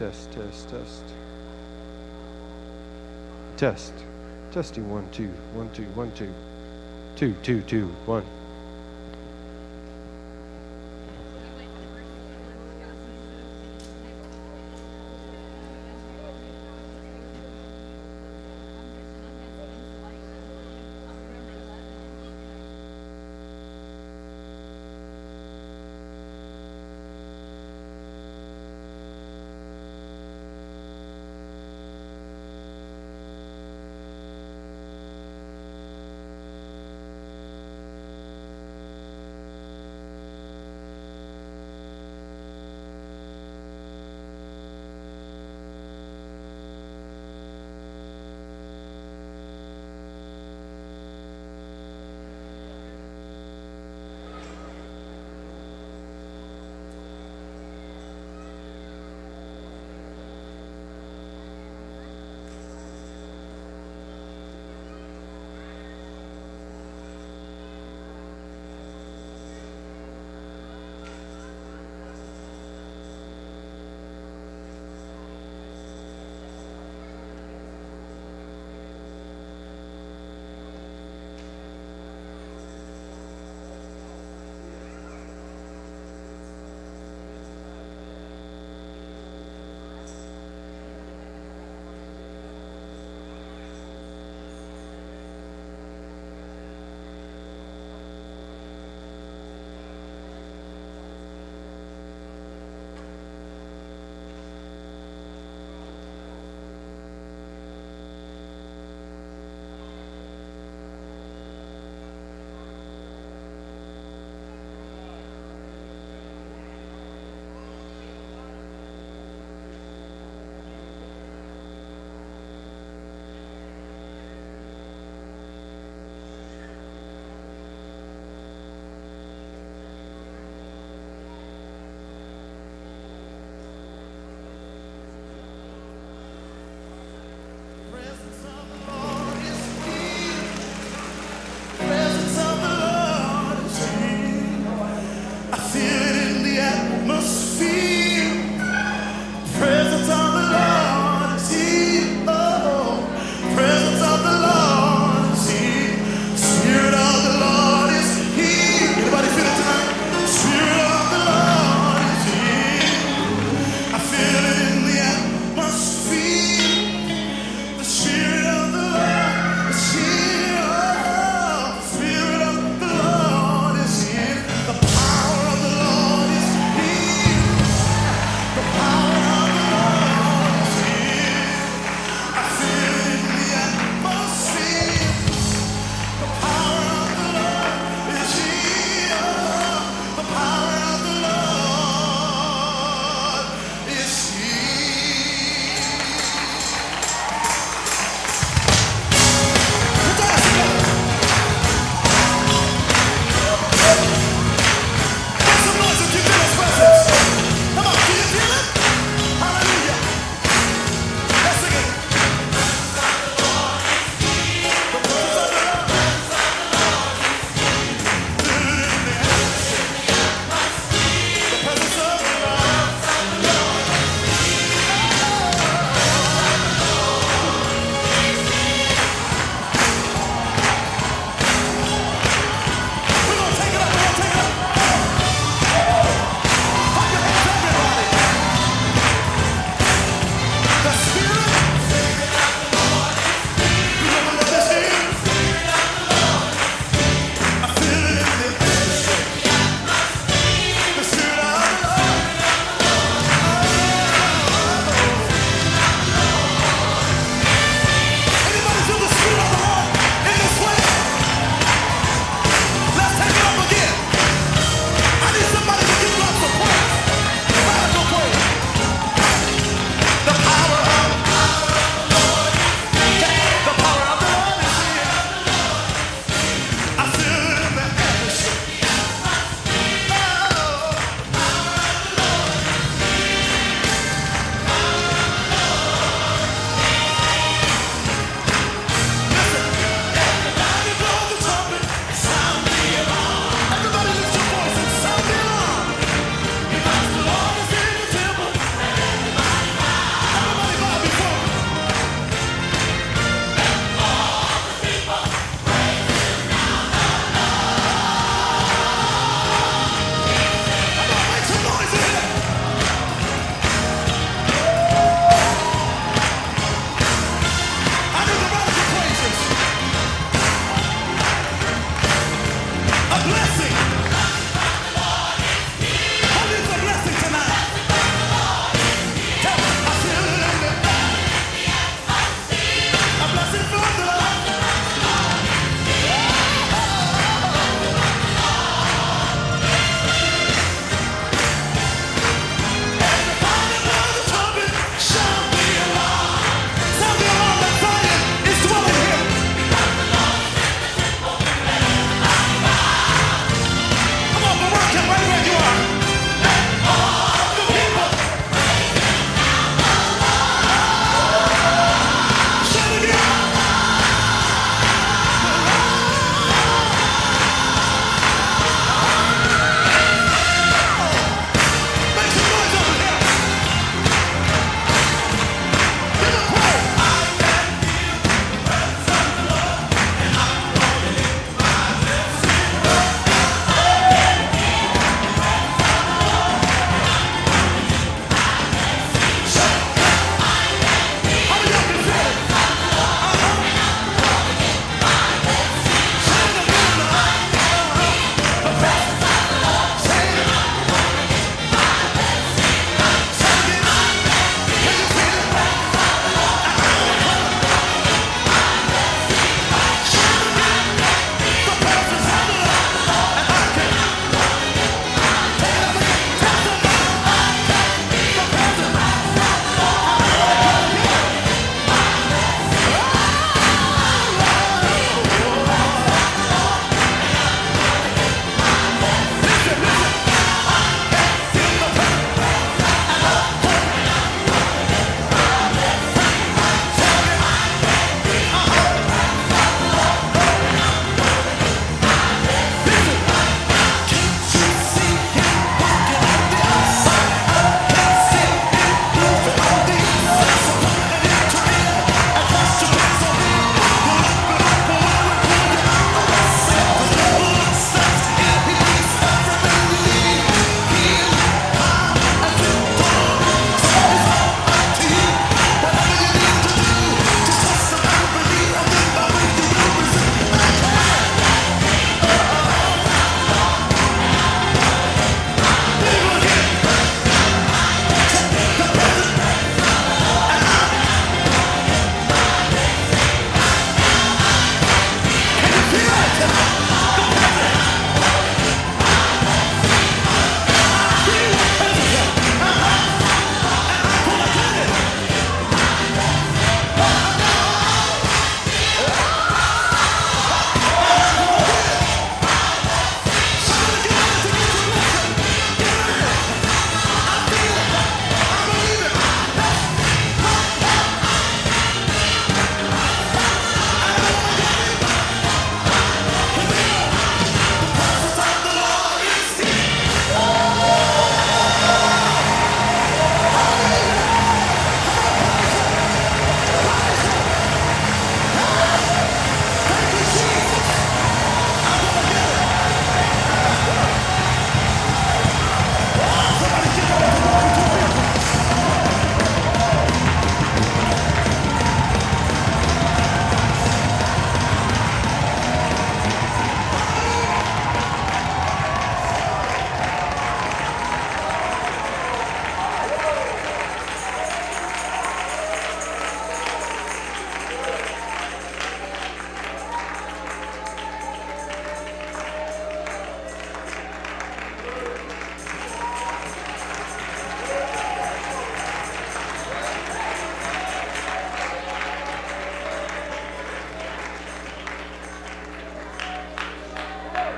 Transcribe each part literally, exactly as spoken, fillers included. Test, test, test. Test. Testing one, two, one, two, one, two. Two, two, two, one.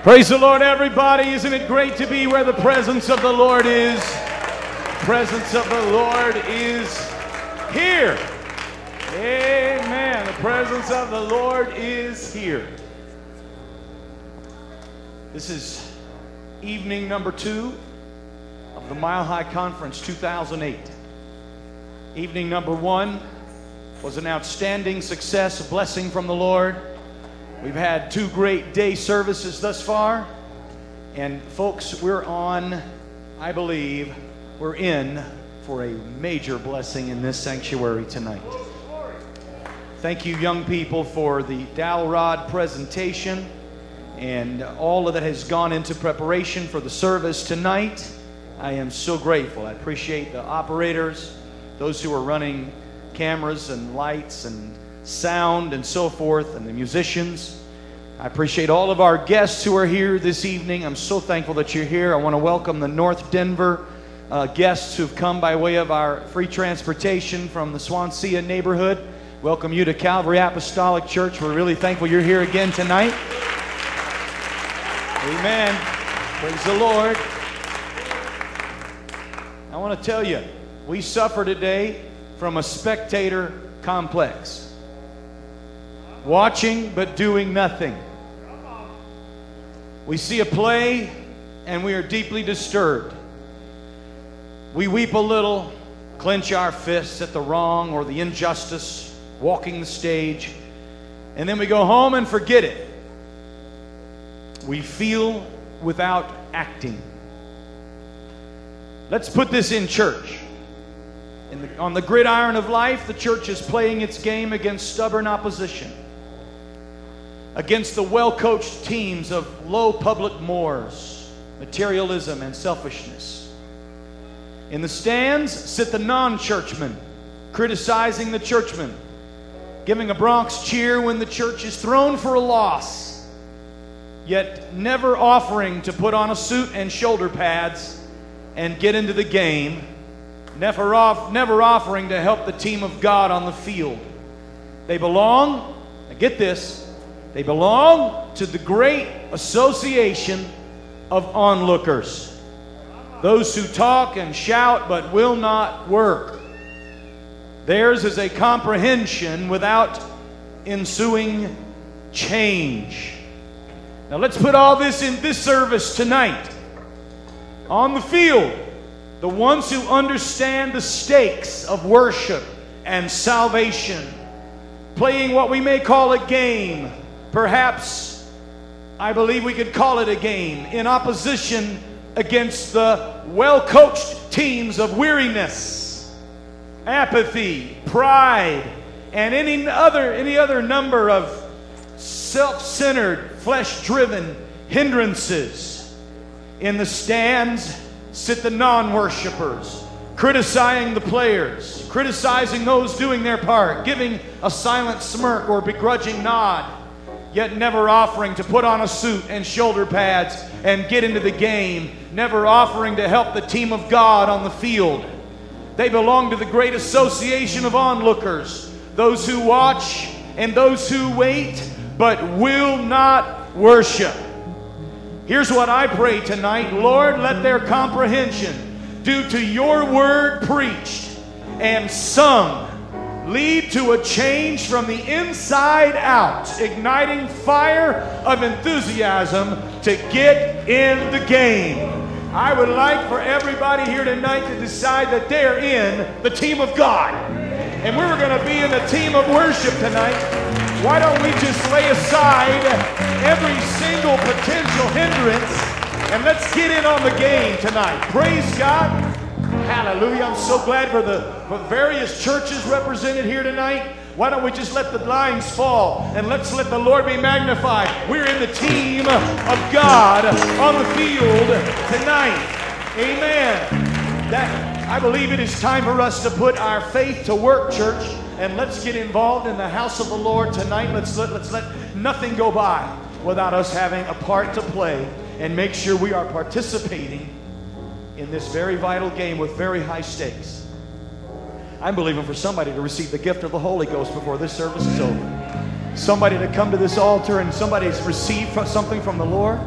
Praise the Lord, everybody. Isn't it great to be where the presence of the Lord is? The presence of the Lord is here. Amen. The presence of the Lord is here. This is evening number two of the Mile High Conference two thousand eight. Evening number one was an outstanding success, a blessing from the Lord. We've had two great day services thus far. And folks, we're on, I believe, we're in for a major blessing in this sanctuary tonight. Thank you, young people, for the dowel rod presentation and all of that has gone into preparation for the service tonight. I am so grateful. I appreciate the operators, those who are running cameras and lights and sound and so forth, and the musicians. I appreciate all of our guests who are here this evening. I'm so thankful that you're here. I want to welcome the North Denver uh, guests who've come by way of our free transportation from the Swansea neighborhood. Welcome you to Calvary Apostolic Church. We're really thankful you're here again tonight. Amen. Praise the Lord. I want to tell you, we suffer today from a spectator complex. Watching but doing nothing. We see a play and we are deeply disturbed. We weep a little, clench our fists at the wrong or the injustice, walking the stage, and then we go home and forget it. We feel without acting. Let's put this in church. In the, on the gridiron of life, the church is playing its game against stubborn opposition, against the well-coached teams of low public mores, materialism, and selfishness. In the stands sit the non-churchmen, criticizing the churchmen, giving a Bronx cheer when the church is thrown for a loss, yet never offering to put on a suit and shoulder pads and get into the game, never, off, never offering to help the team of God on the field. They belong, now get this, they belong to the great association of onlookers. Those who talk and shout but will not work. Theirs is a comprehension without ensuing change. Now let's put all this in this service tonight. On the field, the ones who understand the stakes of worship and salvation, playing what we may call a game. Perhaps, I believe we could call it a game, in opposition against the well-coached teams of weariness, apathy, pride, and any other, any other number of self-centered, flesh-driven hindrances. In the stands sit the non-worshipers, criticizing the players, criticizing those doing their part, giving a silent smirk or begrudging nod, yet never offering to put on a suit and shoulder pads and get into the game, never offering to help the team of God on the field. They belong to the great association of onlookers, those who watch and those who wait, but will not worship. Here's what I pray tonight. Lord, let their comprehension, due to your word preached and sung, lead to a change from the inside out, igniting fire of enthusiasm to get in the game. I would like for everybody here tonight to decide that they're in the team of God. And we were going to be in the team of worship tonight. Why don't we just lay aside every single potential hindrance and let's get in on the game tonight. Praise God. Hallelujah. I'm so glad for the for various churches represented here tonight. Why don't we just let the blinds fall and let's let the Lord be magnified. We're in the team of God on the field tonight. Amen. That, I believe it is time for us to put our faith to work, church, and let's get involved in the house of the Lord tonight. Let's let, let's let nothing go by without us having a part to play and make sure we are participating in this very vital game with very high stakes. I'm believing for somebody to receive the gift of the Holy Ghost before this service is over. Somebody to come to this altar and somebody's received something from the Lord.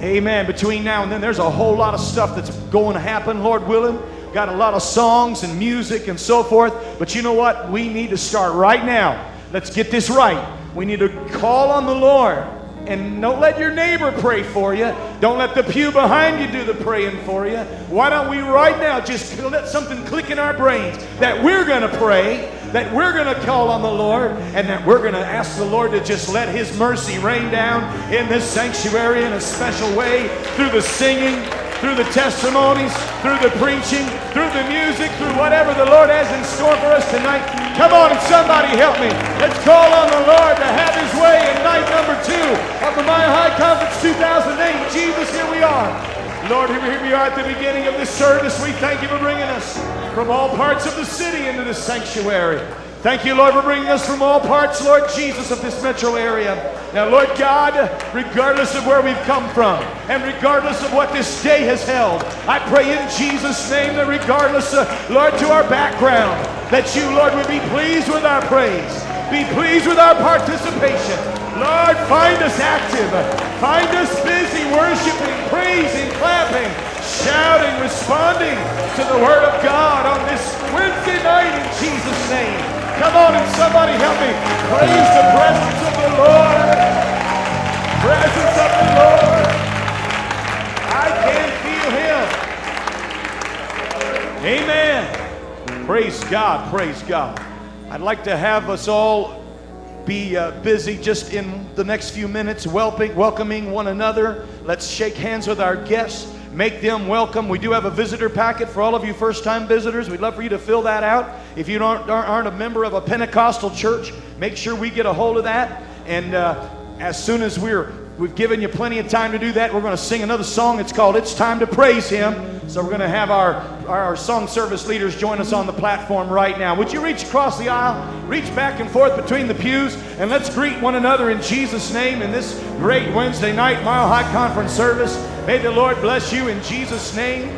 Amen. Between now and then, there's a whole lot of stuff that's going to happen, Lord willing. Got a lot of songs and music and so forth. But you know what? We need to start right now. Let's get this right. We need to call on the Lord. And don't let your neighbor pray for you. Don't let the pew behind you do the praying for you. Why don't we right now just let something click in our brains that we're going to pray, that we're going to call on the Lord, and that we're going to ask the Lord to just let His mercy rain down in this sanctuary in a special way through the singing, through the testimonies, through the preaching, through the music, through whatever the Lord has in store for us tonight. Come on, somebody help me. Let's call on the Lord to have His way in night number two of the Mile High Conference two thousand eight. Jesus, here we are. Lord, here we are at the beginning of this service. We thank You for bringing us from all parts of the city into this sanctuary. Thank You, Lord, for bringing us from all parts, Lord Jesus, of this metro area. Now, Lord God, regardless of where we've come from and regardless of what this day has held, I pray in Jesus' name that regardless, of, Lord, to our background, that You, Lord, would be pleased with our praise, be pleased with our participation. Lord, find us active, find us busy worshiping, praising, clapping, shouting, responding to the Word of God on this Wednesday night in Jesus' name. Come on, and somebody help me. Praise the presence of the Lord. Presence of the Lord. I can feel Him. Amen. Praise God. Praise God. I'd like to have us all be uh, busy just in the next few minutes, welping, welcoming one another. Let's shake hands with our guests. Make them welcome. We do have a visitor packet for all of you first-time visitors. We'd love for you to fill that out. If you don't, aren't a member of a Pentecostal church, make sure we get a hold of that. And uh, as soon as we're, we've given you plenty of time to do that, we're going to sing another song. It's called It's Time to Praise Him. So we're going to have our, our, our song service leaders join us on the platform right now. Would you reach across the aisle, reach back and forth between the pews, and let's greet one another in Jesus' name in this great Wednesday night Mile High Conference service. May the Lord bless you in Jesus' name.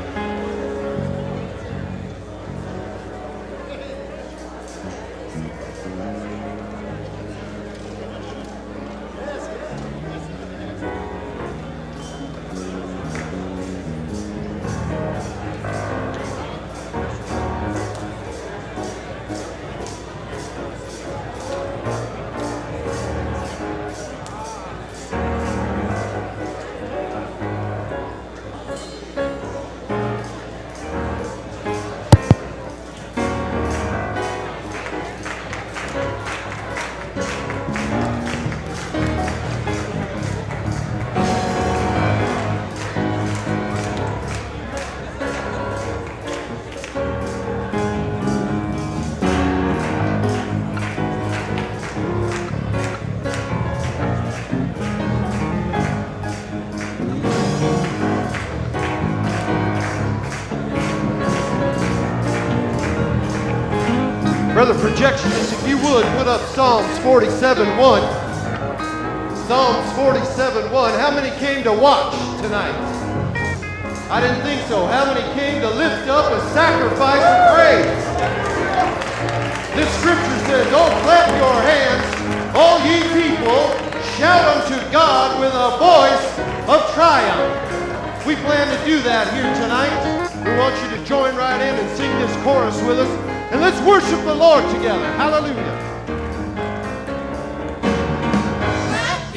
Projectionist, if you would, put up Psalms forty-seven one. Psalms forty-seven one. How many came to watch tonight? I didn't think so. How many came to lift up a sacrifice of praise? This scripture says, "Oh, clap your hands, all ye people, shout unto God with a voice of triumph." We plan to do that here tonight. We want you to join right in and sing this chorus with us. And let's worship the Lord together. Hallelujah. Clap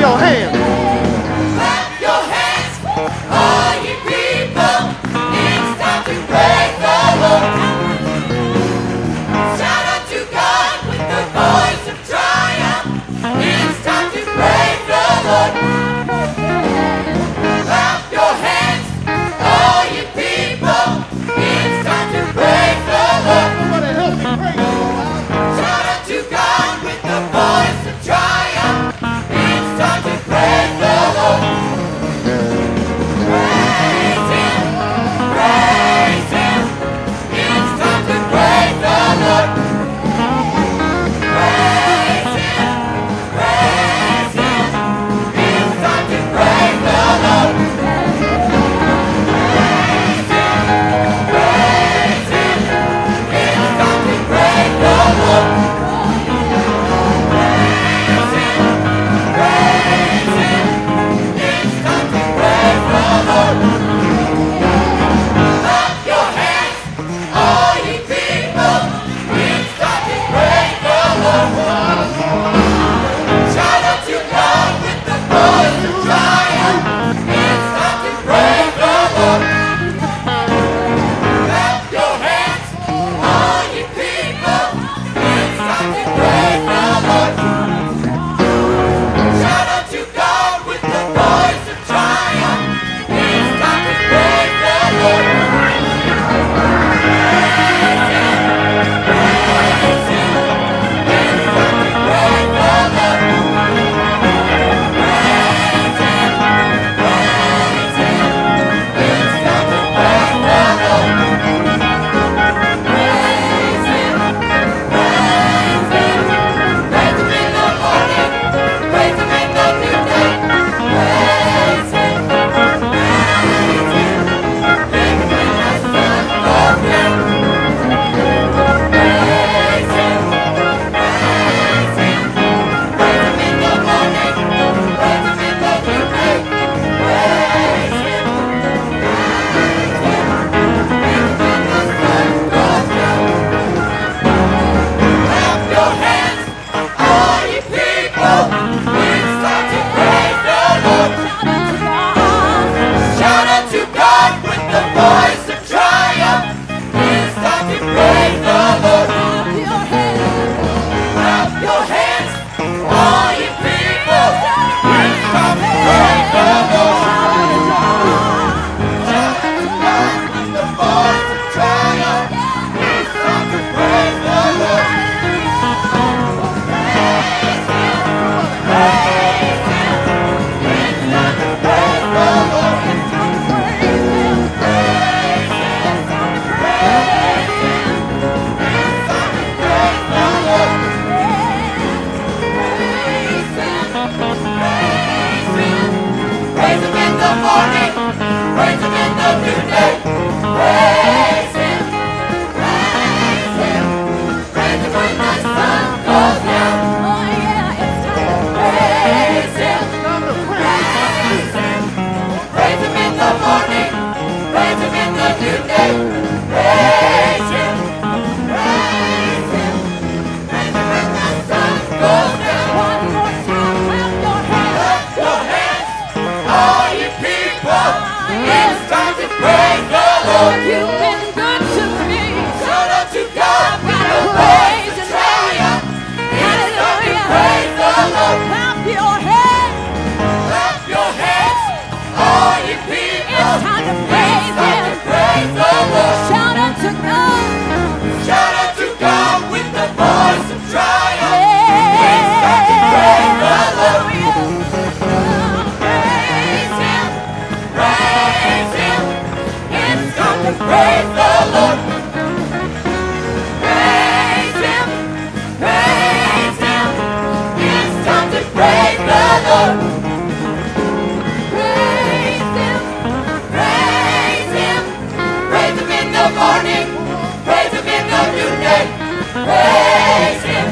your hands. Clap your hands, all you people. It's time to praise the Lord. Shout out to God with the voice of triumph. It's time to praise the Lord. Praise the Lord. Praise Him. Praise Him. Praise Him in the morning. Praise Him in the noonday. Praise Him.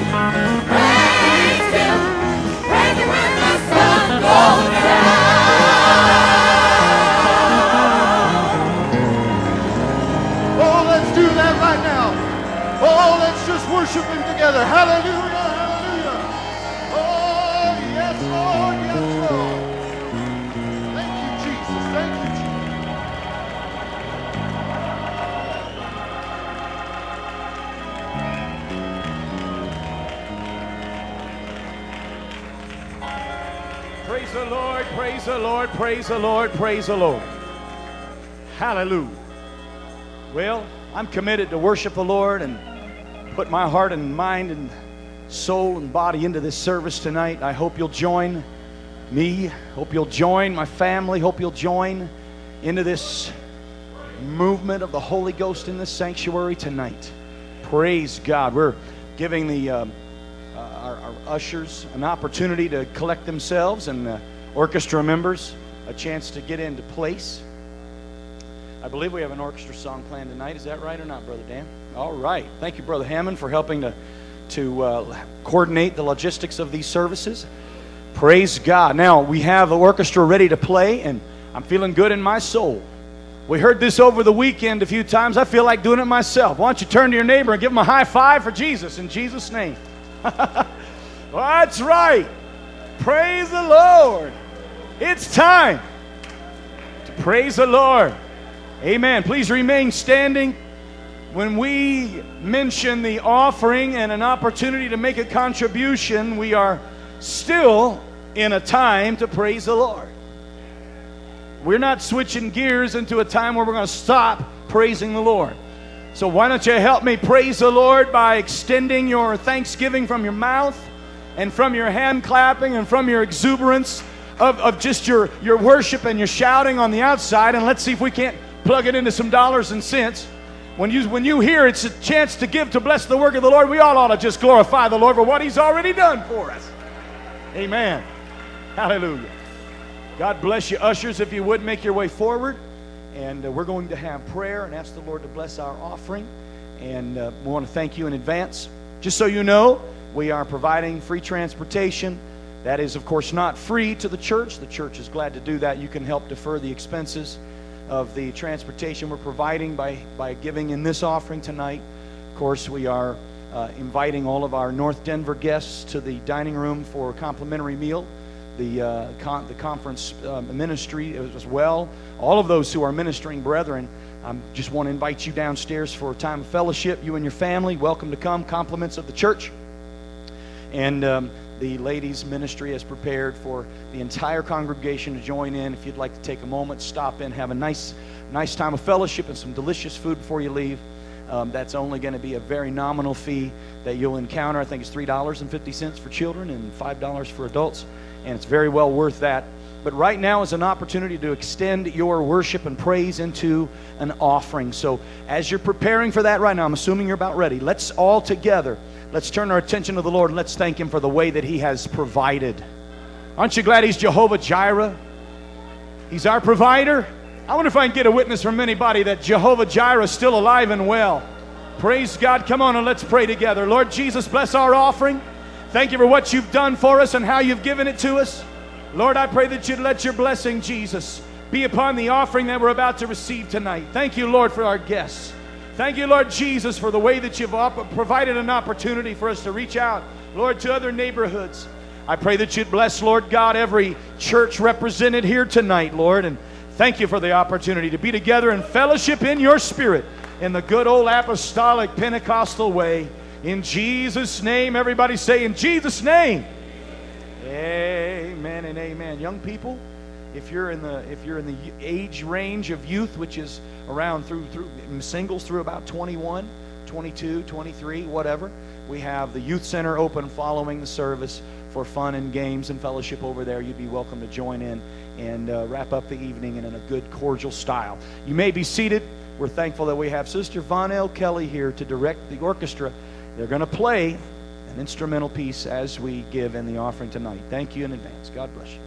Praise Him. Praise Him when the sun goes down. Oh, let's do that right now. Oh, let's just worship Him together. Hallelujah. Praise the Lord, praise the Lord, praise the Lord, praise the Lord. Hallelujah. Well, I'm committed to worship the Lord and put my heart and mind and soul and body into this service tonight. I hope you'll join me. Hope you'll join my family. Hope you'll join into this movement of the Holy Ghost in this sanctuary tonight. Praise God. We're giving the... Uh, Uh, our, our ushers an opportunity to collect themselves, and uh, orchestra members a chance to get into place. I believe we have an orchestra song planned tonight. Is that right or not, Brother Dan? All right. Thank you, Brother Hammond, for helping to, to uh, coordinate the logistics of these services. Praise God. Now, we have the orchestra ready to play, and I'm feeling good in my soul. We heard this over the weekend a few times. I feel like doing it myself. Why don't you turn to your neighbor and give him a high five for Jesus in Jesus' name. That's right. Praise the Lord. It's time to praise the Lord. Amen. Please remain standing. When we mention the offering and an opportunity to make a contribution, we are still in a time to praise the Lord. We're not switching gears into a time where we're going to stop praising the Lord. So why don't you help me praise the Lord by extending your thanksgiving from your mouth and from your hand clapping and from your exuberance of, of just your, your worship and your shouting on the outside, and let's see if we can't plug it into some dollars and cents. When you, when you hear it's a chance to give to bless the work of the Lord, we all ought to just glorify the Lord for what He's already done for us. Amen. Hallelujah. God bless you, ushers. If you would, make your way forward. And uh, we're going to have prayer and ask the Lord to bless our offering. And uh, we want to thank you in advance. Just so you know, we are providing free transportation. That is, of course, not free to the church. The church is glad to do that. You can help defer the expenses of the transportation we're providing by, by giving in this offering tonight. Of course, we are uh, inviting all of our North Denver guests to the dining room for a complimentary meal. The, uh, con the conference uh, ministry as well. All of those who are ministering brethren, I just want to invite you downstairs for a time of fellowship. You and your family, welcome to come. Compliments of the church. And um, the ladies' ministry has prepared for the entire congregation to join in. If you'd like to take a moment, stop in, have a nice, nice time of fellowship and some delicious food before you leave. Um, that's only going to be a very nominal fee that you'll encounter. I think it's three dollars and fifty cents for children and five dollars for adults. And it's very well worth that. But right now is an opportunity to extend your worship and praise into an offering. So as you're preparing for that right now, I'm assuming you're about ready. Let's all together, let's turn our attention to the Lord. And let's thank Him for the way that He has provided. Aren't you glad He's Jehovah Jireh? He's our provider. I wonder if I can get a witness from anybody that Jehovah Jireh is still alive and well. Praise God. Come on and let's pray together. Lord Jesus, bless our offering. Thank you for what you've done for us and how you've given it to us. Lord, I pray that you'd let your blessing, Jesus, be upon the offering that we're about to receive tonight. Thank you, Lord, for our guests. Thank you, Lord Jesus, for the way that you've provided an opportunity for us to reach out, Lord, to other neighborhoods. I pray that you'd bless, Lord God, every church represented here tonight, Lord. And thank you for the opportunity to be together in fellowship in your spirit in the good old apostolic Pentecostal way. In Jesus' name, everybody say, in Jesus' name. Amen and amen. Young people, if you're in the if you're in the age range of youth, which is around through through singles through about twenty-one, twenty-two, twenty-three, whatever, we have the youth center open following the service for fun and games and fellowship over there. You'd be welcome to join in and uh, wrap up the evening in, in a good cordial style. You may be seated. We're thankful that we have Sister Vaughn L. Kelly here to direct the orchestra. They're going to play an instrumental piece as we give in the offering tonight. Thank you in advance. God bless you.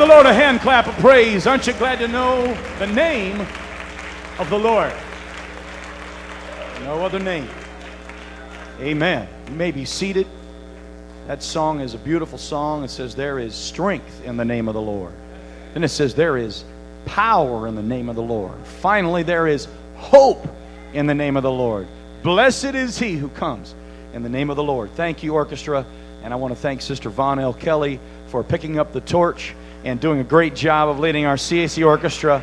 Lord, a hand clap of praise. Aren't you glad to know the name of the Lord? No other name. Amen. You may be seated. That song is a beautiful song. It says there is strength in the name of the Lord. Then it says there is power in the name of the Lord. Finally, there is hope in the name of the Lord. Blessed is he who comes in the name of the Lord. Thank you, orchestra. And I want to thank Sister Vaughn L. Kelly for picking up the torch and doing a great job of leading our C A C orchestra.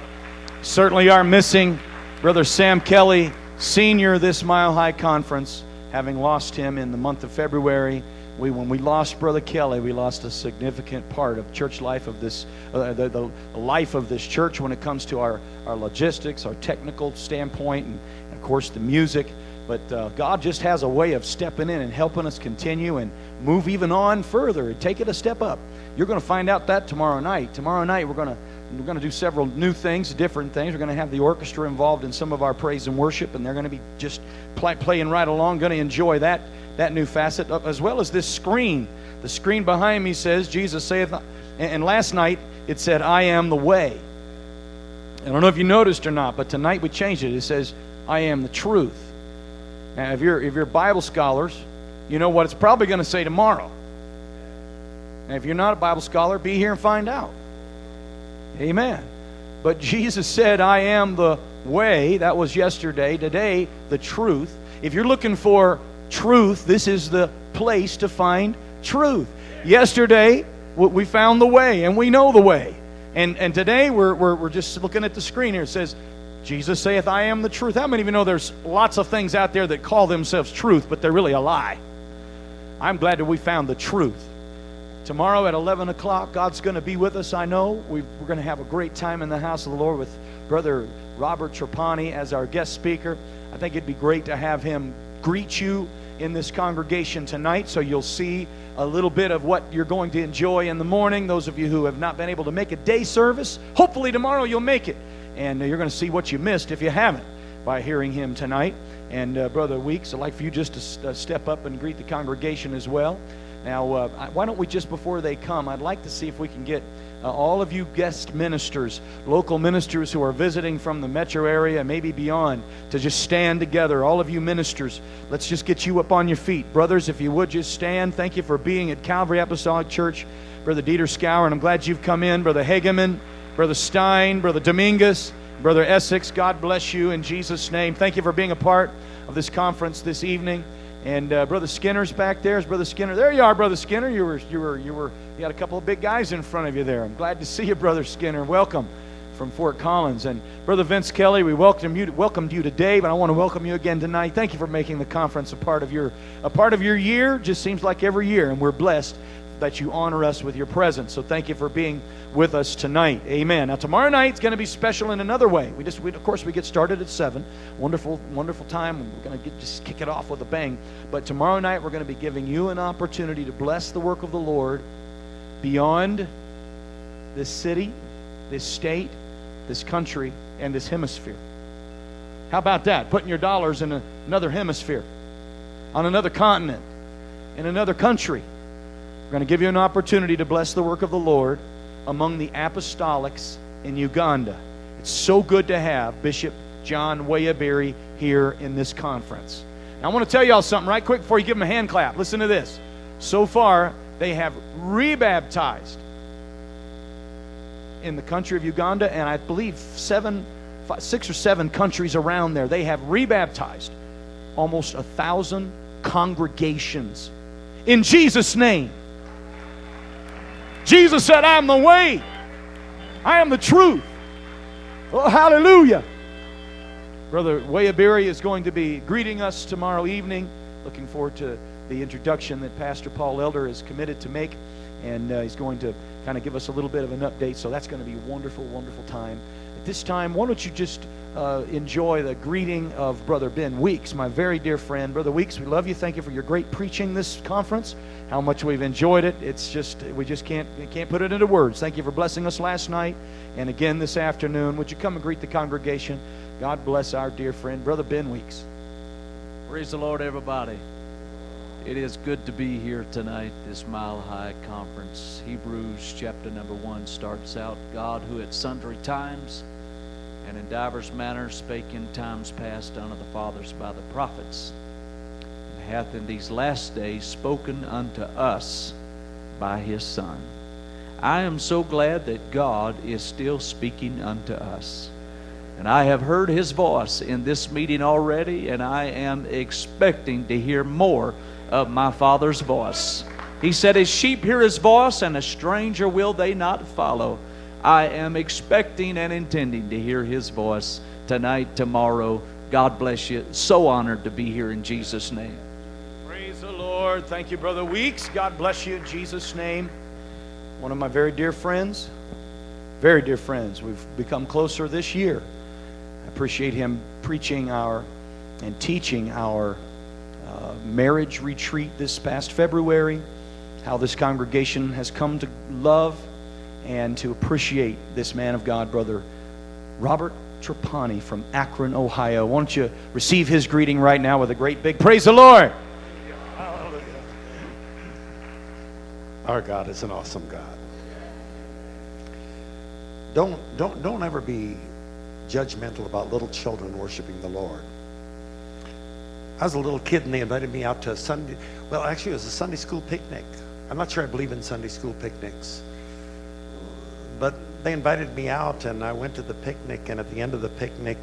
Certainly are missing Brother Sam Kelly, Senior, this Mile High Conference, having lost him in the month of February. We, when we lost Brother Kelly, we lost a significant part of church life of this, uh, the, the life of this church when it comes to our, our logistics, our technical standpoint, and, and of course the music. But uh, God just has a way of stepping in and helping us continue and move even on further and take it a step up. You're going to find out that tomorrow night. Tomorrow night we're going to we're going to do several new things, different things. We're going to have the orchestra involved in some of our praise and worship, and they're going to be just play, playing right along. Going to enjoy that that new facet, as well as this screen. The screen behind me says, "Jesus saith," and last night it said, "I am the way." I don't know if you noticed or not, but tonight we changed it. It says, "I am the truth." Now, if you're, if you're Bible scholars, you know what it's probably going to say tomorrow. And if you're not a Bible scholar, be here and find out. Amen. But Jesus said, "I am the way." That was yesterday. Today, the truth. If you're looking for truth, this is the place to find truth. Yesterday, we found the way, and we know the way. And, and today, we're, we're, we're just looking at the screen here. It says, "Jesus saith, I am the truth." How many of you know there's lots of things out there that call themselves truth, but they're really a lie? I'm glad that we found the truth. Tomorrow at eleven o'clock, God's going to be with us, I know. We've, we're going to have a great time in the house of the Lord with Brother Robert Trapani as our guest speaker. I think it'd be great to have him greet you in this congregation tonight, so you'll see a little bit of what you're going to enjoy in the morning. Those of you who have not been able to make a day service, hopefully tomorrow you'll make it. And you're going to see what you missed if you haven't by hearing him tonight. And uh, Brother Weeks, I'd like for you just to st step up and greet the congregation as well. Now, uh, I, why don't we just before they come, I'd like to see if we can get uh, all of you guest ministers, local ministers who are visiting from the metro area, maybe beyond, to just stand together. All of you ministers, let's just get you up on your feet. Brothers, if you would, just stand. Thank you for being at Calvary Apostolic Church. Brother Dieter Scour, and I'm glad you've come in. Brother Hageman, Brother Stein, Brother Dominguez, Brother Essex, God bless you in Jesus' name. Thank you for being a part of this conference this evening. And uh, Brother Skinner's back there. Is Brother Skinner? There you are, Brother Skinner. You were, you were, you were. You had a couple of big guys in front of you there. I'm glad to see you, Brother Skinner. Welcome from Fort Collins. And Brother Vince Kelly, we welcomed you, welcomed you today, but I want to welcome you again tonight. Thank you for making the conference a part of your, a part of your year. Just seems like every year, and we're blessed that you honor us with your presence. So thank you for being with us tonight. Amen. Now tomorrow night's going to be special in another way. We just, we, of course, we get started at seven. Wonderful, wonderful time. We're going to get, just kick it off with a bang. But tomorrow night we're going to be giving you an opportunity to bless the work of the Lord beyond this city, this state, this country, and this hemisphere. How about that? Putting your dollars in a, another hemisphere, on another continent, in another country. We're going to give you an opportunity to bless the work of the Lord among the apostolics in Uganda. It's so good to have Bishop John Weyaberry here in this conference. Now, I want to tell y'all something right quick before you give them a hand clap. Listen to this. So far, they have rebaptized in the country of Uganda, and I believe seven, five, six or seven countries around there. They have rebaptized almost a thousand congregations in Jesus' name. Jesus said, "I am the way. I am the truth." Oh, hallelujah. Brother Weyaberry is going to be greeting us tomorrow evening. Looking forward to the introduction that Pastor Paul Elder is committed to make. And uh, he's going to kind of give us a little bit of an update. So that's going to be a wonderful, wonderful time. At this time, why don't you just uh, enjoy the greeting of Brother Ben Weeks, my very dear friend. Brother Weeks, we love you. Thank you for your great preaching this conference. How much we've enjoyed it. It's just, we just can't, we can't put it into words. Thank you for blessing us last night and again this afternoon. Would you come and greet the congregation? God bless our dear friend, Brother Ben Weeks. Praise the Lord, everybody. It is good to be here tonight, this Mile High Conference. Hebrews chapter number one starts out, "God, who at sundry times and in divers manners spake in times past unto the fathers by the prophets, hath in these last days spoken unto us by his Son." I am so glad that God is still speaking unto us. And I have heard his voice in this meeting already, and I am expecting to hear more of my Father's voice. He said, "His sheep hear his voice, and a stranger will they not follow." I am expecting and intending to hear his voice tonight, tomorrow. God bless you. So honored to be here in Jesus' name. Lord, thank you, Brother Weeks. God bless you in Jesus' name. One of my very dear friends, very dear friends. We've become closer this year. I appreciate him preaching our and teaching our uh, marriage retreat this past February, how this congregation has come to love and to appreciate this man of God, Brother Robert Trapani from Akron, Ohio. Won't you receive his greeting right now with a great big praise the Lord. Hallelujah. Our God is an awesome God. Don't, don't, don't ever be judgmental about little children worshiping the Lord. I was a little kid and they invited me out to a Sunday, well actually it was a Sunday school picnic. I'm not sure I believe in Sunday school picnics. But they invited me out and I went to the picnic, and at the end of the picnic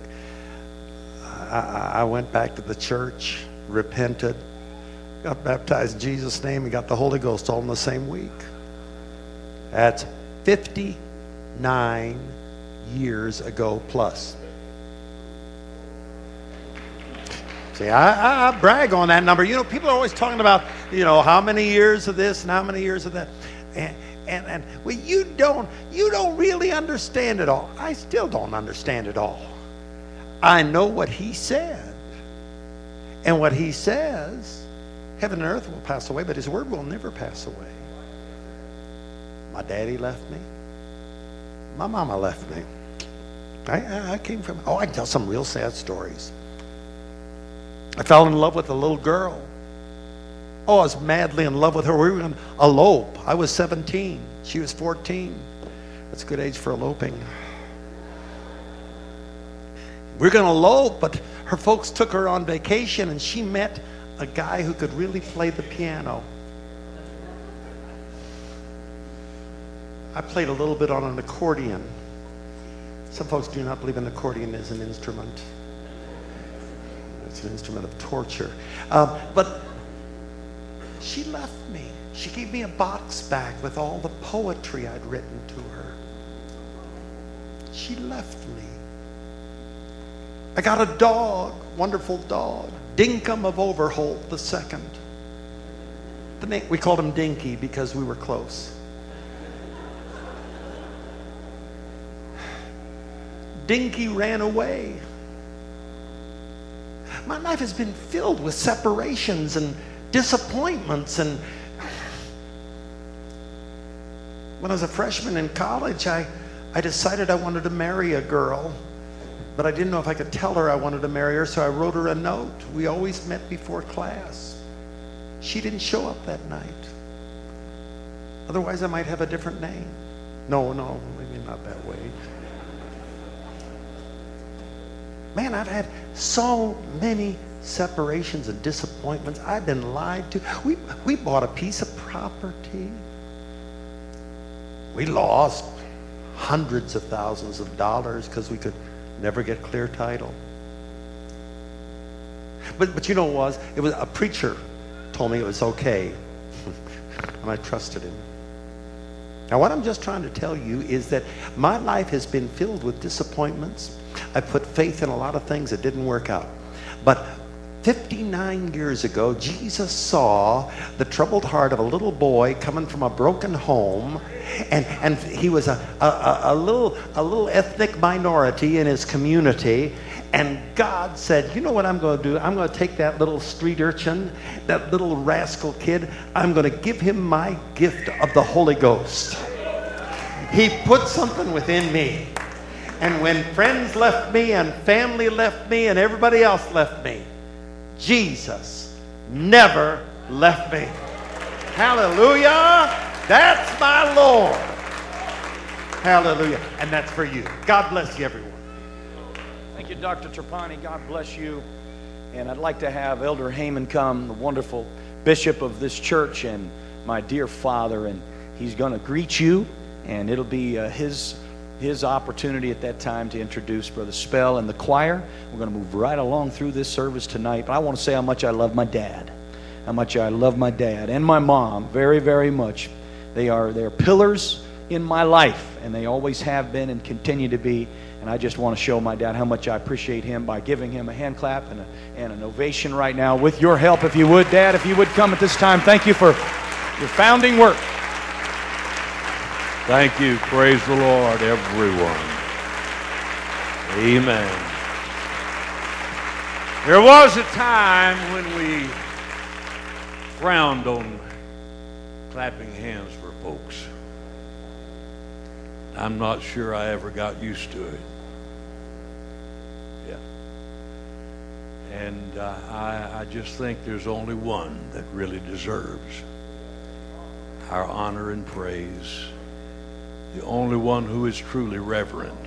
I, I went back to the church, repented, got baptized in Jesus' name, and got the Holy Ghost all in the same week. That's fifty-nine years ago plus. See, I, I, I brag on that number. You know, people are always talking about, you know, how many years of this and how many years of that, and and, and well, you don't you don't really understand it all. I still don't understand it all. I know what he said, and what he says, heaven and earth will pass away, but his word will never pass away. My daddy left me. My mama left me. I, I came from, oh, I can tell some real sad stories. I fell in love with a little girl. Oh, I was madly in love with her. We were going to elope. I was seventeen. She was fourteen. That's a good age for eloping. We were going to elope, but her folks took her on vacation, and she met a guy who could really play the piano. I played a little bit on an accordion. Some folks do not believe an accordion is an instrument. It's an instrument of torture. Um, but she left me. She gave me a box back with all the poetry I'd written to her. She left me. I got a dog, wonderful dog, Dinkum of Overholt the second. The name, we called him Dinky because we were close. Dinky ran away. My life has been filled with separations and disappointments. And when I was a freshman in college, I, I decided I wanted to marry a girl, but I didn't know if I could tell her I wanted to marry her, so I wrote her a note. We always met before class. She didn't show up that night. Otherwise, I might have a different name. No, no, maybe not that way. Man, I've had so many separations and disappointments. I've been lied to. We, we bought a piece of property. We lost hundreds of thousands of dollars because we could never get clear title. But, but you know what it was? It was a preacher told me it was okay, and I trusted him. Now, what I'm just trying to tell you is that my life has been filled with disappointments. I put faith in a lot of things that didn't work out. But fifty-nine years ago, Jesus saw the troubled heart of a little boy coming from a broken home, and, and he was a, a, a, little, a little ethnic minority in his community, and God said, you know what I'm going to do? I'm going to take that little street urchin, that little rascal kid, I'm going to give him my gift of the Holy Ghost. He put something within me. And when friends left me and family left me and everybody else left me, Jesus never left me. Hallelujah. That's my Lord. Hallelujah. And that's for you. God bless you, everyone. Thank you, Doctor Trapani. God bless you. And I'd like to have Elder Heyman come, the wonderful bishop of this church and my dear father. And he's going to greet you, and it'll be uh, his... his opportunity at that time to introduce Brother Spell and the choir. We're going to move right along through this service tonight. But I want to say how much I love my dad, how much I love my dad and my mom very, very much. They are they're pillars in my life, and they always have been and continue to be. And I just want to show my dad how much I appreciate him by giving him a hand clap and, a, and an ovation right now with your help. If you would, Dad, if you would come at this time. Thank you for your founding work. Thank you. Praise the Lord, everyone. Amen. There was a time when we frowned on clapping hands for folks. I'm not sure I ever got used to it. Yeah. And uh, I, I just think there's only one that really deserves our honor and praise. The only one who is truly reverent.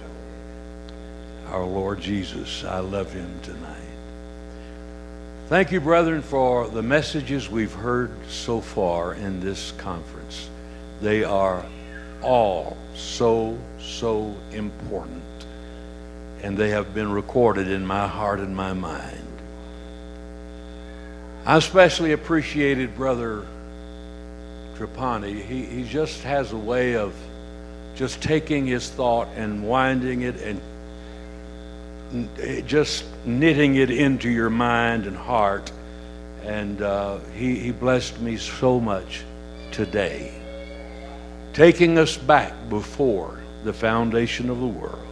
Our Lord Jesus. I love him tonight. Thank you, brethren, for the messages we've heard so far in this conference. They are all so, so important. And they have been recorded in my heart and my mind. I especially appreciated Brother Trapani. He, he just has a way of just taking his thought and winding it and just knitting it into your mind and heart. And uh, he, he blessed me so much today, taking us back before the foundation of the world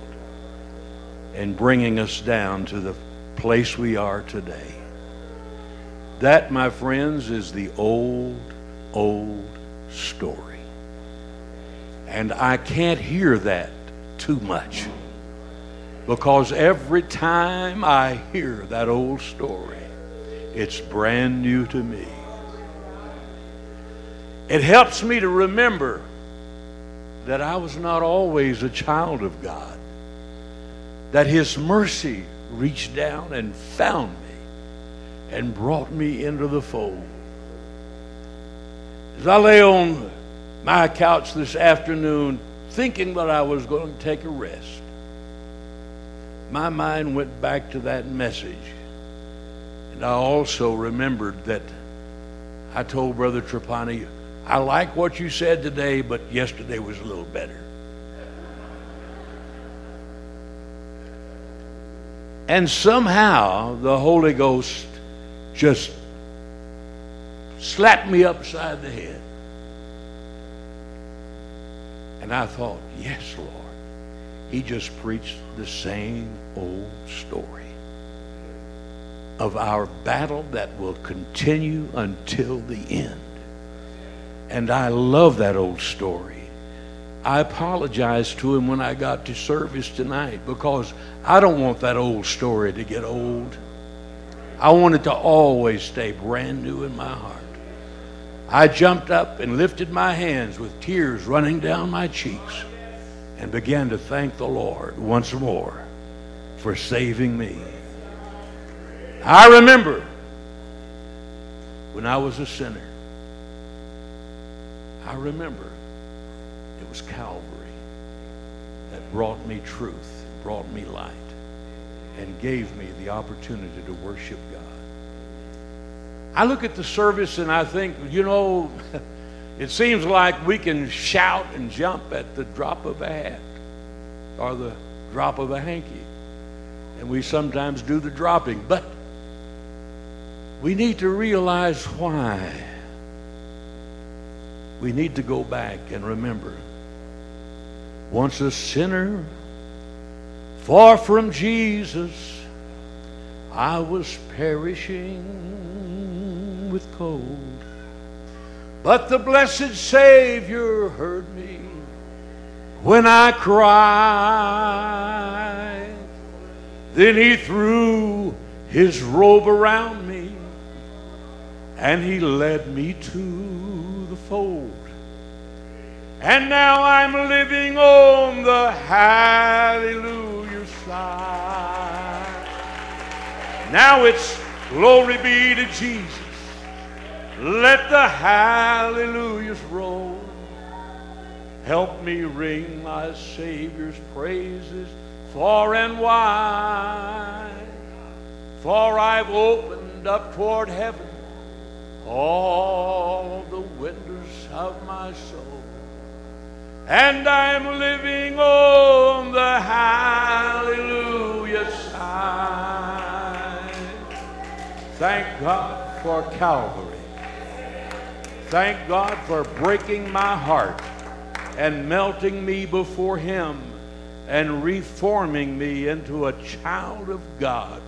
and bringing us down to the place we are today. That, my friends, is the old, old story. And I can't hear that too much. Because every time I hear that old story, it's brand new to me. It helps me to remember that I was not always a child of God, that His mercy reached down and found me and brought me into the fold. As I lay on my couch this afternoon, thinking that I was going to take a rest, my mind went back to that message. And I also remembered that I told Brother Trapani, I like what you said today, but yesterday was a little better. And somehow the Holy Ghost just slapped me upside the head. And I thought, yes, Lord. He just preached the same old story of our battle that will continue until the end. And I love that old story. I apologized to him when I got to service tonight because I don't want that old story to get old. I want it to always stay brand new in my heart. I jumped up and lifted my hands with tears running down my cheeks and began to thank the Lord once more for saving me. I remember when I was a sinner. I remember it was Calvary that brought me truth, brought me light, and gave me the opportunity to worship God. I look at the service and I think, you know, it seems like we can shout and jump at the drop of a hat or the drop of a hanky. And we sometimes do the dropping. But we need to realize why. We need to go back and remember. Once a sinner, far from Jesus, I was perishing with cold. But the blessed Savior heard me when I cried. Then He threw His robe around me and He led me to the fold. And now I'm living on the hallelujah side. Now it's glory be to Jesus. Let the hallelujahs roll. Help me ring my Savior's praises far and wide. For I've opened up toward heaven all the windows of my soul. And I'm living on the hallelujah side. Thank God for Calvary. Thank God for breaking my heart and melting me before Him and reforming me into a child of God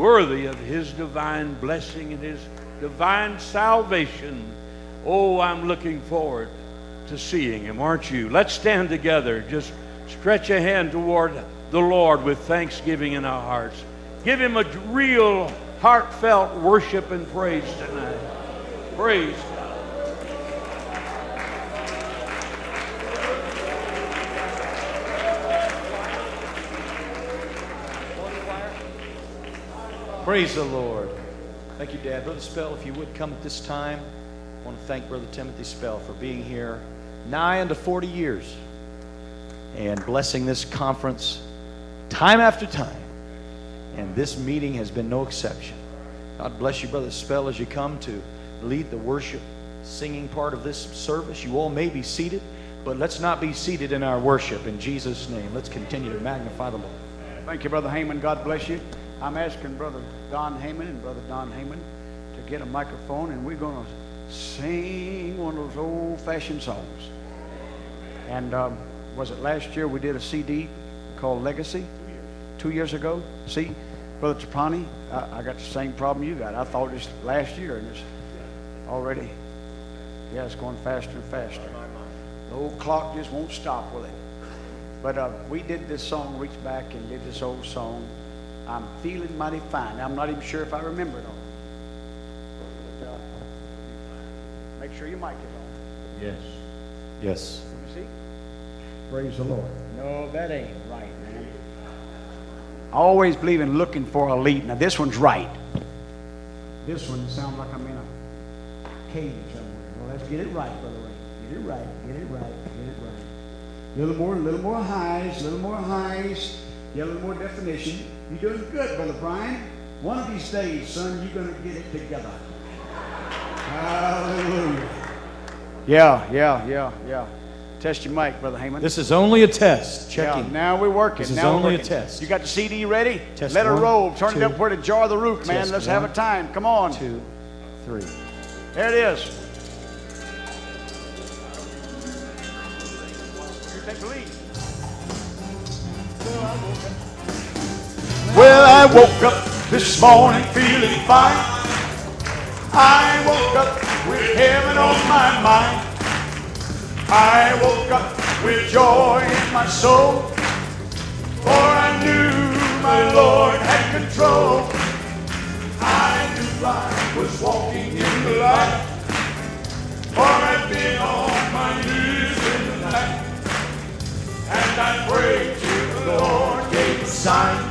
worthy of His divine blessing and His divine salvation. Oh, I'm looking forward to seeing Him, aren't you? Let's stand together. Just stretch a hand toward the Lord with thanksgiving in our hearts. Give Him a real heartfelt worship and praise tonight. Praise God. Praise the Lord. Thank you, Dad. Brother Spell, if you would come at this time. I want to thank Brother Timothy Spell for being here nigh unto forty years and blessing this conference time after time. And this meeting has been no exception. God bless you, Brother Spell, as you come to lead the worship singing part of this service. You all may be seated, but let's not be seated in our worship. In Jesus' name, let's continue to magnify the Lord. Thank you, Brother Heyman. God bless you. I'm asking Brother Don Heyman and Brother Don Heyman to get a microphone, and we're going to sing one of those old-fashioned songs. And um, was it last year we did a C D called Legacy? Two years, Two years ago. See, Brother Trapani, I, I got the same problem you got. I thought it's last year, and it's already, yeah, it's going faster and faster. The old clock just won't stop with it. But uh, we did this song, reached back and did this old song, I'm Feeling Mighty Fine. I'm not even sure if I remember it all. But, uh, make sure your mic is on. Yes. Yes. Let me see. Praise the Lord. No, that ain't right, man. I always believe in looking for a lead. Now, this one's right. This one sounds like I'm in a cage somewhere. Well, let's get it right, Brother Ray. Get it right. Get it right. Get it right. A little more, a little more highs, a little more highs. Yeah, a little more definition. You're doing good, Brother Brian. One of these days, son, you're going to get it together. Hallelujah. Yeah, yeah, yeah, yeah. Test your mic, Brother Heyman. This is only a test. Checking. Yeah, now we're working. This is now only a test. You got the C D ready? Test Let one, it roll. Turn two, it up where to jar the roof, man. Let's one, have a time. Come on. Two, three. There it is. You take the lead. Well, I woke up this morning feeling fine. I woke up with heaven on my mind. I woke up with joy in my soul, for I knew my Lord had control. I knew I was walking in the light, for I've been on my knees in the night, and I prayed till the Lord gave a sign.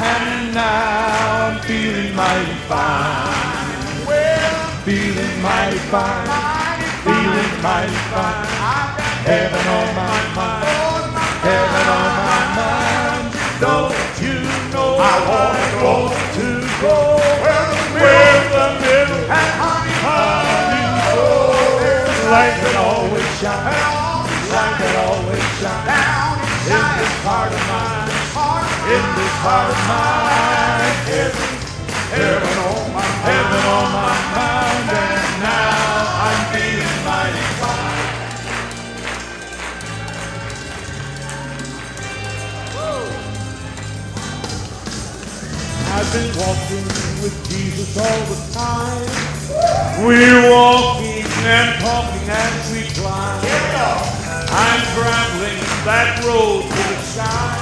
And now I'm feeling mighty fine. Well, I'm feeling mighty fine. Mighty feeling mighty fine. I've got heaven on my mind. Heaven on my mind. Don't you know I want to go to go where the middle, middle and honey, honey goes. There's light that always shines. Light that always shines in this heart of mine. In this heart of mine, heaven, heaven on my mind, heaven on my mind, and now I'm feeling mighty fine. Whoa. I've been walking with Jesus all the time. We're walking and talking as we climb. I'm traveling that road to the sky,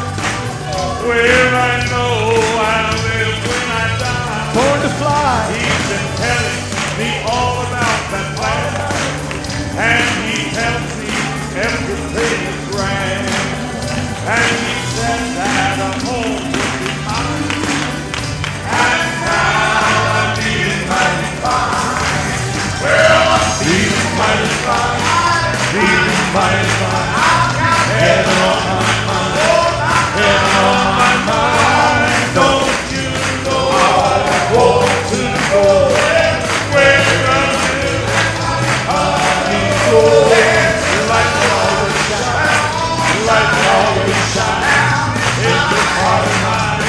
where I know I'll live when I die. Born to fly. He's been telling me all about that plan, and he tells me everything is grand. And he said that I'm home with the mind, and now I'm feeling mighty fine. Well, I'm feeling mighty fine, feeling mighty fine. Heaven on my mind, heaven on my mind. Don't you know I want to go where I live? I go like it always shines, like it always shines. In this heart of mine,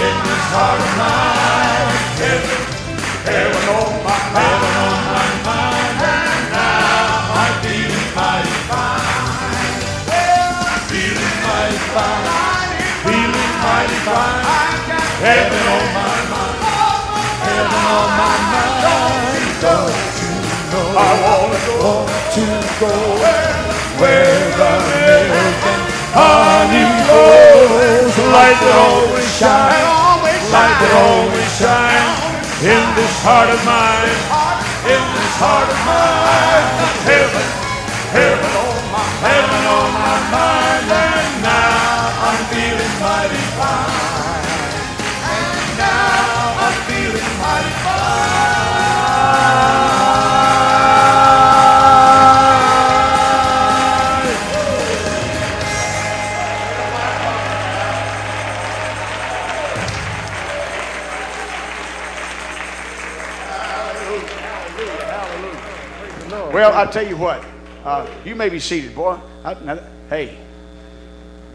in this heart of mine, heaven, heaven on my mind. Now I'm feeling mighty fine. Feeling Heaven on my mind. Heaven on my mind. Don't you know I want to go, to go where the milk and honey flows. Light that always shines. Light that always shines. In this heart of mine. In this heart of mine. Heaven. Heaven on my mind. Heaven on my mind. And now I'm feeling mighty fine. Well, I tell you what, uh, you may be seated, boy. I, I, hey,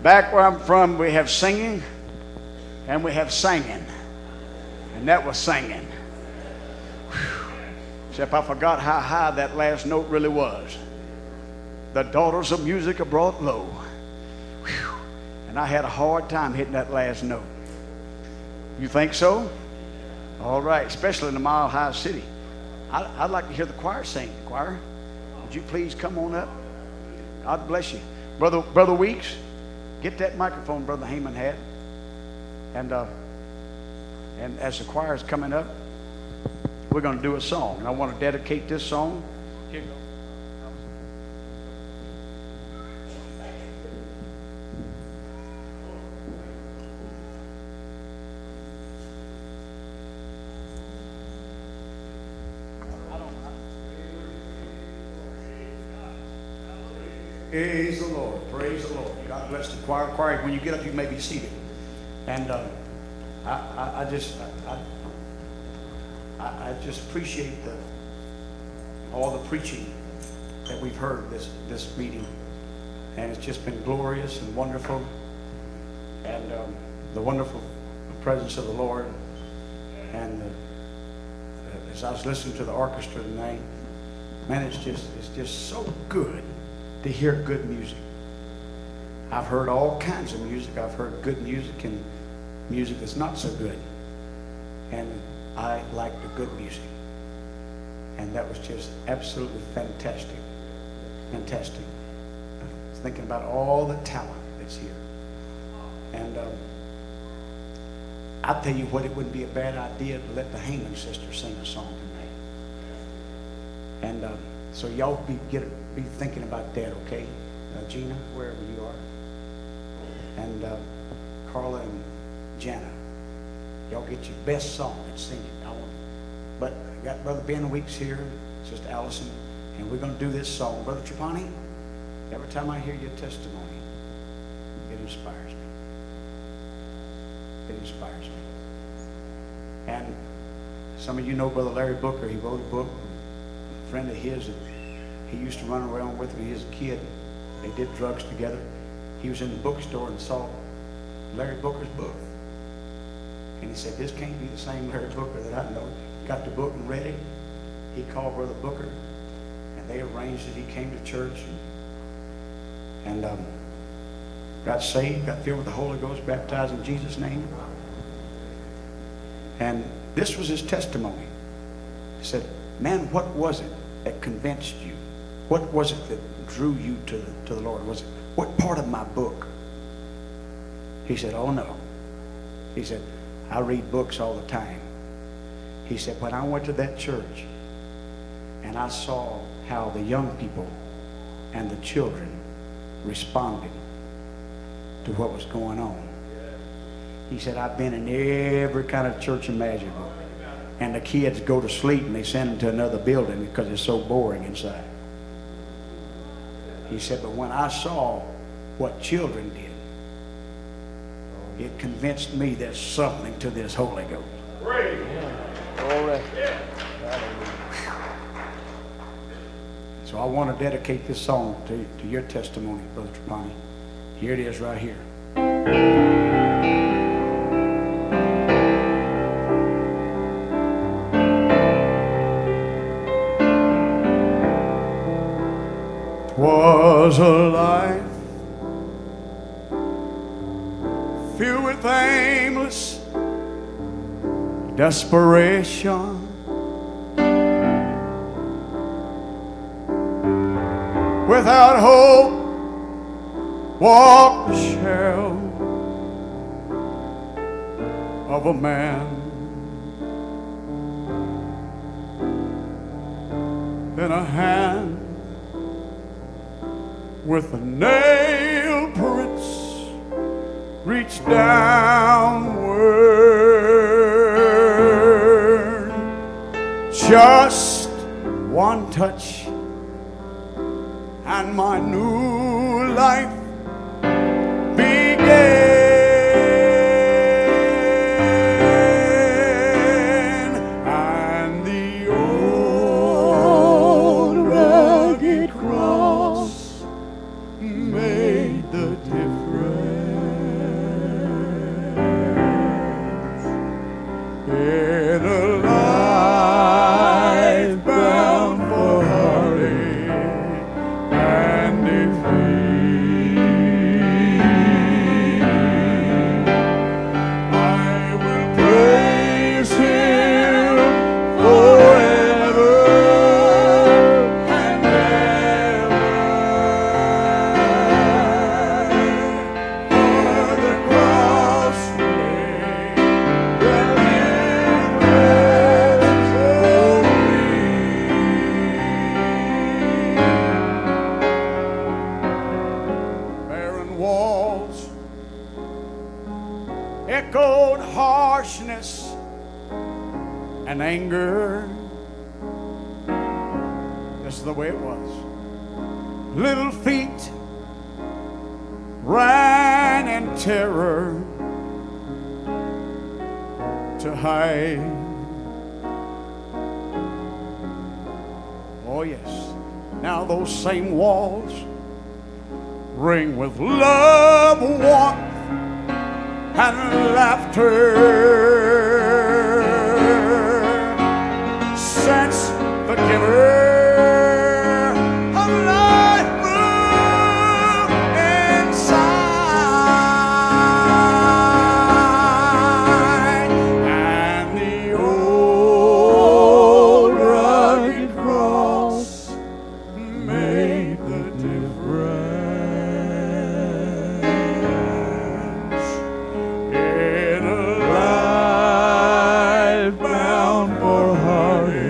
back where I'm from, we have singing and we have singing. And that was singing. Whew. Except I forgot how high that last note really was. The daughters of music are brought low. Whew. And I had a hard time hitting that last note. You think so? All right, especially in the Mile High City. I, I'd like to hear the choir sing. Choir, would you please come on up? God bless you. Brother, Brother Weeks, get that microphone Brother Heyman had. And, uh, and as the choir is coming up, we're going to do a song. And I want to dedicate this song. Here you go. Praise the Lord. Praise the Lord. God bless the choir. Choir, when you get up, you may be seated. And uh, I, I, I just, I, I, I just appreciate the all the preaching that we've heard this this meeting, and it's just been glorious and wonderful, and um, the wonderful presence of the Lord. And the, as I was listening to the orchestra tonight, man, it's just it's just so good to hear good music. I've heard all kinds of music. I've heard good music and music that's not so good. And I like the good music. And that was just absolutely fantastic. Fantastic. I was thinking about all the talent that's here. And um, I'll tell you what, it wouldn't be a bad idea to let the Heyman sister sing a song tonight. And um, so y'all be get it. Be thinking about that, okay? Uh, Gina, wherever you are, and uh, Carla and Jana, y'all get your best song and sing it. I want, but I got Brother Ben Weeks here, Sister Allison, and we're going to do this song. Brother Trapani, every time I hear your testimony, it inspires me. It inspires me. And some of you know Brother Larry Booker. He wrote a book. A friend of his. He used to run around with me as a kid. They did drugs together. He was in the bookstore and saw Larry Booker's book. And he said, this can't be the same Larry Booker that I know. Got the book and read it. He called Brother Booker, and they arranged that he came to church and, and um, got saved, got filled with the Holy Ghost, baptized in Jesus' name. And this was his testimony. He said, man, what was it that convinced you? What was it that drew you to the, to the Lord? Was it, what part of my book? He said, oh no. He said, I read books all the time. He said, when I went to that church and I saw how the young people and the children responded to what was going on. He said, I've been in every kind of church imaginable. And the kids go to sleep and they send them to another building because it's so boring inside. He said, but when I saw what children did, it convinced me there's something to this Holy Ghost. Praise. Right. Yeah. So I want to dedicate this song to, to your testimony, Brother Trapani. Here it is right here. Was a life filled with aimless desperation. Without hope, walk the shell of a man. Then a hand with a nail prints reached downward. Just one touch and my new life began, and the old rugged cross made the difference in a life bound for heartache. Anger. This is the way it was. Little feet ran in terror to hide. Oh yes, now those same walls ring with love, warmth, and laughter. Since the giver of life moved inside, and the old rugged cross made the difference in a life bound for heartache.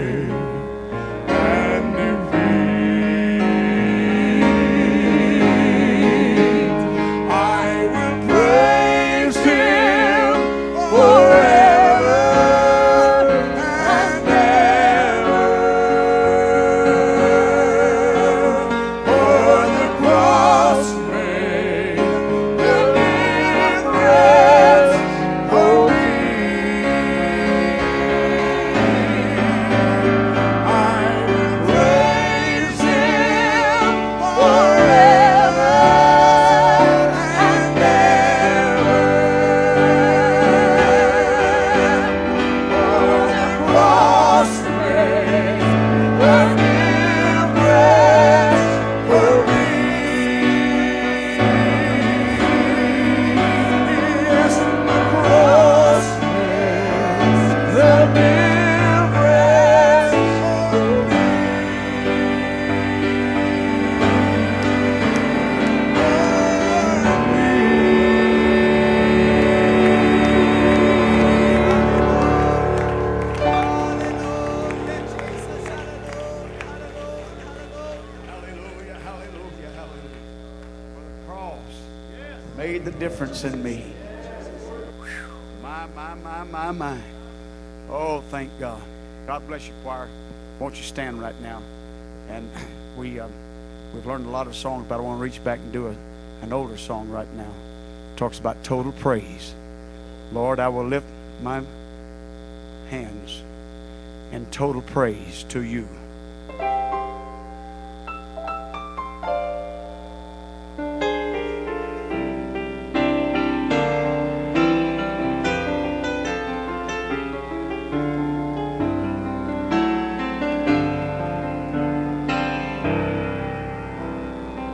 In me. Whew. My, my, my, my, my. Oh, thank God. God bless you, choir. Won't you stand right now? And we, um, we've learned a lot of songs, but I want to reach back and do a, an older song right now. It talks about total praise. Lord, I will lift my hands in total praise to you. Lord, I will lift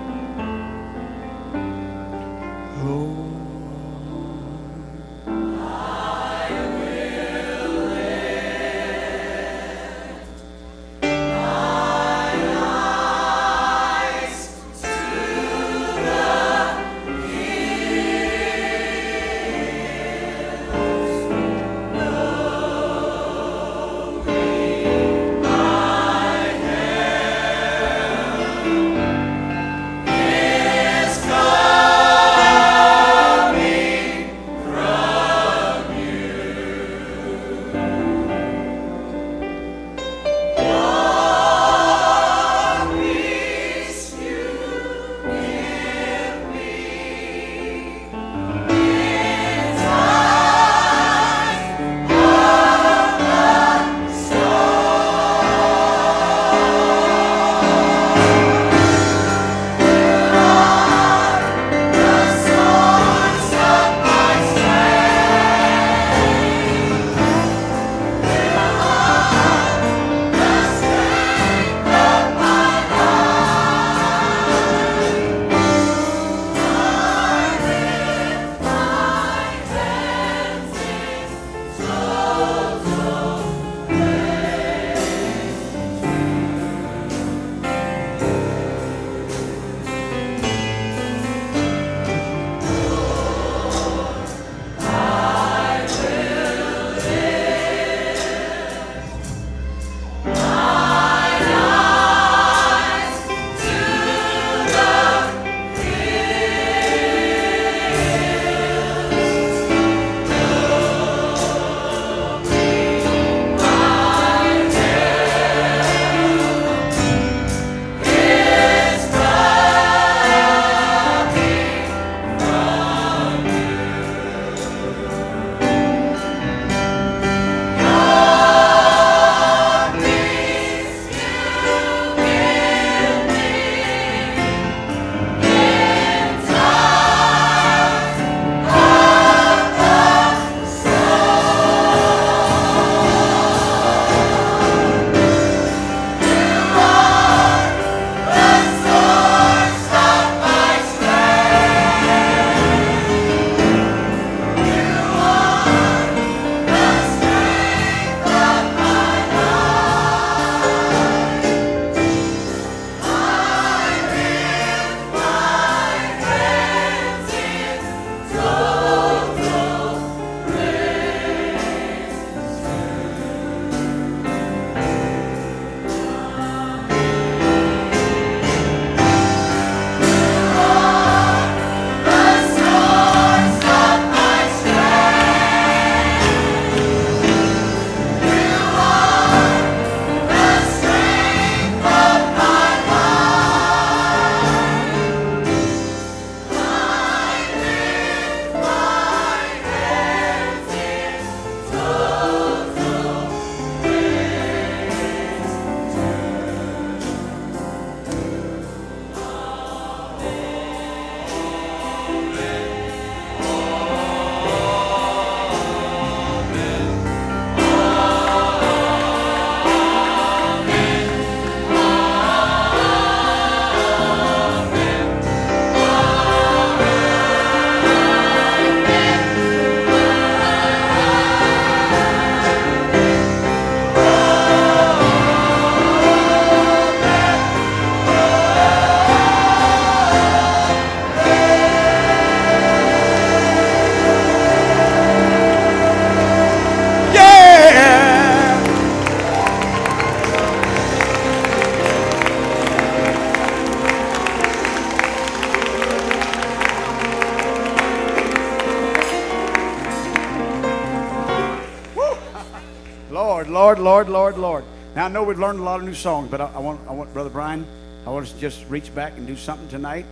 Lord, Lord, Lord, Lord. Now, I know we've learned a lot of new songs, but I, I want, I want Brother Brian, I want us to just reach back and do something tonight.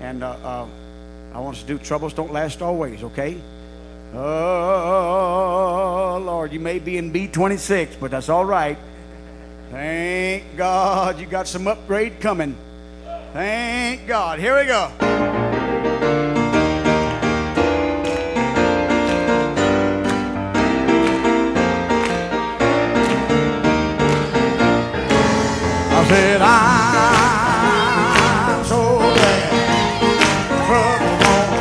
And uh, uh, I want us to do Troubles Don't Last Always, okay? Oh, Lord, you may be in B twenty-six, but that's all right. Thank God you got some upgrade coming. Thank God. Here we go. I said, I'm so glad trouble won't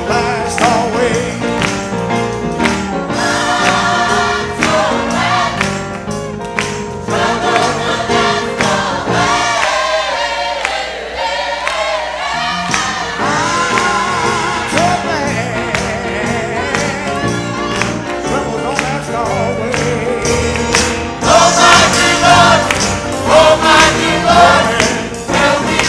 last always. I'm so glad trouble won't last always. I'm so glad trouble won't last always. Oh, my dear Lord, oh, my dear Lord. Lord, tell me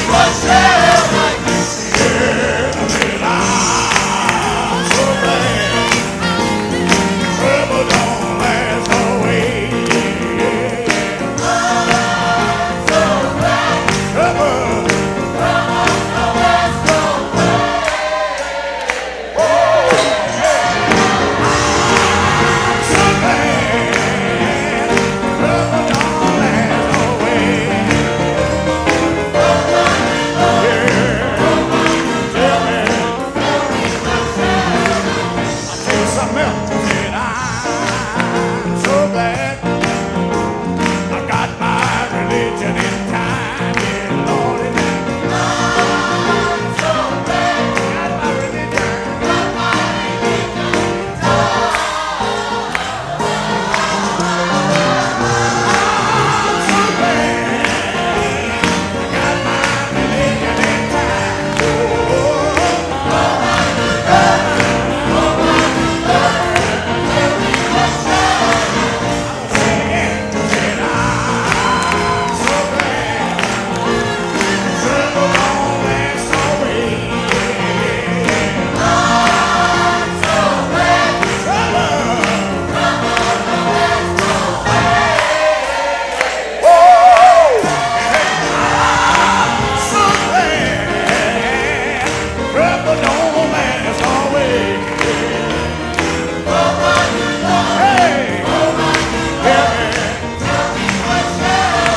what shall I do? Yeah,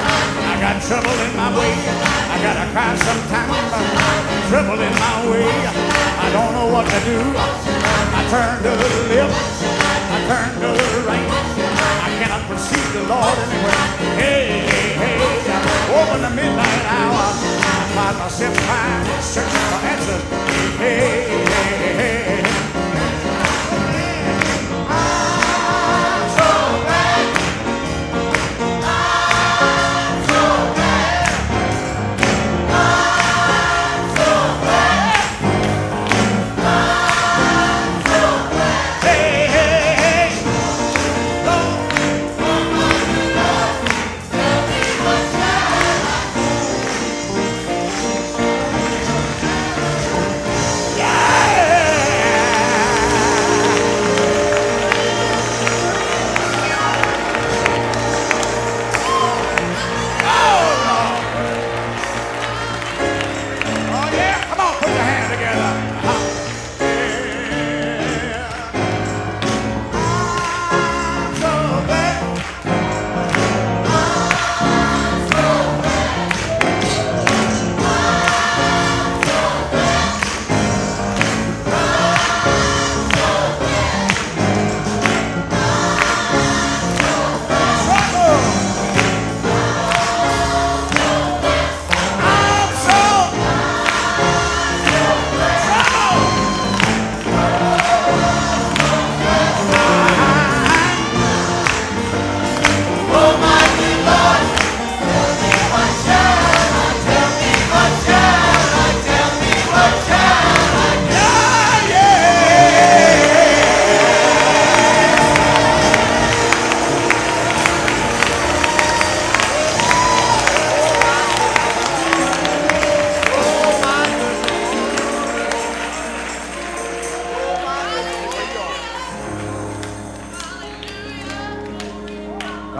I'm so glad trouble don't last always. Yeah, I'm so glad trouble don't last always. Oh, yeah. I'm so glad trouble don't last always.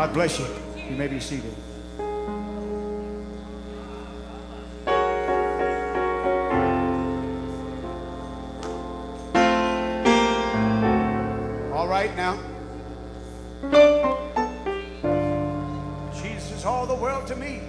God bless you. You may be seated. All right now. Jesus is all the world to me.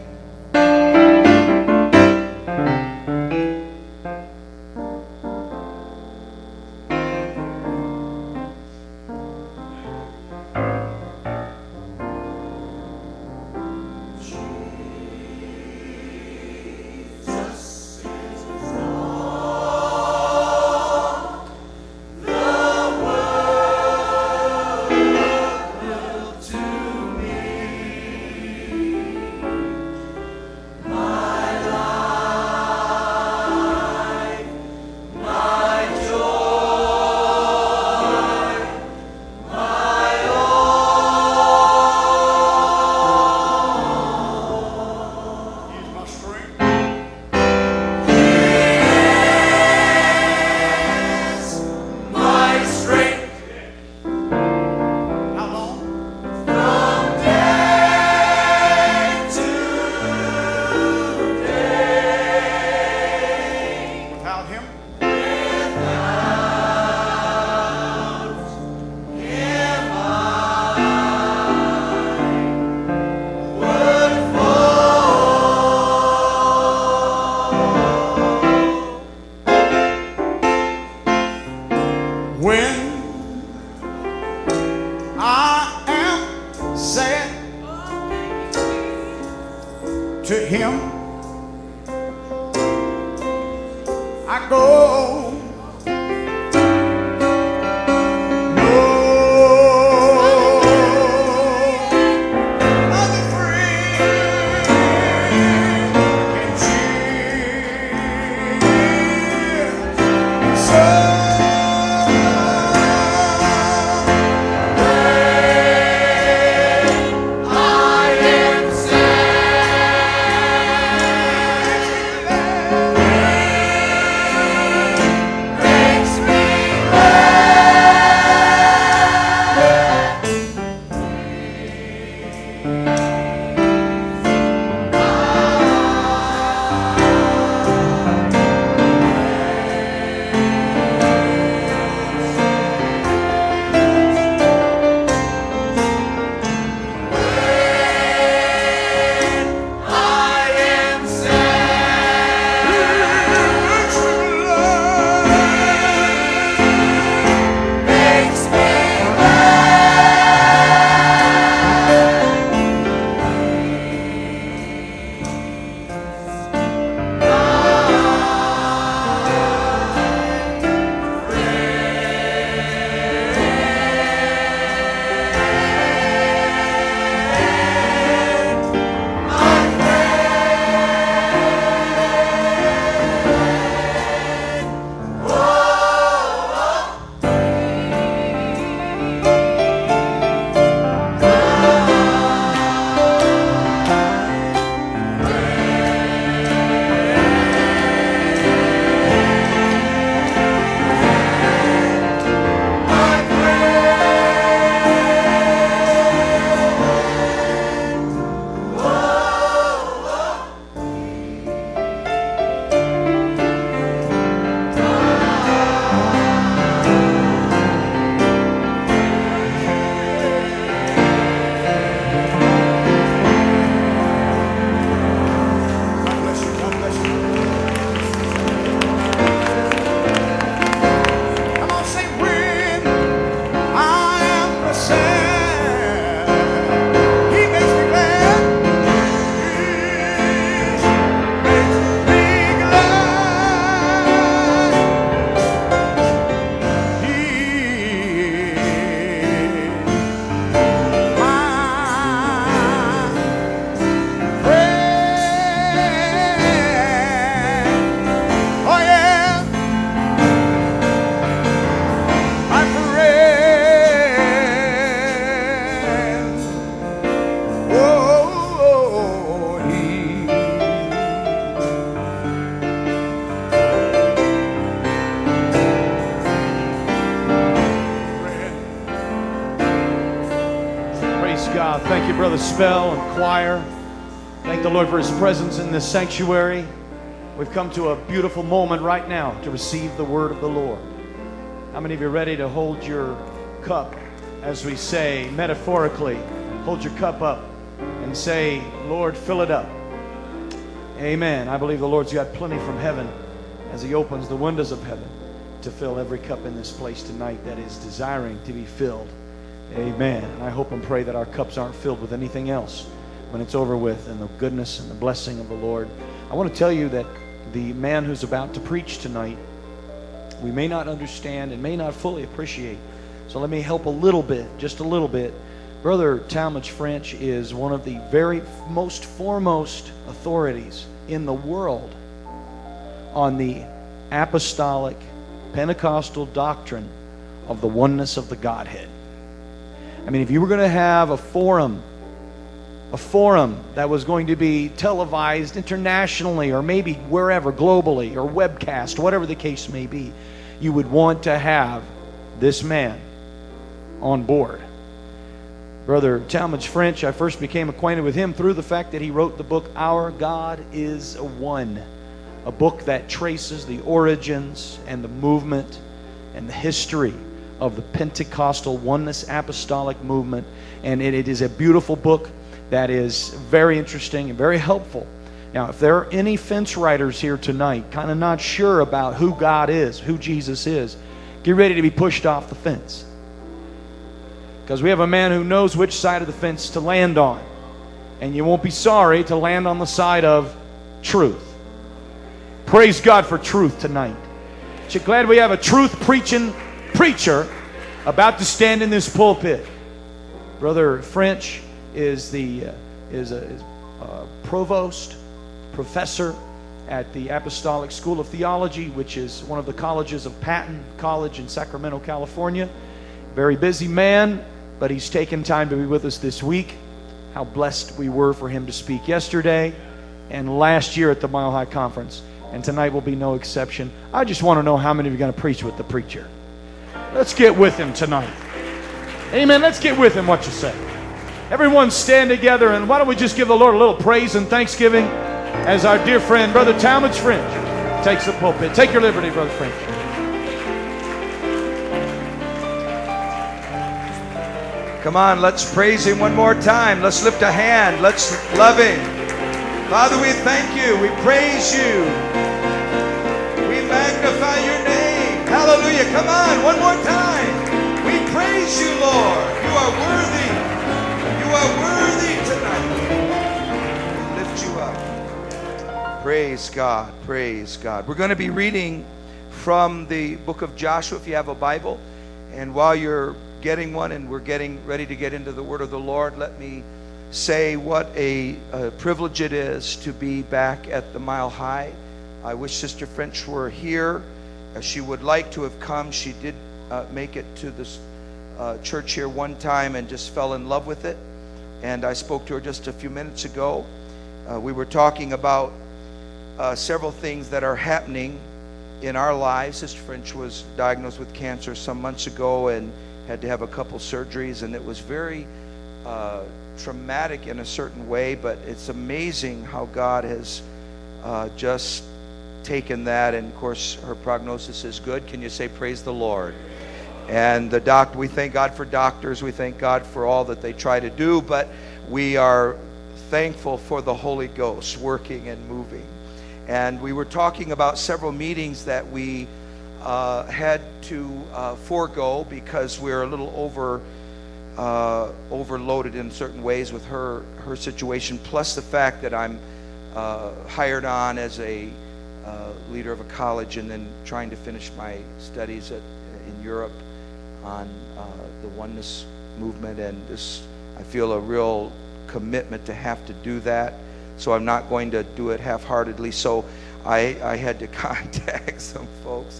God. Thank you, Brother Spell and choir. Thank the Lord for his presence in this sanctuary. We've come to a beautiful moment right now to receive the word of the Lord. How many of you are ready to hold your cup, as we say metaphorically, hold your cup up and say, Lord, fill it up. Amen. I believe the Lord's got plenty from heaven as he opens the windows of heaven to fill every cup in this place tonight that is desiring to be filled. Amen. And I hope and pray that our cups aren't filled with anything else when it's over with, and the goodness and the blessing of the Lord. I want to tell you that the man who's about to preach tonight, we may not understand and may not fully appreciate. So let me help a little bit, just a little bit. Brother Talmadge French is one of the very most foremost authorities in the world on the apostolic Pentecostal doctrine of the oneness of the Godhead. I mean, if you were going to have a forum, a forum that was going to be televised internationally, or maybe wherever, globally, or webcast, whatever the case may be, you would want to have this man on board. Brother Talmadge French, I first became acquainted with him through the fact that he wrote the book, Our God is One, a book that traces the origins and the movement and the history of the Pentecostal Oneness Apostolic Movement. And it, it is a beautiful book that is very interesting and very helpful. Now, if there are any fence riders here tonight, kind of not sure about who God is, who Jesus is, get ready to be pushed off the fence. Because we have a man who knows which side of the fence to land on. And you won't be sorry to land on the side of truth. Praise God for truth tonight. So glad we have a truth-preaching preacher about to stand in this pulpit. Brother French is the uh, is a is, uh, provost, professor at the Apostolic School of Theology, which is one of the colleges of Patton College in Sacramento, California. Very busy man, but he's taken time to be with us this week. How blessed we were for him to speak yesterday and last year at the Mile High Conference. And tonight will be no exception. I just want to know how many of you are going to preach with the preacher. Let's get with him tonight. Amen. Let's get with him, what you say. Everyone stand together, and why don't we just give the Lord a little praise and thanksgiving as our dear friend, Brother Talmadge French, takes the pulpit. Take your liberty, Brother French. Come on, let's praise him one more time. Let's lift a hand. Let's love him. Father, we thank you. We praise you. We magnify your name. Hallelujah. Come on, one more time. We praise you, Lord. You are worthy. You are worthy tonight. We lift you up. Praise God. Praise God. We're going to be reading from the book of Joshua, if you have a Bible. And while you're getting one and we're getting ready to get into the word of the Lord, let me say what a, a privilege it is to be back at the Mile High. I wish Sister French were here. She would like to have come. She did uh, make it to this uh, church here one time and just fell in love with it. And I spoke to her just a few minutes ago. Uh, we were talking about uh, several things that are happening in our lives. Sister French was diagnosed with cancer some months ago and had to have a couple surgeries, and it was very uh, traumatic in a certain way, but it's amazing how God has uh, just taken that, and of course her prognosis is good. Can you say praise the Lord? And the doc we thank God for doctors, we thank God for all that they try to do, but we are thankful for the Holy Ghost working and moving. And we were talking about several meetings that we uh, had to uh, forego because we're a little over Uh, overloaded in certain ways with her her situation, plus the fact that I'm uh, hired on as a uh, leader of a college, and then trying to finish my studies at, in Europe on uh, the oneness movement. And this, I feel a real commitment to have to do that, so I'm not going to do it half-heartedly. So I, I had to contact some folks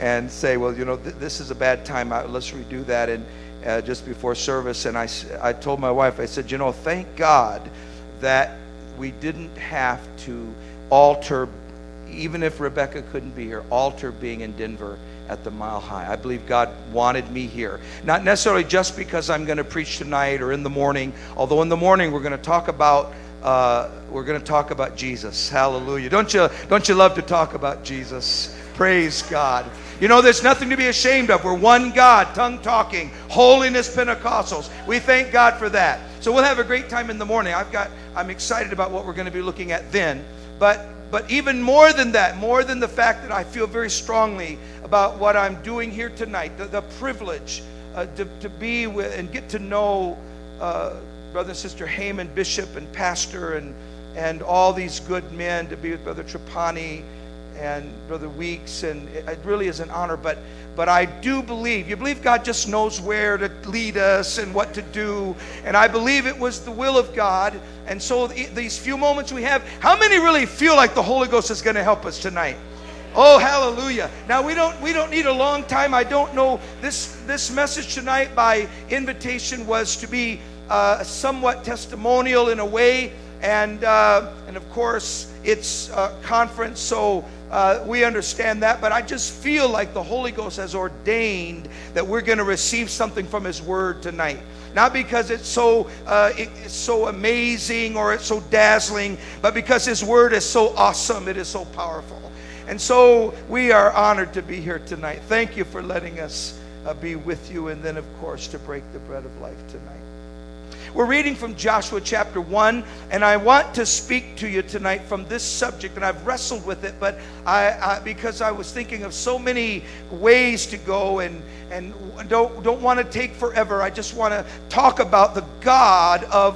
and say, well, you know, th this is a bad time, I, let's redo that. And Uh, just before service, and I, I told my wife, I said, you know, thank God that we didn't have to alter, even if Rebecca couldn't be here, alter being in Denver at the Mile High. I believe God wanted me here. Not necessarily just because I'm going to preach tonight or in the morning, although in the morning we're going to talk about uh, we're going to talk about Jesus. Hallelujah. Don't you don't you love to talk about Jesus? Praise God. You know, there's nothing to be ashamed of. We're one God, tongue-talking, holiness Pentecostals. We thank God for that. So we'll have a great time in the morning. I've got, I'm excited about what we're going to be looking at then. But, but even more than that, more than the fact that I feel very strongly about what I'm doing here tonight, the, the privilege uh, to, to be with and get to know uh, Brother and Sister Heyman, Bishop and Pastor, and, and all these good men, to be with Brother Trapani and Brother Weeks, and it really is an honor. But but I do believe, you believe God just knows where to lead us and what to do, and I believe it was the will of God. And so these few moments we have, how many really feel like the Holy Ghost is going to help us tonight? Oh, hallelujah. Now we don't we don't need a long time. I don't know, this this message tonight by invitation was to be uh, somewhat testimonial in a way, and uh, and of course it's a conference, so Uh, we understand that, but I just feel like the Holy Ghost has ordained that we're going to receive something from His Word tonight. Not because it's so uh, it, it's so amazing or it's so dazzling, but because His Word is so awesome, it is so powerful. And so we are honored to be here tonight. Thank you for letting us uh, be with you, and then, of course, to break the bread of life tonight. We're reading from Joshua chapter one, and I want to speak to you tonight from this subject, and I've wrestled with it, but I, I because I was thinking of so many ways to go, and and don't don't want to take forever. I just want to talk about the God of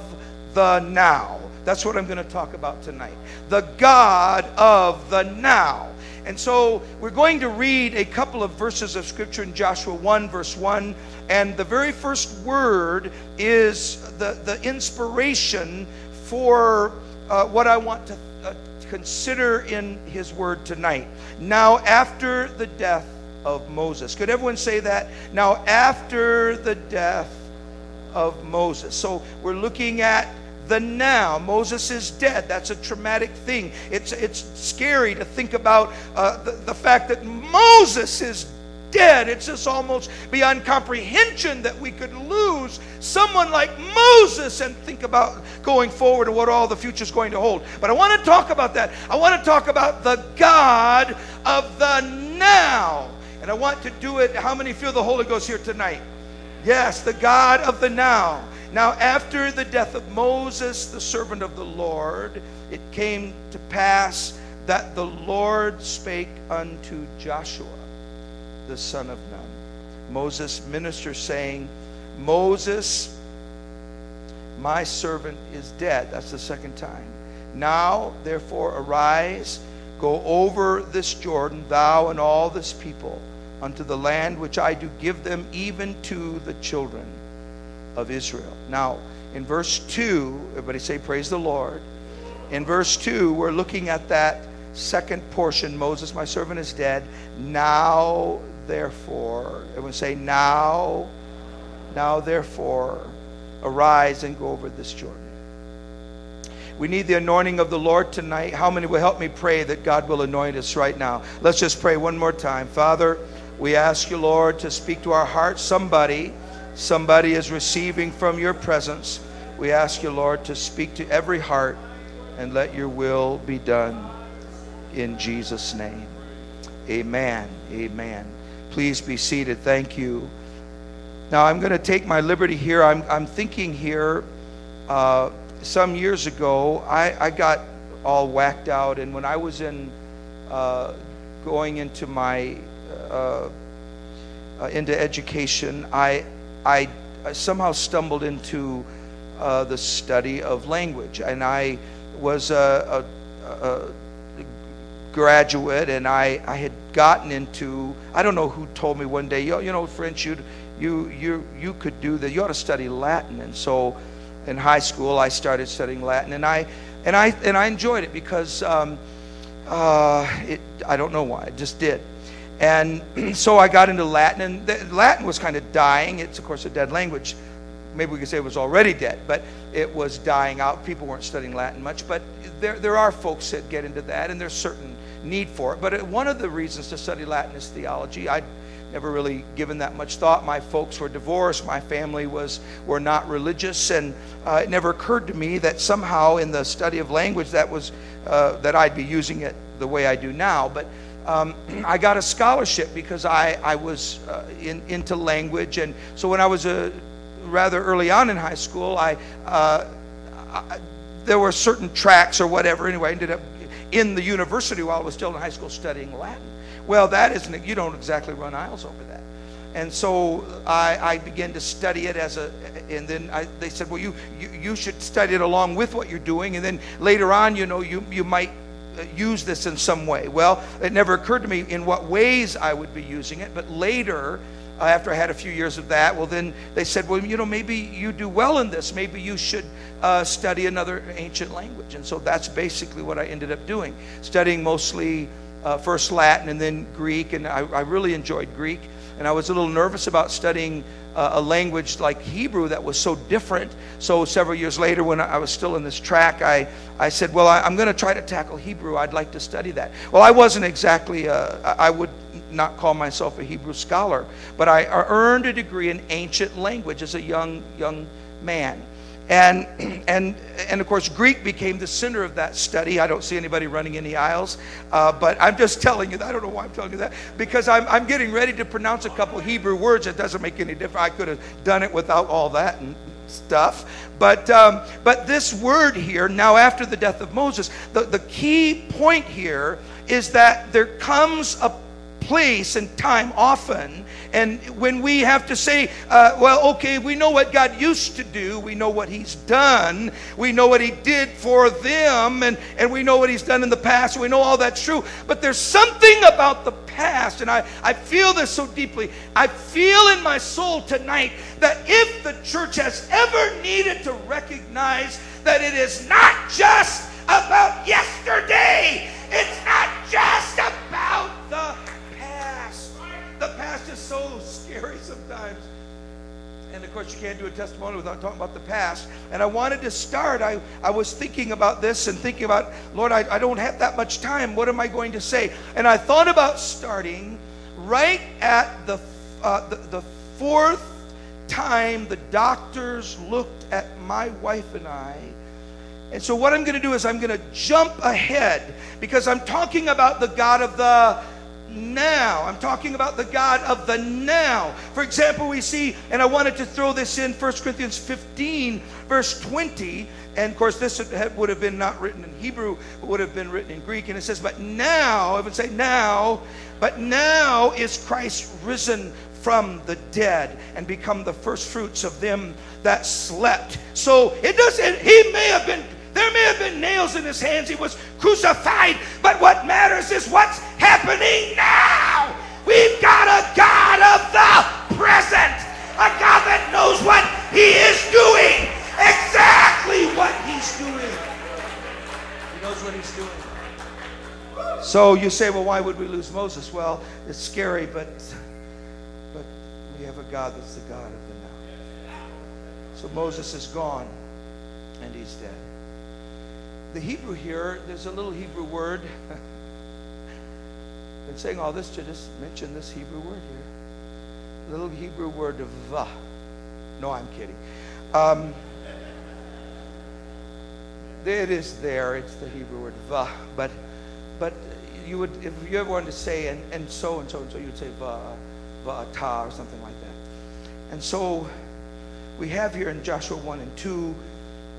the now. That's what I'm going to talk about tonight. The God of the now. And so we're going to read a couple of verses of Scripture in Joshua one, verse one. And the very first word is the, the inspiration for uh, what I want to uh, consider in His Word tonight. Now, after the death of Moses. Could everyone say that? Now, after the death of Moses. So we're looking at the now. Moses is dead. That's a traumatic thing. It's it's scary to think about uh, the, the fact that Moses is dead. It's just almost beyond comprehension that we could lose someone like Moses and think about going forward and what all the future is going to hold. But I want to talk about that. I want to talk about the God of the now. And I want to do it. How many feel the Holy Ghost here tonight? Yes, the God of the now. Now, after the death of Moses, the servant of the Lord, it came to pass that the Lord spake unto Joshua, the son of Nun, Moses' minister, saying, Moses, my servant, is dead. That's the second time. Now, therefore, arise, go over this Jordan, thou and all this people, unto the land which I do give them, even to the children of Israel. Now, in verse two, everybody say, praise the Lord. In verse two, we're looking at that second portion. Moses, my servant, is dead. Now, therefore, everyone say, now, now, therefore, arise and go over this Jordan. We need the anointing of the Lord tonight. How many will help me pray that God will anoint us right now? Let's just pray one more time. Father, we ask you, Lord, to speak to our hearts. Somebody, somebody is receiving from your presence. We ask you, Lord, to speak to every heart and let your will be done in Jesus' name. Amen. Amen. Please be seated. Thank you. Now, I'm going to take my liberty here. I'm, I'm thinking here, uh, some years ago, I, I got all whacked out. And when I was in uh, going into my uh, uh, into education, I I somehow stumbled into uh, the study of language, and I was a, a, a graduate, and I, I had gotten into, I don't know who told me one day, you, you know, French, you you you you could do that. You ought to study Latin. And so, in high school, I started studying Latin, and I and I and I enjoyed it because um, uh, it, I don't know why, I just did. And so I got into Latin, and the, Latin was kind of dying. It's, of course, a dead language. Maybe we could say it was already dead, but it was dying out. People weren't studying Latin much, but there, there are folks that get into that, and there's certain need for it. But one of the reasons to study Latin is theology. I'd never really given that much thought. My folks were divorced. My family was were not religious, and uh, it never occurred to me that somehow in the study of language that was uh, that I'd be using it the way I do now. But Um, I got a scholarship because I, I was uh, in, into language. And so when I was a, rather early on in high school, I, uh, I there were certain tracks or whatever. Anyway, I ended up in the university while I was still in high school studying Latin. Well, that isn't, you don't exactly run aisles over that. And so I, I began to study it as a, and then I, they said, well, you, you, you should study it along with what you're doing. And then later on, you know, you, you might use this in some way. Well, it never occurred to me in what ways I would be using it, but later, uh, after I had a few years of that, well, then they said, well, you know, maybe you do well in this. Maybe you should uh, study another ancient language. And so that's basically what I ended up doing, studying mostly uh, first Latin and then Greek, and I, I really enjoyed Greek. And I was a little nervous about studying uh, a language like Hebrew that was so different. So several years later, when I was still in this track, I, I said, well, I, I'm going to try to tackle Hebrew. I'd like to study that. Well, I wasn't exactly, a, I would not call myself a Hebrew scholar, but I earned a degree in ancient language as a young, young man. And, and, and of course, Greek became the center of that study. I don't see anybody running any aisles, uh, but I'm just telling you that. I don't know why I'm telling you that, because I'm, I'm getting ready to pronounce a couple Hebrew words. That doesn't make any difference. I could have done it without all that and stuff. But, um, but this word here, now after the death of Moses, the, the key point here is that there comes a place and time often, and when we have to say, uh, well, okay, we know what God used to do, we know what he's done, we know what he did for them, and, and we know what he's done in the past, we know all that's true, but there's something about the past, and I, I feel this so deeply, I feel in my soul tonight that if the church has ever needed to recognize that it is not just about yesterday, it's not just about the The past is so scary sometimes. And of course, you can't do a testimony without talking about the past. And I wanted to start. I, I was thinking about this and thinking about, Lord, I, I don't have that much time. What am I going to say? And I thought about starting right at the, uh, the, the fourth time the doctors looked at my wife and I. And so what I'm going to do is I'm going to jump ahead, because I'm talking about the God of the now. I'm talking about the God of the now. For example, we see, and I wanted to throw this in, First Corinthians fifteen, verse twenty. And of course, this would have been not written in Hebrew, but would have been written in Greek. And it says, but now, I would say now, but now is Christ risen from the dead and become the first fruits of them that slept. So it doesn't, he may have been, there may have been nails in his hands. He was crucified. But what matters is what's happening now. We've got a God of the present. A God that knows what he is doing. Exactly what he's doing. He knows what he's doing. So you say, well, why would we lose Moses? Well, it's scary, but, but we have a God that's the God of the now. So Moses is gone, and he's dead. The Hebrew here, there's a little Hebrew word. I've been saying all this to just mention this Hebrew word here. Little Hebrew word of va. No, I'm kidding. Um, it is there. It's the Hebrew word va. But, but you would, if you ever wanted to say and, and so and so and so, you'd say va, va'ata or something like that. And so we have here in Joshua one and two,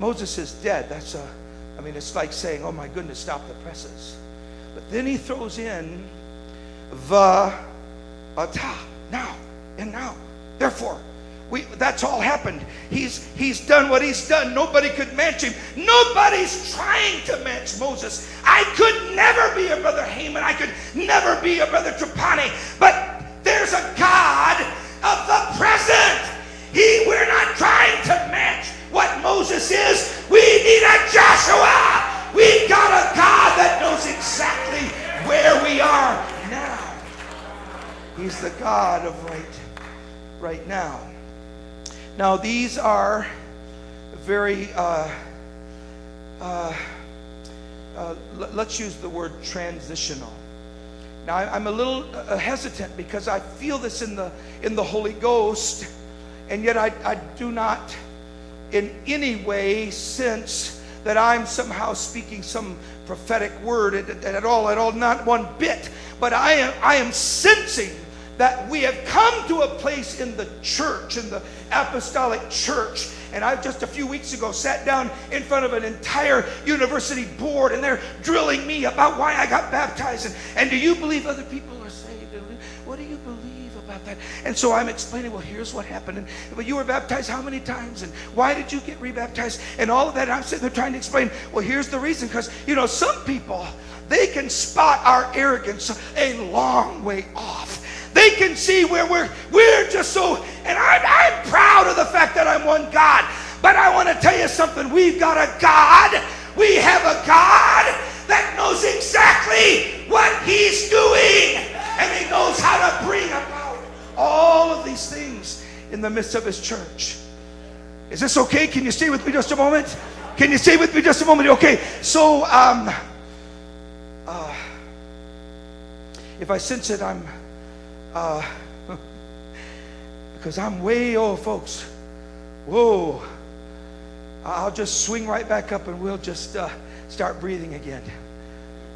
Moses is dead. That's a I mean, it's like saying, oh my goodness, stop the presses. But then he throws in, va'ata, now, and now. Therefore, we, that's all happened. He's, he's done what he's done. Nobody could match him. Nobody's trying to match Moses. I could never be a Brother Heyman. I could never be a Brother Trapani. But there's a God of the present. He, we're not trying to match what Moses is. We need a Joshua. We've got a God that knows exactly where we are now. He's the God of right, right now. Now these are very, uh, uh, uh, let's use the word transitional. Now, I'm a little hesitant because I feel this in the, in the Holy Ghost, and yet I, I do not in any way sense that I'm somehow speaking some prophetic word at, at all, at all, not one bit. But I am, I am sensing that we have come to a place in the church, in the apostolic church. And I just a few weeks ago sat down in front of an entire university board, and they're drilling me about why I got baptized. And, and do you believe other people are saved? What do you believe about that? And so I'm explaining, well, here's what happened. And, but you were baptized how many times? And why did you get rebaptized? And all of that. And I'm sitting there trying to explain, well, here's the reason. Because, you know, some people, they can spot our arrogance a long way off. They can see where we're, we're just so, and I'm, I'm proud of the fact that I'm one God. But I want to tell you something. We've got a God. We have a God that knows exactly what he's doing. And he knows how to bring about all of these things in the midst of his church. Is this okay? Can you stay with me just a moment? Can you stay with me just a moment? Okay. So, um, uh, if I sense it, I'm... Uh, because I'm way old, folks. Whoa. I'll just swing right back up and we'll just uh, start breathing again.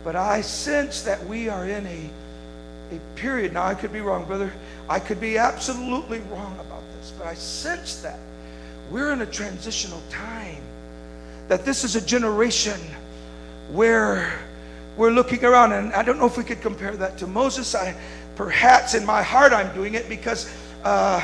But I sense that we are in a a period. Now, I could be wrong, brother. I could be absolutely wrong about this. But I sense that we're in a transitional time. That this is a generation where we're looking around. And I don't know if we could compare that to Moses. I Perhaps in my heart I'm doing it because, uh,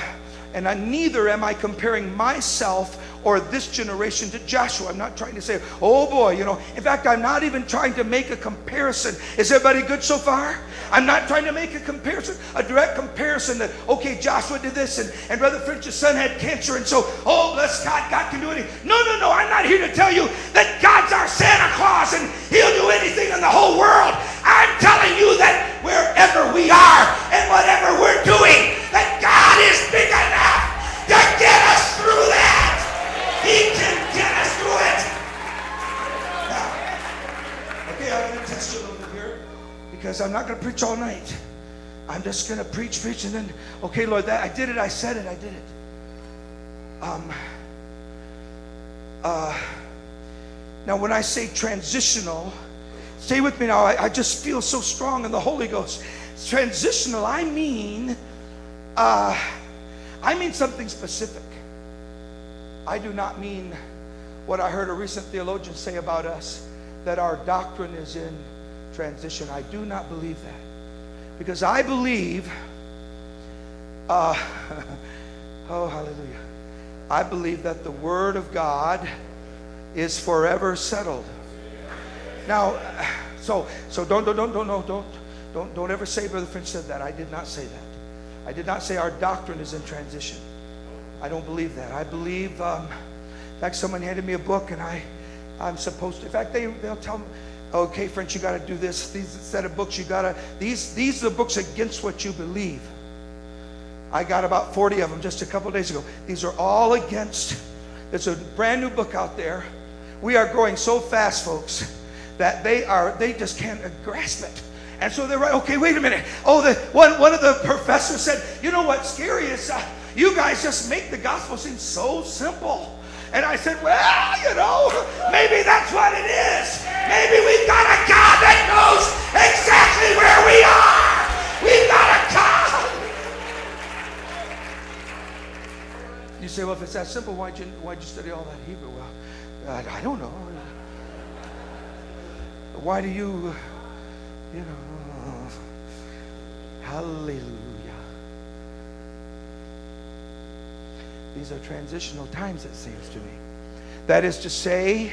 and I, neither am I comparing myself or this generation to Joshua. I'm not trying to say, oh boy, you know. In fact, I'm not even trying to make a comparison. Is everybody good so far? I'm not trying to make a comparison, a direct comparison that, okay, Joshua did this, and, and Brother French's son had cancer, and so, oh, bless God, God can do anything. No, no, no, I'm not here to tell you that God's our Santa Claus and he'll do anything in the whole world. I'm telling you that wherever we are and whatever we're doing, that God is big enough to get us through that. He can get us through it. Now, okay, I'm going to test you a little bit here because I'm not going to preach all night. I'm just going to preach, preach, and then, okay, Lord, that I did it, I said it, I did it. Um. Uh. Now, when I say transitional, stay with me now. I, I just feel so strong in the Holy Ghost. Transitional, I mean, uh, I mean something specific. I do not mean what I heard a recent theologian say about us, that our doctrine is in transition. I do not believe that. Because I believe, uh, oh, hallelujah. I believe that the Word of God is forever settled. Now, so so don't don't don't don't don't don't don't ever say Brother French said that. I did not say that. I did not say our doctrine is in transition. I don't believe that. I believe. Um, in fact, someone handed me a book, and I I'm supposed to. In fact, they they'll tell me, okay, French, you got to do this. These set of books, you gotta these these are the books against what you believe. I got about forty of them just a couple days ago. These are all against. There's a brand new book out there. We are growing so fast, folks, that they are, they just can't grasp it. And so they're right, okay, wait a minute. Oh, the, one, one of the professors said, you know what's scary is uh, you guys just make the gospel seem so simple. And I said, well, you know, maybe that's what it is. Maybe we've got a God that knows exactly where we are. We've got a God. You say, well, if it's that simple, why'd you, why'd you study all that Hebrew? Well, uh, I don't know. Why do you, you know, hallelujah. These are transitional times, it seems to me. That is to say,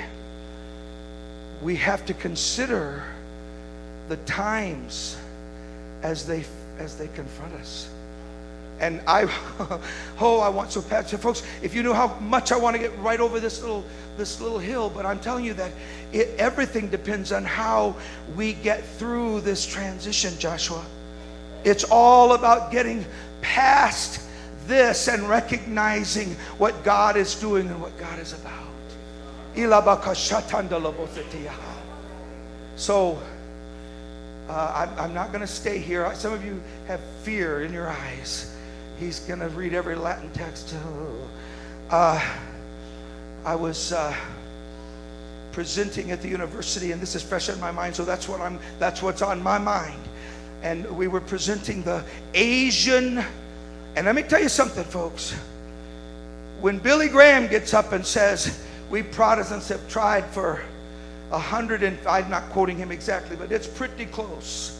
we have to consider the times as they as they confront us. And I, oh, I want so passionate, folks. If you knew how much I want to get right over this little this little hill, but I'm telling you that it, everything depends on how we get through this transition, Joshua. It's all about getting past this and recognizing what God is doing and what God is about. So Uh, I'm, I'm not going to stay here. Some of you have fear in your eyes. He's going to read every Latin text. Uh, I was uh, presenting at the university, and this is fresh in my mind, so that's what I'm. That's what's on my mind. And we were presenting the Asian. And let me tell you something, folks. When Billy Graham gets up and says, "We Protestants have tried for a hundred and," I'm not quoting him exactly, but it's pretty close.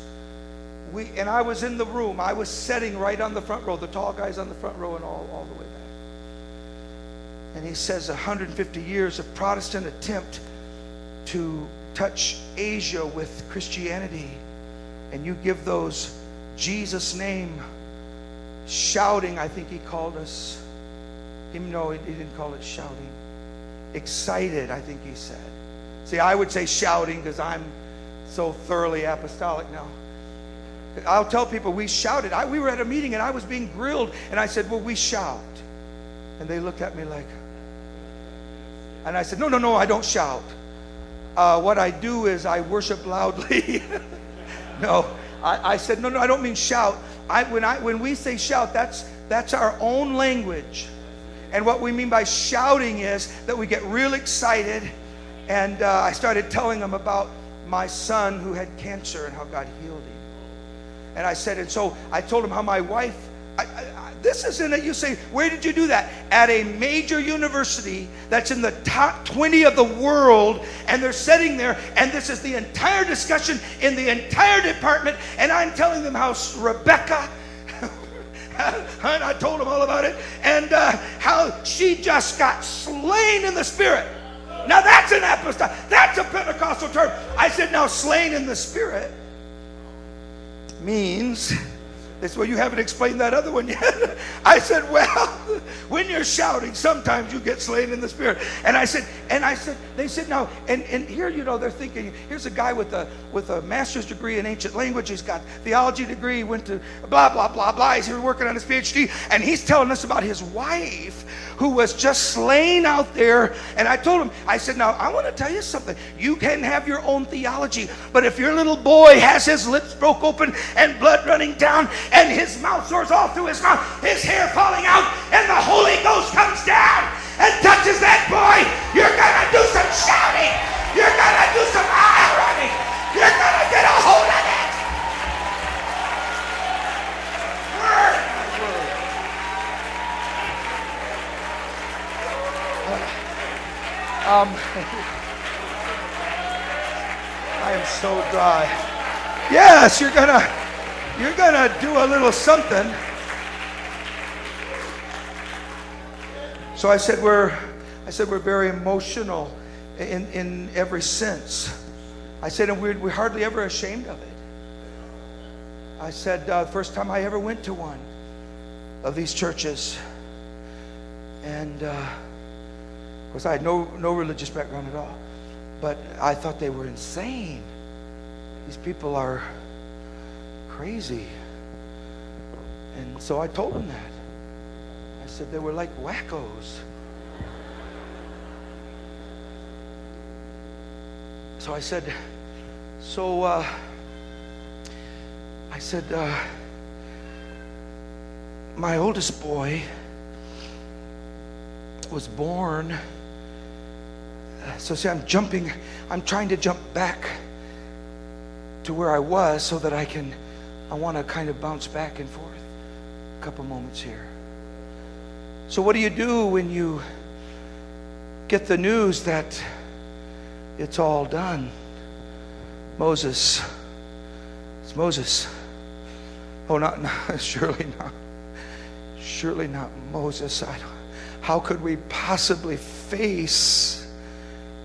We, and I was in the room. I was sitting right on the front row. The tall guy's on the front row and all, all the way back. And he says one hundred fifty years of Protestant attempt to touch Asia with Christianity. And you give those Jesus' name shouting, I think he called us. Him, no, he didn't call it shouting. Excited, I think he said. See, I would say shouting because I'm so thoroughly apostolic now. I'll tell people we shouted. I, we were at a meeting and I was being grilled. And I said, well, we shout. And they looked at me like. And I said, no, no, no, I don't shout. Uh, what I do is I worship loudly. No, I, I said, no, no, I don't mean shout. I, when, I, when we say shout, that's, that's our own language. And what we mean by shouting is that we get real excited. And uh, I started telling them about my son who had cancer and how God healed him. And I said, and so I told him how my wife, I, I, this isn't it. You say, where did you do that? At a major university that's in the top twenty of the world. And they're sitting there. And this is the entire discussion in the entire department. And I'm telling them how Rebecca, and I told them all about it. And uh, how she just got slain in the Spirit. Now that's an apostolic, that's a Pentecostal term. I said, now slain in the Spirit means, that's where you haven't explained that other one yet. I said, well, when you're shouting, sometimes you get slain in the Spirit. And I said, and I said, they said, no, and, and here, you know, they're thinking, here's a guy with a with a master's degree in ancient language. He's got theology degree, went to blah, blah, blah, blah. He's here working on his P H D. And he's telling us about his wife who was just slain out there. And I told him, I said, now, I want to tell you something. You can have your own theology, but if your little boy has his lips broke open and blood running down and his mouth soars off through his mouth, his hair falling out, and the Holy Ghost comes down and touches that boy, you're going to do some shouting. You're going to do some eye running. You're going to get a hold of it. Word. Um, I am so dry. Yes, you're going to, you're going to do a little something. So I said, we're, I said, we're very emotional in, in every sense. I said, and we're, we're hardly ever ashamed of it. I said, uh, first time I ever went to one of these churches. And, uh, of course, I had no, no religious background at all. But I thought they were insane. These people are crazy. And so I told them that. I said, they were like wackos. So I said, so uh, I said, uh, my oldest boy was born. So see, I'm jumping, I'm trying to jump back to where I was so that I can, I want to kind of bounce back and forth a couple moments here. So what do you do when you get the news that it's all done? Moses. It's Moses. Oh, not, not surely not. Surely not Moses. I don't, how could we possibly face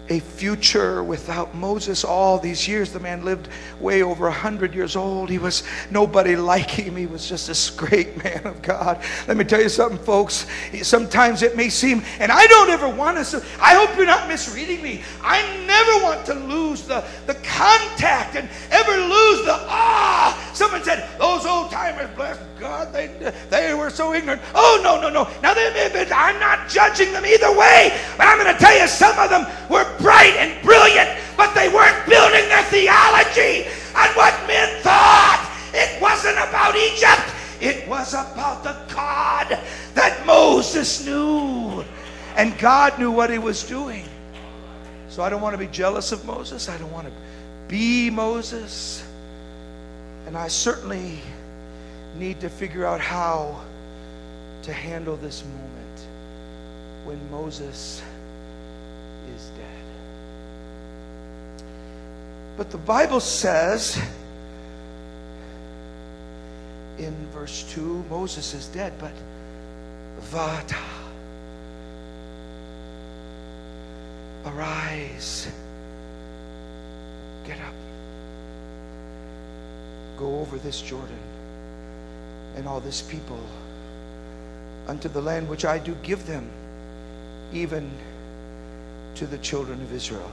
a future without Moses? All these years, the man lived way over a hundred years old. He was nobody like him. He was just this great man of God. Let me tell you something, folks. Sometimes it may seem, and I don't ever want to, I hope you're not misreading me. I never want to lose the, the contact and ever lose the ah. Someone said, those old timers, bless God, they, they were so ignorant. Oh, no, no, no. Now, they may have been, I'm not judging them either way, but I'm going to tell you some of them were bright and brilliant, but they weren't building their theology. and what men thought. It wasn't about Egypt. It was about the God that Moses knew. And God knew what he was doing. So I don't want to be jealous of Moses. I don't want to be Moses. And I certainly need to figure out how to handle this moment when Moses is dead. But the Bible says in verse two, Moses is dead, but Vata, arise, get up, go over this Jordan and all this people unto the land which I do give them, even to the children of Israel.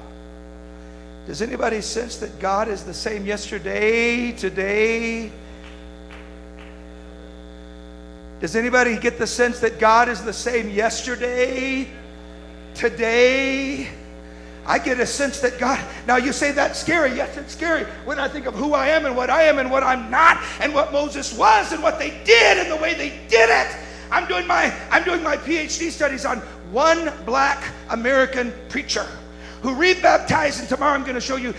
Does anybody sense that God is the same yesterday, today? Does anybody get the sense that God is the same yesterday, today? I get a sense that God, now you say that's scary. Yes, it's scary when I think of who I am and what I am and what I'm not and what Moses was and what they did and the way they did it. I'm doing my, I'm doing my PhD studies on one black American preacher who rebaptized, and tomorrow I'm going to show you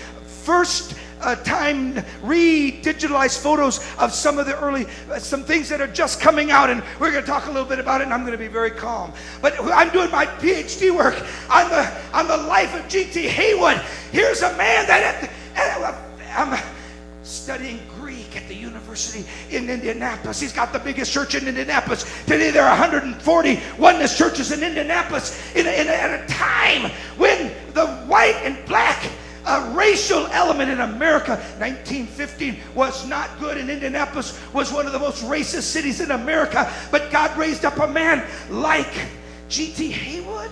first Uh, time re-digitalized photos of some of the early uh, some things that are just coming out, and we're going to talk a little bit about it, and I'm going to be very calm. But I'm doing my PhD work on the on the life of G T Haywood. Here's a man that I'm studying Greek at the university in Indianapolis. He's got the biggest church in Indianapolis today. There are one hundred forty oneness churches in Indianapolis in a, in a, at a time when the white and black a racial element in America, nineteen fifteen, was not good, and Indianapolis was one of the most racist cities in America. But God raised up a man like G T Haywood.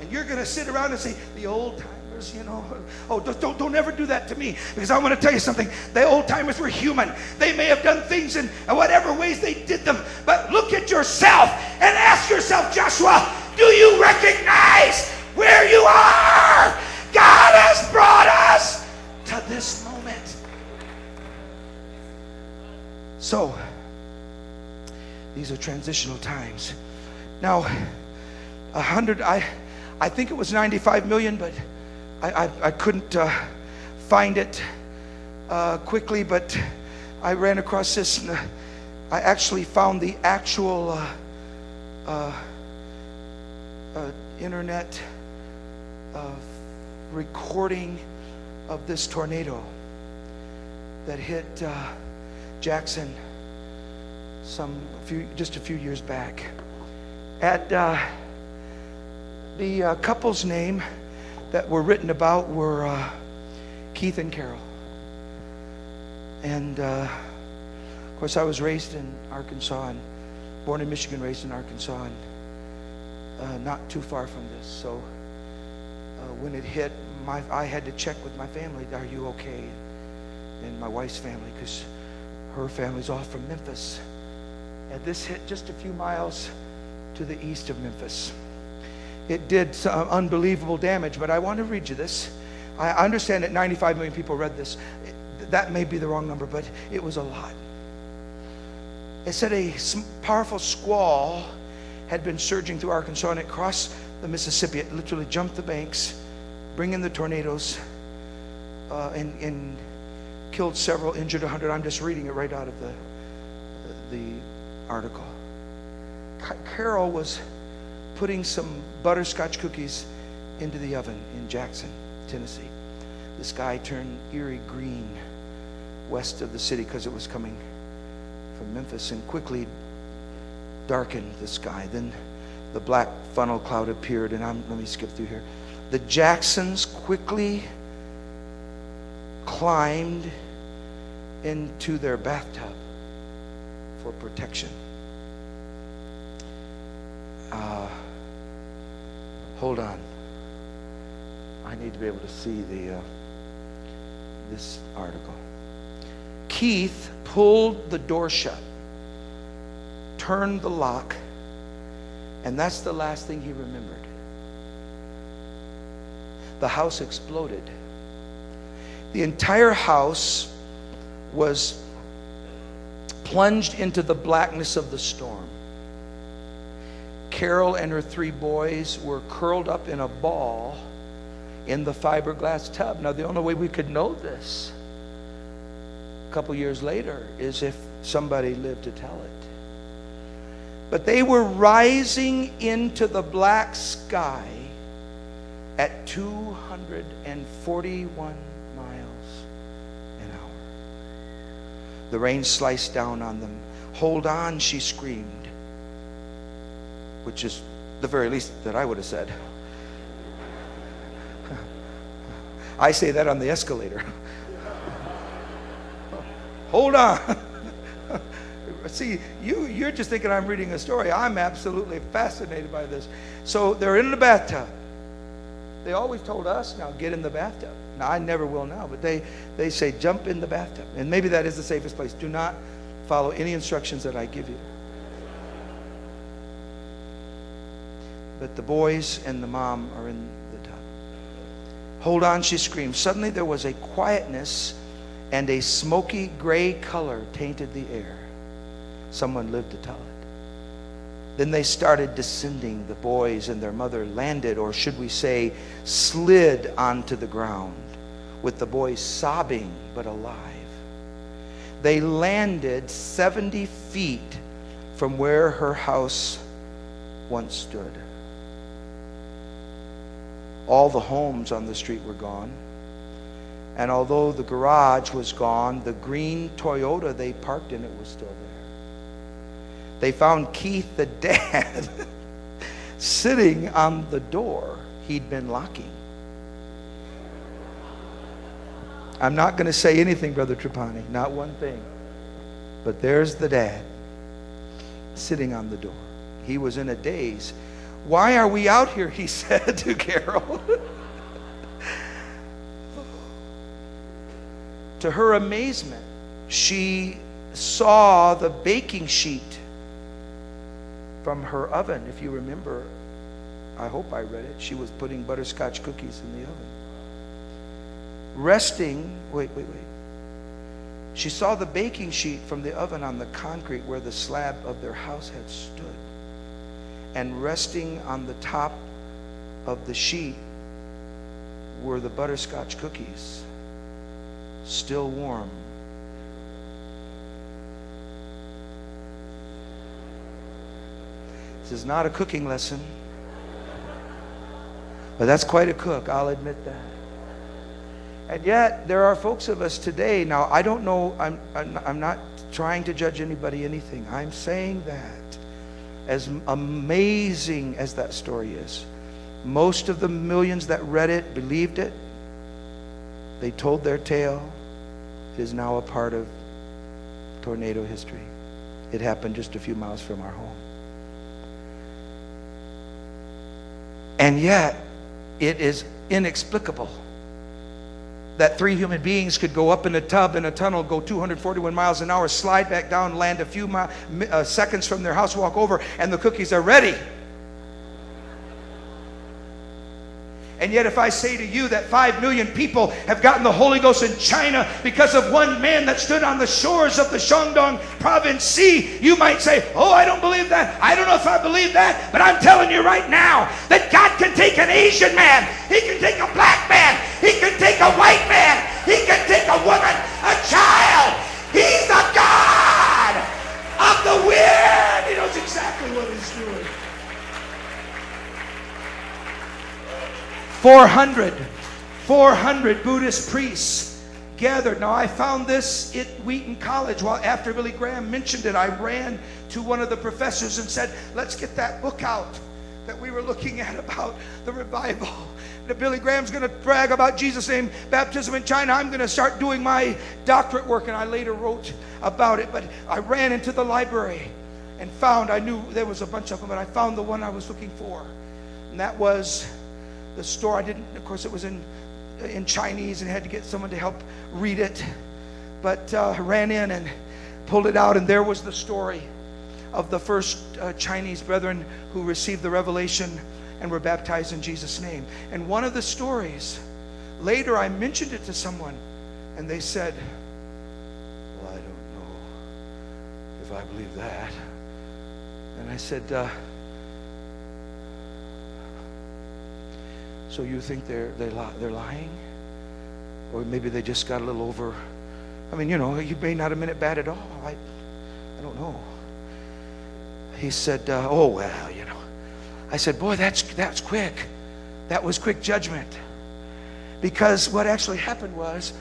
And you're going to sit around and say, the old timers, you know, oh, don't, don't ever do that to me, because I want to tell you something. The old timers were human. They may have done things in whatever ways they did them, but look at yourself and ask yourself, Joshua, do you recognize where you are? God has brought us to this moment. So, these are transitional times. Now, a hundred, I, I think it was ninety-five million, but I, I, I couldn't uh, find it uh, quickly, but I ran across this, and uh, I actually found the actual uh, uh, uh, internet uh, recording of this tornado that hit uh, Jackson some few just a few years back. At uh, the uh, couple's name that were written about were uh, Keith and Carol, and uh, of course I was raised in Arkansas and born in Michigan, raised in Arkansas, and uh, not too far from this. So Uh, when it hit, my, I had to check with my family, are you okay? And my wife's family, because her family's all from Memphis. And this hit just a few miles to the east of Memphis. It did some unbelievable damage, but I want to read you this. I understand that ninety-five million people read this. It, that may be the wrong number, but it was a lot. It said a powerful squall had been surging through Arkansas, and it crossed the Mississippi. It literally jumped the banks, bringing the tornadoes, uh, and, and killed several, injured a hundred. I'm just reading it right out of the the article. Carol was putting some butterscotch cookies into the oven in Jackson, Tennessee. The sky turned eerie green west of the city because it was coming from Memphis, and quickly darkened the sky. Then the black funnel cloud appeared, and I'm, let me skip through here. The Jacksons quickly climbed into their bathtub for protection. Uh, hold on. I need to be able to see the uh, this article. Keith pulled the door shut, turned the lock, and that's the last thing he remembered. The house exploded. The entire house was plunged into the blackness of the storm. Carol and her three boys were curled up in a ball in the fiberglass tub. Now, the only way we could know this a couple years later is if somebody lived to tell it. But they were rising into the black sky at two hundred forty-one miles an hour. The rain sliced down on them. "Hold on," she screamed, which is the very least that I would have said. I say that on the escalator. Hold on. See, you, you're just thinking I'm reading a story. I'm absolutely fascinated by this. So they're in the bathtub. They always told us, now get in the bathtub. Now, I never will now, but they, they say jump in the bathtub. And maybe that is the safest place. Do not follow any instructions that I give you. But the boys and the mom are in the tub. "Hold on," she screamed. Suddenly there was a quietness, and a smoky gray color tainted the air. Someone lived to tell it. Then they started descending. The boys and their mother landed, or should we say, slid onto the ground, with the boys sobbing but alive. They landed seventy feet from where her house once stood. All the homes on the street were gone. And although the garage was gone, the green Toyota they parked in it was still there. They found Keith, the dad, sitting on the door he'd been locking. I'm not going to say anything, Brother Trapani, not one thing. But there's the dad sitting on the door. He was in a daze. "Why are we out here?" he said to Carol. To her amazement, she saw the baking sheet from her oven. If you remember, I hope I read it, she was putting butterscotch cookies in the oven. Resting, wait, wait, wait. She saw the baking sheet from the oven on the concrete where the slab of their house had stood. And resting on the top of the sheet were the butterscotch cookies, still warm. This is not a cooking lesson, but that's quite a cook, I'll admit that. And yet there are folks of us today. Now, I don't know, I'm, I'm, I'm not trying to judge anybody anything. I'm saying that as amazing as that story is, most of the millions that read it believed it. They told their tale. It is now a part of tornado history. It happened just a few miles from our home. And yet, it is inexplicable that three human beings could go up in a tub in a tunnel, go two hundred forty-one miles an hour, slide back down, land a few mi uh, seconds from their house, walk over, and the cookies are ready. And yet, if I say to you that five million people have gotten the Holy Ghost in China because of one man that stood on the shores of the Shandong province sea, you might say, "Oh, I don't believe that. I don't know if I believe that." But I'm telling you right now that God can take an Asian man. He can take a black man. He can take a white man. He can take a woman, a child. He's the God of the weird. He knows exactly what he's doing. four hundred, four hundred Buddhist priests gathered. Now, I found this at Wheaton College. While after Billy Graham mentioned it, I ran to one of the professors and said, "Let's get that book out that we were looking at about the revival. That Billy Graham's going to brag about Jesus' name baptism in China. I'm going to start doing my doctorate work." And I later wrote about it. But I ran into the library and found, I knew there was a bunch of them, but I found the one I was looking for. And that was the story. I didn't, of course, it was in in Chinese and had to get someone to help read it, but uh, ran in and pulled it out, and there was the story of the first uh, Chinese brethren who received the revelation and were baptized in Jesus' name. And one of the stories, later I mentioned it to someone, And they said, well, I don't know if I believe that. And I said, uh, so you think they're, they li they're lying? Or maybe they just got a little over. I mean, you know, you may not have meant it bad at all. I, I don't know. He said, uh, oh, well, you know. I said, boy, that's, that's quick. That was quick judgment. Because what actually happened was,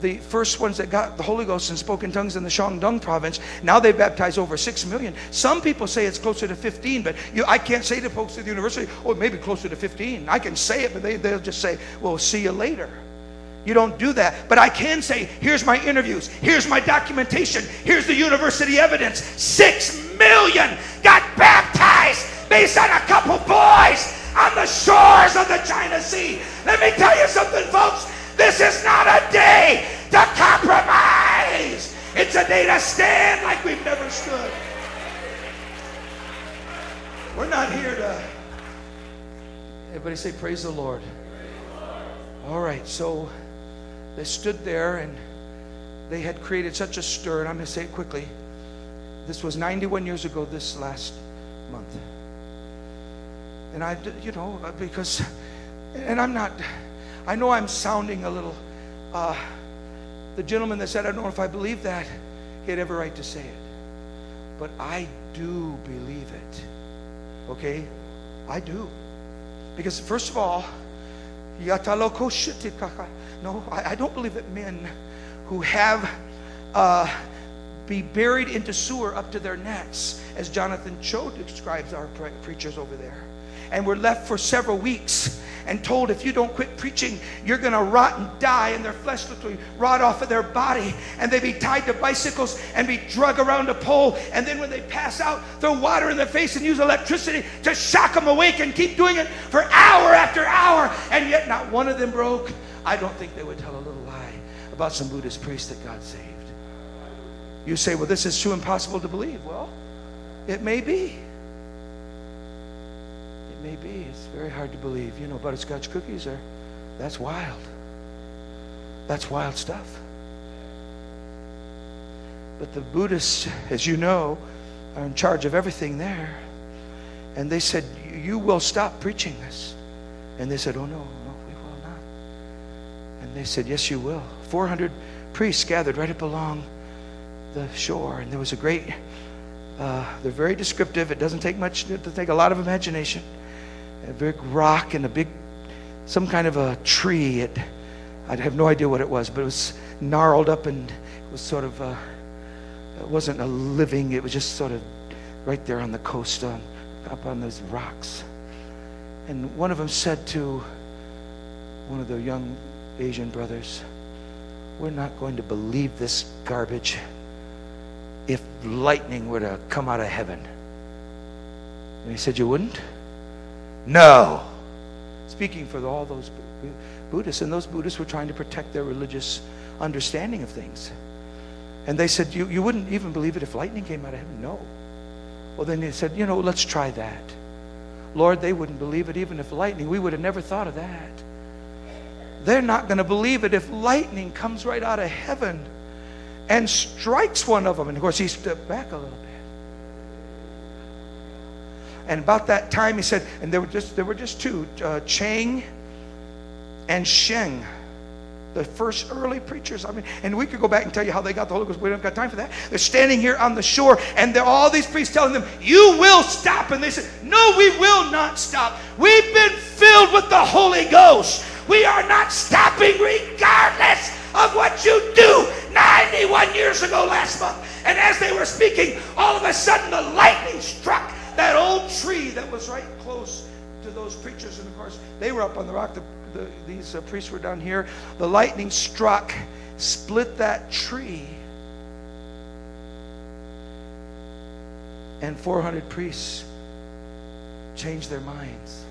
the first ones that got the Holy Ghost and spoke in tongues in the Shandong province, now they baptized over six million. Some people say it's closer to fifteen, but you, I can't say to folks at the university, oh, maybe closer to fifteen. I can say it, but they, they'll just say, well, see you later. You don't do that. But I can say, here's my interviews, here's my documentation, here's the university evidence. six million got baptized based on a couple boys on the shores of the China Sea. Let me tell you something, folks. This is not a day to compromise. It's a day to stand like we've never stood. We're not here to... Everybody say, praise the Lord. Praise the Lord. All right, so they stood there, and they had created such a stir. And I'm going to say it quickly. This was ninety-one years ago this last month. And I, you know, because... And I'm not... I know I'm sounding a little, uh, the gentleman that said, I don't know if I believe that, he had every right to say it. But I do believe it, okay? I do. Because first of all, no, I, I don't believe that men who have, uh, be buried into sewer up to their necks, as Jonathan Cho describes our pre preachers over there. And we're left for several weeks and told, if you don't quit preaching, you're going to rot and die, and their flesh literally rot off of their body, and they be tied to bicycles and be drug around a pole, and then when they pass out, throw water in their face and use electricity to shock them awake and keep doing it for hour after hour, and yet not one of them broke. I don't think they would tell a little lie about some Buddhist priest that God saved. You say, well, this is too impossible to believe. Well, it may be. Maybe it's very hard to believe, you know, butterscotch cookies are, that's wild. That's wild stuff. But the Buddhists, as you know, are in charge of everything there. And they said, you will stop preaching this. And they said, oh, no, no, we will not. And they said, yes, you will. four hundred priests gathered right up along the shore. And there was a great, uh, they're very descriptive. It doesn't take much, it doesn't take a lot of imagination. A big rock and a big, some kind of a tree. It, I have no idea what it was, but it was gnarled up and it was sort of, a, it wasn't a living, it was just sort of right there on the coast, on, up on those rocks. And one of them said to one of the young Asian brothers, we're not going to believe this garbage if lightning were to come out of heaven. And he said, you wouldn't? No. Speaking for all those Buddhists, and those Buddhists were trying to protect their religious understanding of things. And they said, you, you wouldn't even believe it if lightning came out of heaven? No. Well, then they said, you know, let's try that. Lord, they wouldn't believe it even if lightning. We would have never thought of that. They're not going to believe it if lightning comes right out of heaven and strikes one of them. And of course, he stepped back a little bit. And about that time, he said, and there were just there were just two, uh, Chang and Sheng, the first early preachers. I mean, and we could go back and tell you how they got the Holy Ghost. We don't have time for that. They're standing here on the shore, and there are all these priests telling them, "You will stop," and they said, "No, we will not stop. We've been filled with the Holy Ghost. We are not stopping, regardless of what you do." ninety-one years ago, last month, and as they were speaking, all of a sudden the lightning struck that old tree that was right close to those preachers. And of course, they were up on the rock. The, the, these uh, priests were down here. The lightning struck, split that tree. And four hundred priests changed their minds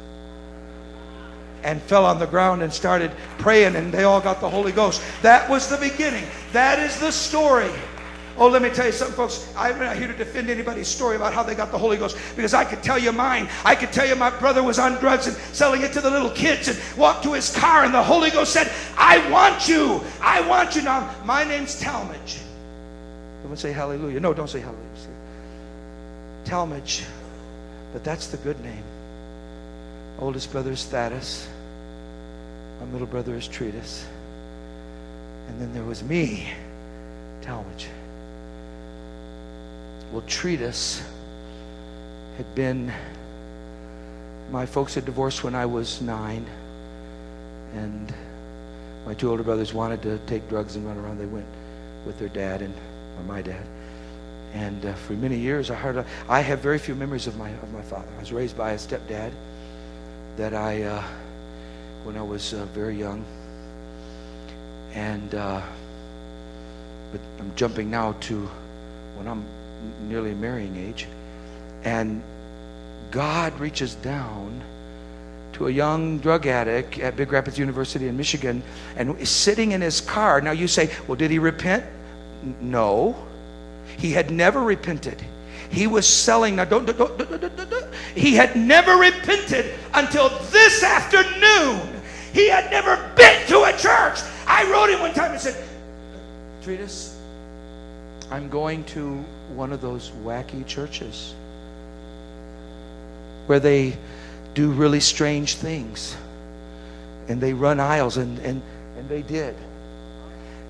and fell on the ground and started praying, and they all got the Holy Ghost. That was the beginning. That is the story Oh, let me tell you something, folks. I'm not here to defend anybody's story about how they got the Holy Ghost, because I could tell you mine. I could tell you my brother was on drugs and selling it to the little kids and walked to his car, and the Holy Ghost said, I want you. I want you. Now, my name's Talmadge. Someone say hallelujah. No, don't say hallelujah. Say Talmadge. But that's the good name. Oldest brother is Thaddeus. My middle brother is Treatise. And then there was me, Talmadge. Well, Treatise had been, my folks had divorced when I was nine, and my two older brothers wanted to take drugs and run around. They went with their dad, and or my dad. And uh, for many years, I heard, I have very few memories of my of my father. I was raised by a stepdad that I, uh, when I was uh, very young. And uh, but I'm jumping now to when I'm nearly marrying age, and God reaches down to a young drug addict at Big Rapids University in Michigan, and is sitting in his car. Now you say, well, did he repent? No, he had never repented. He was selling. Now don't, don't, don't, don't, don't, don't. He had never repented until this afternoon. He had never been to a church. I wrote him one time and said, Treatise, I'm going to one of those wacky churches where they do really strange things, and they run aisles, and and, and they did.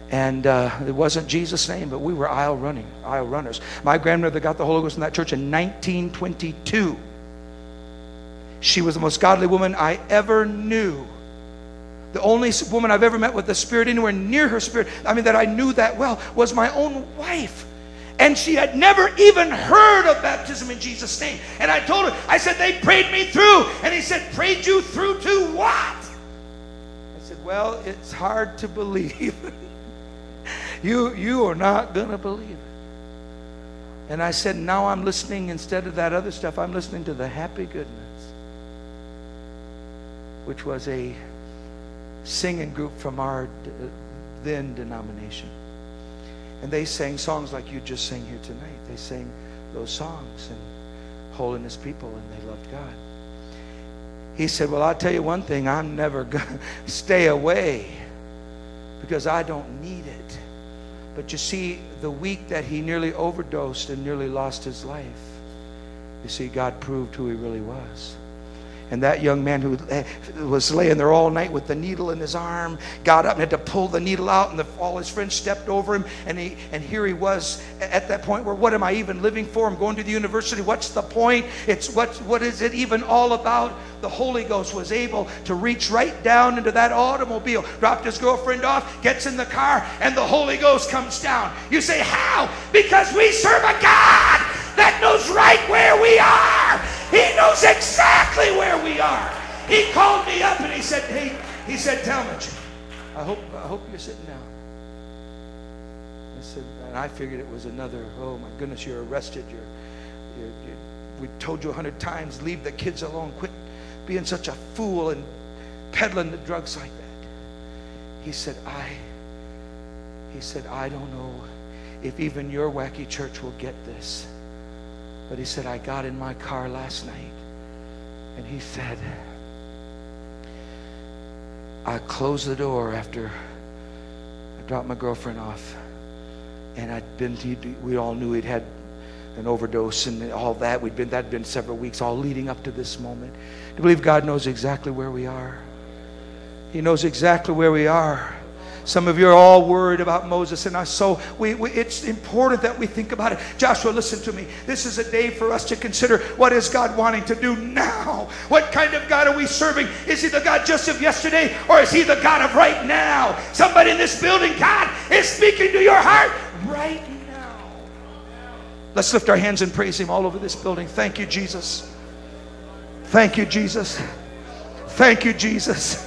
And uh, it wasn't Jesus' name, but we were aisle running, aisle runners. My grandmother got the Holy Ghost in that church in nineteen twenty-two. She was the most godly woman I ever knew. The only woman I've ever met with the Spirit anywhere near her Spirit, I mean, that I knew that well, was my own wife. And she had never even heard of baptism in Jesus' name. And I told her, I said, they prayed me through. And he said, prayed you through to what? I said, well, it's hard to believe. you, you are not going to believe it. And I said, now I'm listening, instead of that other stuff, I'm listening to the Happy Goodness, which was a singing group from our then denomination, and they sang songs like you just sang here tonight. They sang those songs and holiness people, and they loved God. He said, well, I'll tell you one thing, I'm never gonna stay away because I don't need it. But you see, the week that he nearly overdosed and nearly lost his life, you see, God proved who he really was. And that young man who was laying there all night with the needle in his arm got up and had to pull the needle out, and the, all his friends stepped over him. And he, and here he was at that point where, what am I even living for? I'm going to the university. What's the point? It's what, what is it even all about? The Holy Ghost was able to reach right down into that automobile, dropped his girlfriend off, gets in the car, and the Holy Ghost comes down. You say, how? Because we serve a God that knows right where we are. He knows exactly where we are. He called me up and he said, hey, he said, Talmadge, I hope, I hope you're sitting down. I said, and I figured it was another, oh my goodness, you're arrested. You're, you're, you're we told you a hundred times, leave the kids alone. Quit being such a fool and peddling the drugs like that. He said, I, he said, I don't know if even your wacky church will get this. But he said, I got in my car last night, and he said, I closed the door after I dropped my girlfriend off, and I'd been, we all knew he'd had an overdose and all that. We'd been, that'd been several weeks, all leading up to this moment. Do you believe God knows exactly where we are? He knows exactly where we are. Some of you are all worried about Moses, and I, so we, we, it's important that we think about it. Joshua, listen to me. This is a day for us to consider, what is God wanting to do now? What kind of God are we serving? Is he the God just of yesterday, or is he the God of right now? Somebody in this building, God is speaking to your heart right now. Let's lift our hands and praise him all over this building. Thank you, Jesus. Thank you, Jesus. Thank you, Jesus.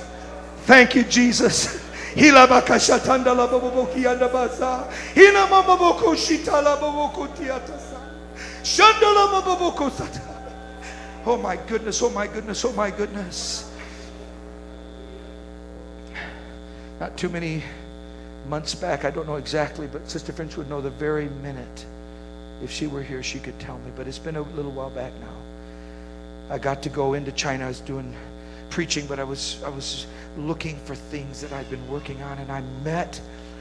Thank you, Jesus. Oh my goodness, oh my goodness, oh my goodness. Not too many months back, I don't know exactly, but Sister French would know the very minute. If she were here, she could tell me, but it's been a little while back now. I got to go into China. I was doing preaching, but I was I was looking for things that I'd been working on, and I met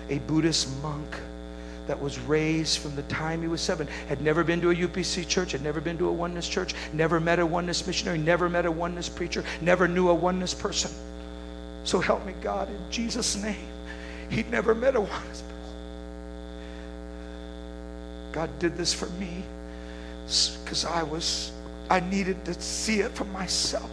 a Buddhist monk that was raised from the time he was seven, had never been to a U P C church, had never been to a oneness church, never met a oneness missionary, never met a oneness preacher, never knew a oneness person. So help me God, in Jesus' name. He'd never met a oneness person. God did this for me because I was, I needed to see it for myself.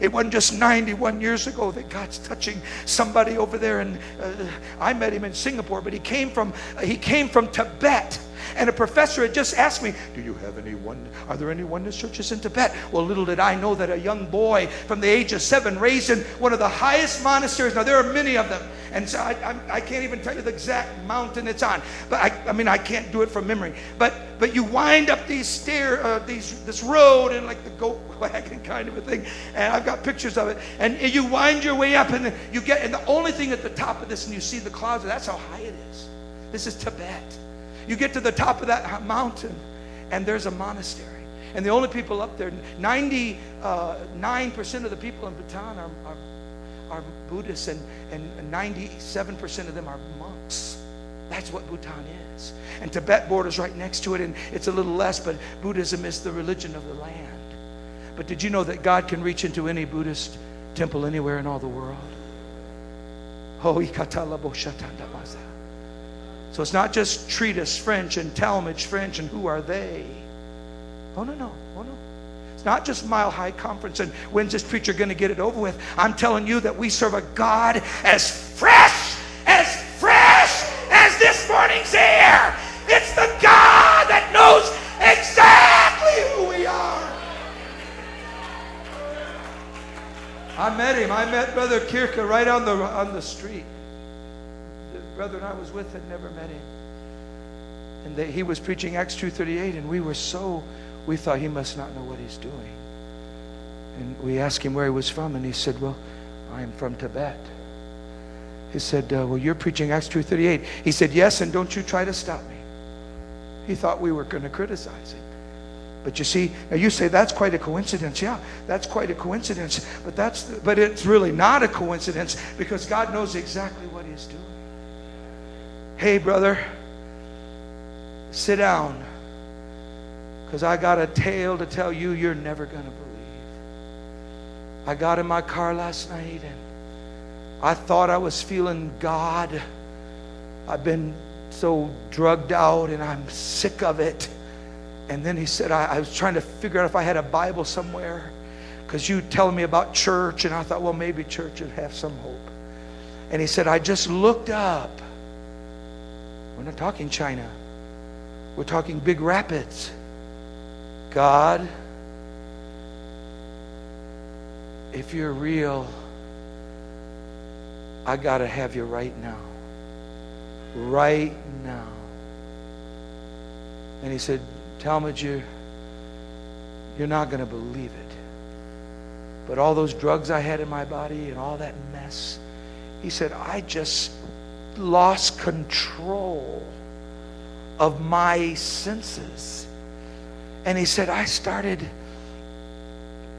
It wasn't just ninety-one years ago that God's touching somebody over there, and uh, I met him in Singapore, but he came from he came from Tibet, and a professor had just asked me, do you have any one are there any oneness churches in Tibet? Well, little did I know that a young boy from the age of seven, raised in one of the highest monasteries. Now there are many of them, and so I, I, I can't even tell you the exact mountain it's on, but I, I mean I can't do it from memory, but but you wind up these stair uh, these this road, and like the goat wagon kind of a thing, and I've got pictures of it, and you wind your way up, and then you get, and the only thing at the top of this, and you see the clouds, that's how high it is. This is Tibet. You get to the top of that mountain, and there's a monastery, and the only people up there, ninety-nine percent of the people in Bhutan are, are, are Buddhists, and, and ninety-seven percent of them are monks. That's what Bhutan is, and Tibet borders right next to it, and it's a little less, but Buddhism is the religion of the land. But did you know that God can reach into any Buddhist temple anywhere in all the world? So it's not just Treatise French and Talmadge French and who are they? Oh, no, no. Oh, no. It's not just Mile High Conference and when's this preacher going to get it over with? I'm telling you that we serve a God as fresh, as fresh as this morning's air. It's the God that knows exactly who we are. I met him. I met Brother Kirka right on the on the street. The brother and I was with had never met him, and they, he was preaching Acts two thirty-eight, and we were so we thought he must not know what he's doing. And we asked him where he was from, and he said, "Well, I am from Tibet." He said, uh, "Well, you're preaching Acts two thirty-eight." He said, "Yes, and don't you try to stop me." He thought we were going to criticize him. But you see, now you say that's quite a coincidence. Yeah, that's quite a coincidence. But that's, the, but it's really not a coincidence, because God knows exactly what He's doing. Hey, brother, sit down, because I got a tale to tell you. You're never gonna believe. I got in my car last night, and I thought I was feeling God. I've been so drugged out, and I'm sick of it. And then he said, I, I was trying to figure out if I had a Bible somewhere, because you telling me about church, and I thought, well, maybe church would have some hope. And he said, I just looked up. We're not talking China. We're talking Big Rapids. God, if you're real, I got to have you right now. Right now. And he said, Talmadge, you, you're not going to believe it. But all those drugs I had in my body and all that mess, he said, I just lost control of my senses. And he said, I started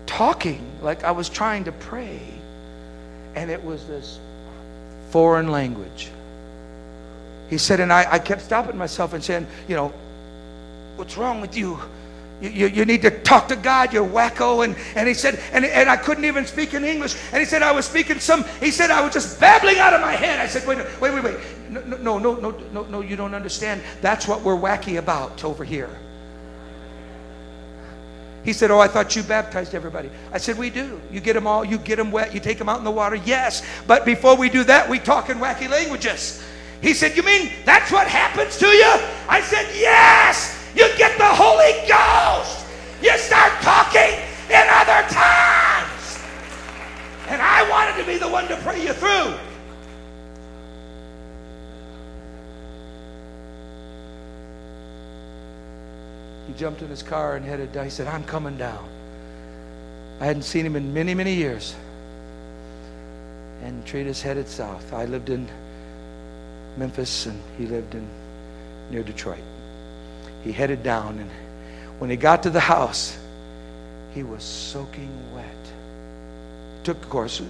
talking like I was trying to pray. And it was this foreign language. He said, and I, I kept stopping myself and saying, you know, what's wrong with you? You, you? you need to talk to God, you're wacko. And, and he said, and, and I couldn't even speak in English. And he said, I was speaking some, he said, I was just babbling out of my head. I said, wait, wait, wait, wait. No, no, no, no, no, no, you don't understand. That's what we're wacky about over here. He said, oh, I thought you baptized everybody. I said, we do. You get them all, you get them wet, you take them out in the water, yes. But before we do that, we talk in wacky languages. He said, you mean that's what happens to you? I said, yes. You get the Holy Ghost. You start talking in other tongues. And I wanted to be the one to pray you through. He jumped in his car and headed down. He said, I'm coming down. I hadn't seen him in many, many years. And Treatise headed south. I lived in Memphis, and he lived in near Detroit. He headed down, and when he got to the house, he was soaking wet. It took, of course,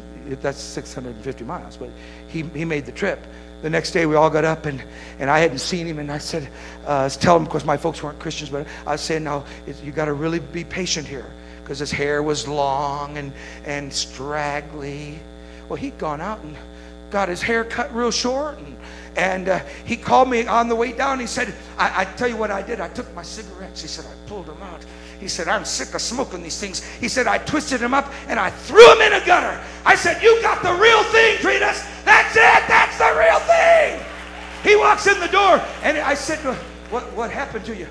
that's six hundred fifty miles, but he, he made the trip. The next day, we all got up, and, and I hadn't seen him, and I said, uh, I was telling him, of course, my folks weren't Christians, but I was saying, no, it, you got to really be patient here, because his hair was long and, and straggly. Well, he'd gone out and got his hair cut real short, and, and uh, he called me on the way down. He said, I, I tell you what I did. I took my cigarettes. He said, I pulled them out. He said, I'm sick of smoking these things. He said, I twisted them up, and I threw them in a gutter. I said, you got the real thing, Treatise. That's it. That's the real thing. He walks in the door, and I said, what, what happened to you?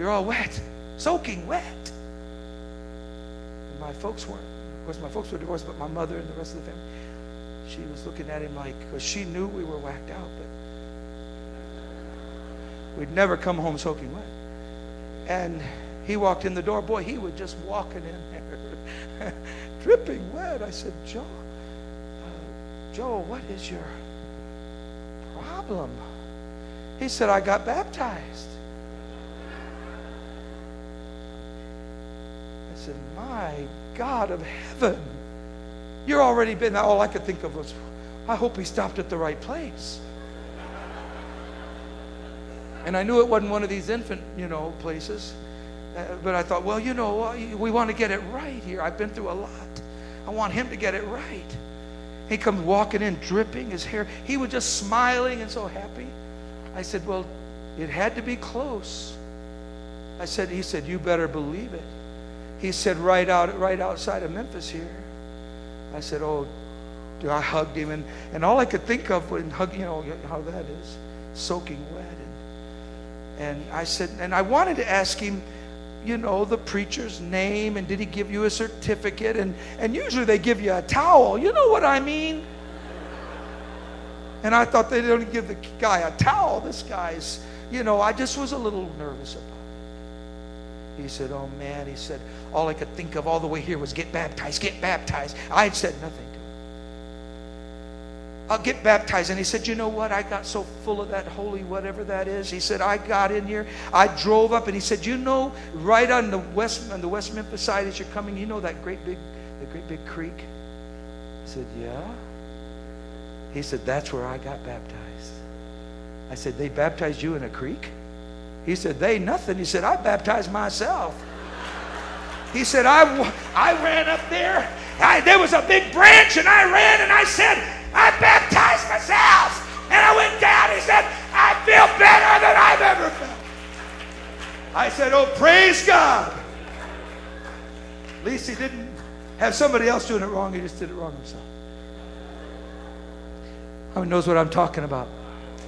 You're all wet, soaking wet. And my folks weren't. Of course, my folks were divorced, but my mother and the rest of the family, she was looking at him like, because she knew we were whacked out, but we'd never come home soaking wet. And he walked in the door. Boy, he was just walking in there, dripping wet. I said, Joe, uh, Joe, what is your problem? He said, I got baptized. I said, my God of heaven, you're already been. All I could think of was, I hope he stopped at the right place. And I knew it wasn't one of these infant, you know, places. Uh, but I thought, well, you know, we want to get it right here. I've been through a lot. I want him to get it right. He comes walking in, dripping his hair. He was just smiling and so happy. I said, well, it had to be close. I said, he said, you better believe it. He said, right out, right outside of Memphis here. I said, oh, I hugged him. And, and all I could think of when hugging, you know, how that is, soaking wet. And, and I said, and I wanted to ask him, you know, the preacher's name, and did he give you a certificate? And, and usually they give you a towel. You know what I mean? And I thought they didn't give the guy a towel. This guy's, you know, I just was a little nervous about it. He said, oh, man. He said, all I could think of all the way here was get baptized, get baptized. I had said nothing to him. I'll get baptized. And he said, you know what? I got so full of that holy whatever that is. He said, I got in here. I drove up, and he said, you know, right on the west on the West Memphis side as you're coming, you know that great big, the great big creek? I said, yeah. He said, that's where I got baptized. I said, they baptized you in a creek? He said, they nothing. He said, I baptized myself. He said, I, I ran up there. I, there was a big branch, and I ran, and I said, I baptized myself. And I went down. He said, I feel better than I've ever felt. I said, oh, praise God. At least he didn't have somebody else doing it wrong. He just did it wrong himself. Who knows what I'm talking about?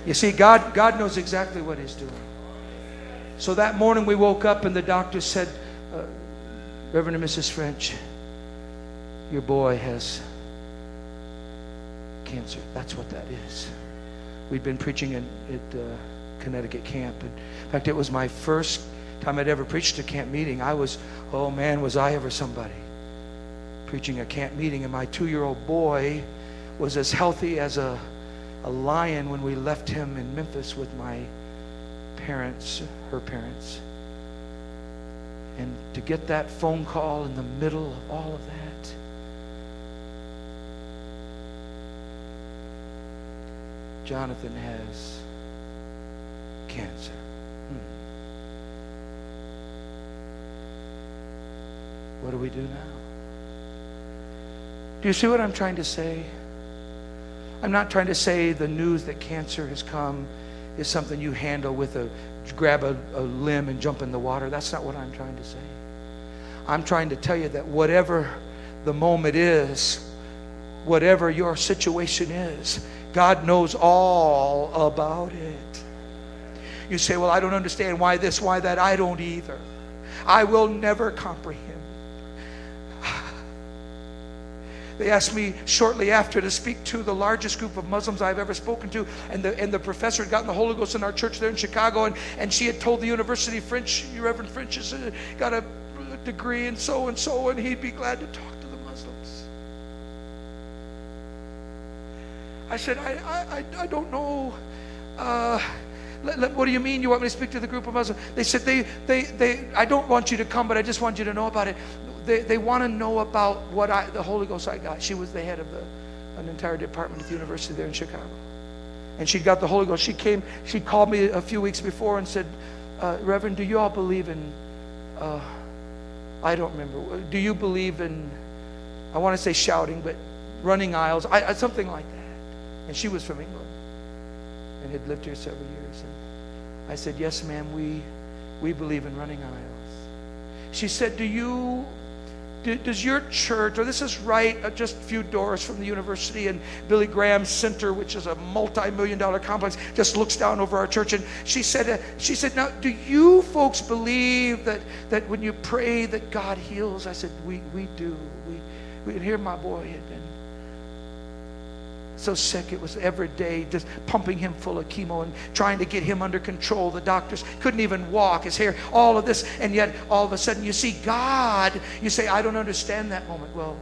You see, God, God knows exactly what he's doing. So that morning we woke up, and the doctor said, uh, Reverend and Missus French, your boy has cancer. That's what that is. We'd been preaching in, at uh, Connecticut camp. And in fact, it was my first time I'd ever preached a camp meeting. I was, oh man, was I ever somebody, preaching a camp meeting. And my two-year-old boy was as healthy as a, a lion when we left him in Memphis with my parents, her parents. And to get that phone call in the middle of all of that, Jonathan has cancer. Hmm. What do we do now? Do you see what I'm trying to say? I'm not trying to say the news that cancer has come is something you handle with a grab a, a limb and jump in the water. That's not what I'm trying to say. I'm trying to tell you that whatever the moment is, whatever your situation is, God knows all about it. You say, well, I don't understand why this, why that. I don't either. I will never comprehend. They asked me shortly after to speak to the largest group of Muslims I've ever spoken to. And the, and the professor had gotten the Holy Ghost in our church there in Chicago. And, and she had told the university, French, Reverend French has got a degree in so and so, and he'd be glad to talk to the Muslims. I said, I, I, I don't know. Uh, what do you mean? You want me to speak to the group of Muslims? They said, they, they, they, I don't want you to come, but I just want you to know about it. They, they want to know about what I, the Holy Ghost I got. She was the head of the, an entire department at the university there in Chicago. And she got the Holy Ghost. She came, she called me a few weeks before and said, uh, Reverend, do you all believe in, uh, I don't remember, do you believe in, I want to say shouting, but running aisles, I, I, something like that. And she was from England and had lived here several years. And I said, yes, ma'am, we, we believe in running aisles. She said, do you, do, does your church, or this is right uh, just a few doors from the university and Billy Graham Center, which is a multi-million dollar complex, just looks down over our church. And she said, uh, she said, now, do you folks believe that, that when you pray that God heals? I said, we, we do. We, we and here my boy had been so sick. It was every day just pumping him full of chemo and trying to get him under control. The doctors couldn't even walk, his hair, all of this. And yet all of a sudden you see God. You say, I don't understand that moment. Well,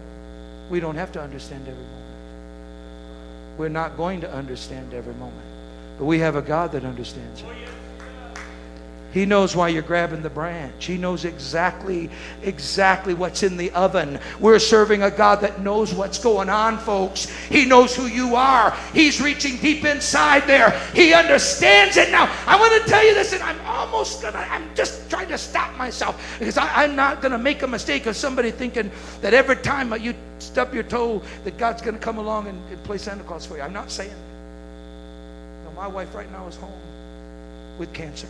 we don't have to understand every moment. We're not going to understand every moment, but we have a God that understands it. He knows why you're grabbing the branch. He knows exactly, exactly what's in the oven. We're serving a God that knows what's going on, folks. He knows who you are. He's reaching deep inside there. He understands it now. I want to tell you this, and I'm almost gonna, I'm just trying to stop myself because I, I'm not gonna make a mistake of somebody thinking that every time you stub your toe that God's gonna come along and, and play Santa Claus for you. I'm not saying that. No, my wife right now is home with cancer.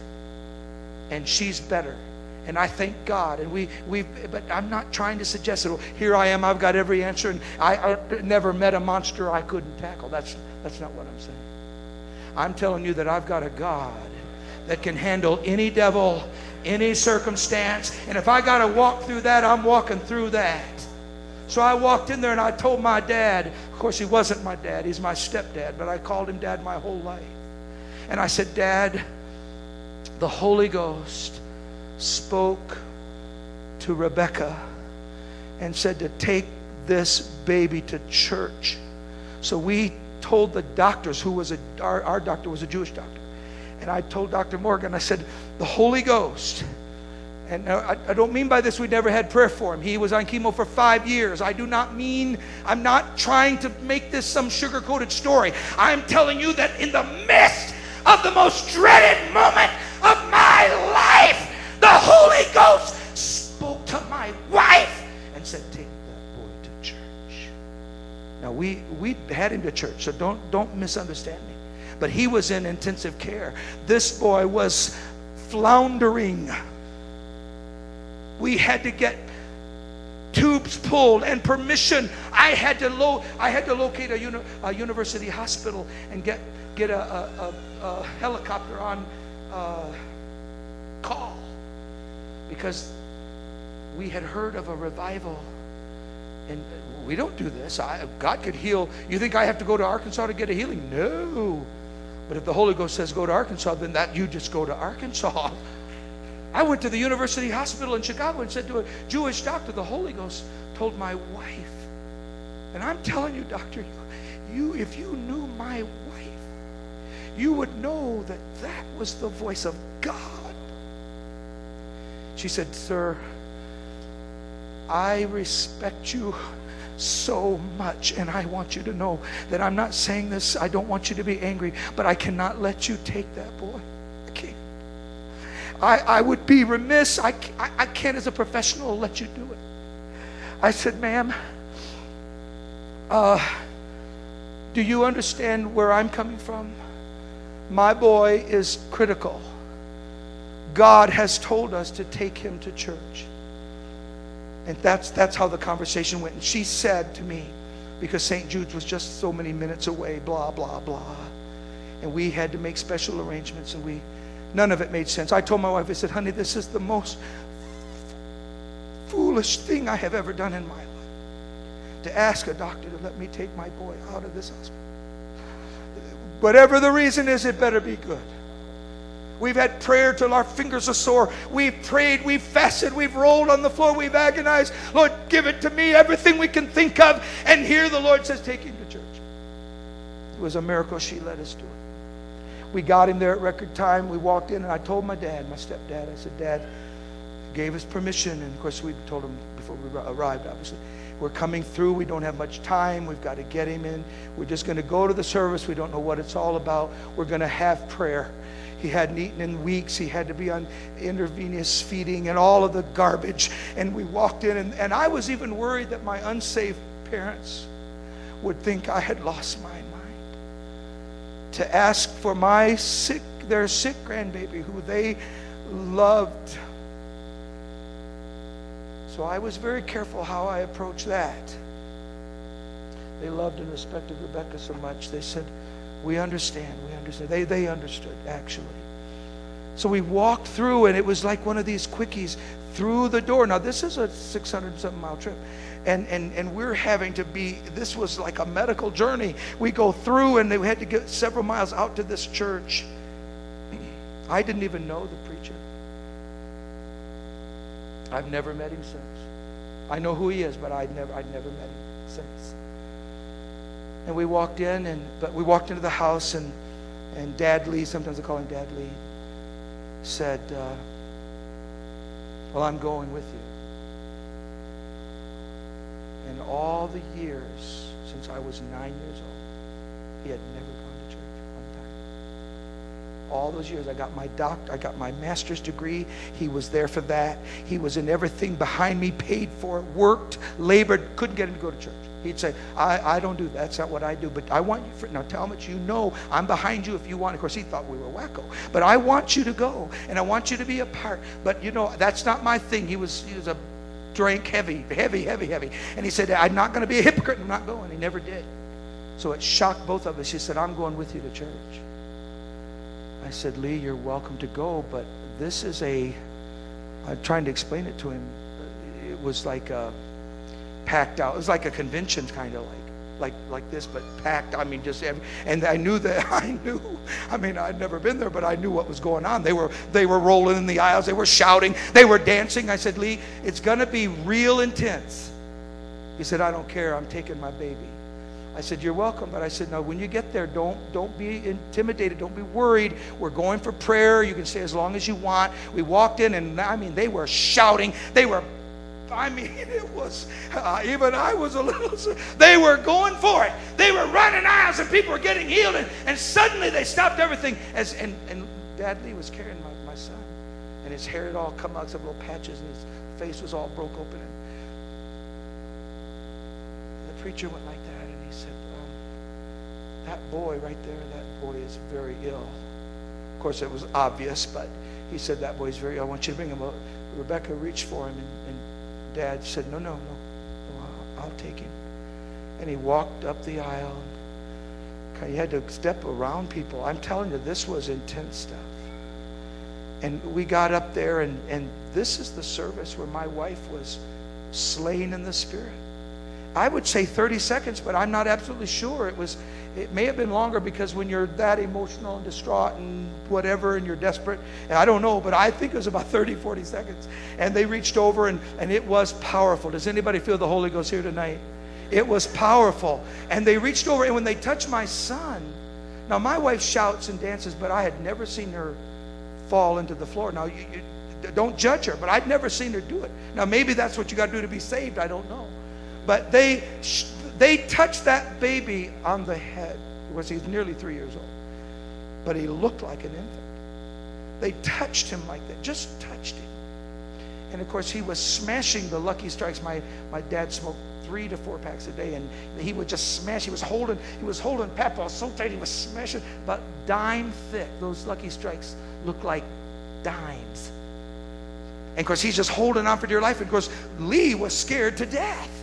And she's better, and I thank God. And we, we, but I'm not trying to suggest it. Here I am. I've got every answer, and I, I never met a monster I couldn't tackle. That's that's not what I'm saying. I'm telling you that I've got a God that can handle any devil, any circumstance. And if I got to walk through that, I'm walking through that. So I walked in there and I told my dad. Of course, he wasn't my dad. He's my stepdad, but I called him Dad my whole life. And I said, Dad, the Holy Ghost spoke to Rebecca and said to take this baby to church. So we told the doctors, who was a, our, our doctor was a Jewish doctor. And I told Doctor Morgan, I said, the Holy Ghost, and I, I don't mean by this we never had prayer for him. He was on chemo for five years. I do not mean, I'm not trying to make this some sugar-coated story. I'm telling you that in the midst of the most dreaded moment of my life, the Holy Ghost spoke to my wife and said, take that boy to church. Now we we had him to church, so don't don't misunderstand me, but he was in intensive care. This boy was floundering. We had to get tubes pulled and permission. I had to lo I had to locate a, uni a university hospital and get get a, a, a, a helicopter on uh, call, because we had heard of a revival, and we don't do this. I, God could heal. You think I have to go to Arkansas to get a healing? No, but if the Holy Ghost says go to Arkansas, then that you just go to Arkansas. I went to the university hospital in Chicago and said to a Jewish doctor, the Holy Ghost told my wife. And I'm telling you, doctor, you, if you knew my wife, you would know that that was the voice of God. She said, sir, I respect you so much, and I want you to know that I'm not saying this, I don't want you to be angry, but I cannot let you take that boy. I can't. I, I would be remiss. I, I, I can't as a professional let you do it. I said, ma'am, uh, do you understand where I'm coming from? My boy is critical. God has told us to take him to church. And that's, that's how the conversation went. And she said to me, because Saint Jude's was just so many minutes away, blah, blah, blah. And we had to make special arrangements, and we, none of it made sense. I told my wife, I said, honey, this is the most foolish thing I have ever done in my life, to ask a doctor to let me take my boy out of this hospital. Whatever the reason is, it better be good. We've had prayer till our fingers are sore. We've prayed, we've fasted, we've rolled on the floor, we've agonized. Lord, give it to me, everything we can think of. And here the Lord says, take him to church. It was a miracle she led us to it. We got him there at record time. We walked in, and I told my dad, my stepdad, I said, Dad gave us permission. And, of course, we told him before we arrived, obviously. We're coming through. We don't have much time. We've got to get him in. We're just going to go to the service. We don't know what it's all about. We're going to have prayer. He hadn't eaten in weeks. He had to be on intravenous feeding and all of the garbage. And we walked in, and, and I was even worried that my unsaved parents would think I had lost my mind to ask for my sick, their sick grandbaby who they loved. So I was very careful how I approached that. They loved and respected Rebecca so much. They said, we understand, we understand. They, they understood, actually. So we walked through, and it was like one of these quickies through the door. Now, this is a six hundred something mile trip, and, and, and we're having to be, this was like a medical journey. We go through, and they had to get several miles out to this church. I didn't even know the preacher. I've never met him since. I know who he is, but I'd never, I'd never met him since. And we walked in, and but we walked into the house, and and Dad Lee, sometimes I call him Dad Lee, said, uh, "Well, I'm going with you." And all the years since I was nine years old, he had never gone to church one time. All those years, I got my doc, I got my master's degree. He was there for that. He was in everything behind me, paid for, worked, labored, couldn't get him to go to church. He'd say, I, I don't do that. That's not what I do. But I want you, for, now Talmadge, you know I'm behind you if you want. Of course, he thought we were wacko. But I want you to go, and I want you to be a part. But, you know, that's not my thing. He was he was a drank heavy, heavy, heavy, heavy. And he said, I'm not going to be a hypocrite. I'm not going. He never did. So it shocked both of us. He said, I'm going with you to church. I said, Lee, you're welcome to go, but this is a, I'm trying to explain it to him. It was like a, packed out. It was like a convention, kind of like, like, like this, but packed. I mean, just every, and I knew that I knew. I mean, I'd never been there, but I knew what was going on. They were they were rolling in the aisles. They were shouting. They were dancing. I said, Lee, it's gonna be real intense. He said, I don't care. I'm taking my baby. I said, you're welcome, but I said, no, when you get there, don't don't be intimidated. Don't be worried. We're going for prayer. You can stay as long as you want. We walked in, and I mean, they were shouting. They were. I mean, it was, uh, even I was a little, they were going for it. They were running aisles, and people were getting healed, and, and suddenly they stopped everything. As And, and Dad Lee was carrying my, my son, and his hair had all come out, some little patches, and his face was all broke open. And the preacher went like that, and he said, um, that boy right there, that boy is very ill. Of course, it was obvious, but he said, that boy's very ill. I want you to bring him up. Rebecca reached for him, and, and Dad said, no, no, no, no, I'll take him. And he walked up the aisle. He had to step around people. I'm telling you, this was intense stuff. And we got up there, and, and this is the service where my wife was slain in the spirit. I would say thirty seconds, but I'm not absolutely sure. It was, it may have been longer, because when you're that emotional and distraught and whatever, and you're desperate, and I don't know, but I think it was about thirty, forty seconds. And they reached over, and, and it was powerful. Does anybody feel the Holy Ghost here tonight? It was powerful. And they reached over, and when they touched my son, now my wife shouts and dances, but I had never seen her fall into the floor. Now, you, you, don't judge her, but I'd never seen her do it. Now, maybe that's what you got to do to be saved. I don't know. But they they touched that baby on the head. Was he nearly three years old? But he looked like an infant. They touched him like that, just touched him. And of course, he was smashing the Lucky Strikes. My my dad smoked three to four packs a day, and he would just smash. He was holding he was holding Papa so tight, he was smashing, but dime thick. Those Lucky Strikes looked like dimes. And of course, he's just holding on for dear life. And of course, Lee was scared to death.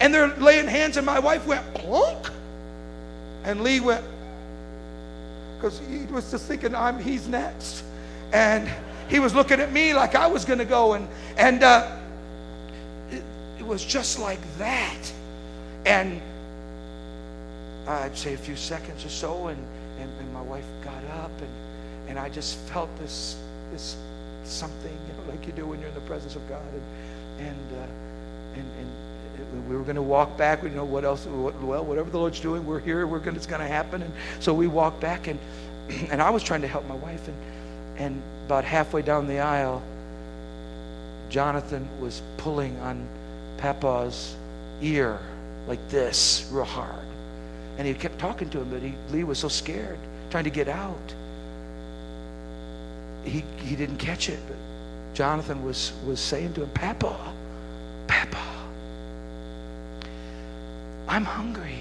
And they're laying hands, and my wife went plunk, and Lee went, because he was just thinking, I'm he's next, and he was looking at me like I was going to go, and and uh, it, it was just like that, and I'd say a few seconds or so, and and, and my wife got up, and and I just felt this this something, you know, like you do when you're in the presence of God, and and uh, and and. we were going to walk back. We didn't know what else. Well, whatever the Lord's doing, we're here. We're going. It's going to happen. And so we walked back, and and I was trying to help my wife, and and about halfway down the aisle, Jonathan was pulling on Papa's ear like this, real hard, and he kept talking to him, but he, Lee was so scared, trying to get out. He he didn't catch it, but Jonathan was was saying to him, Papa, Papa. I'm hungry.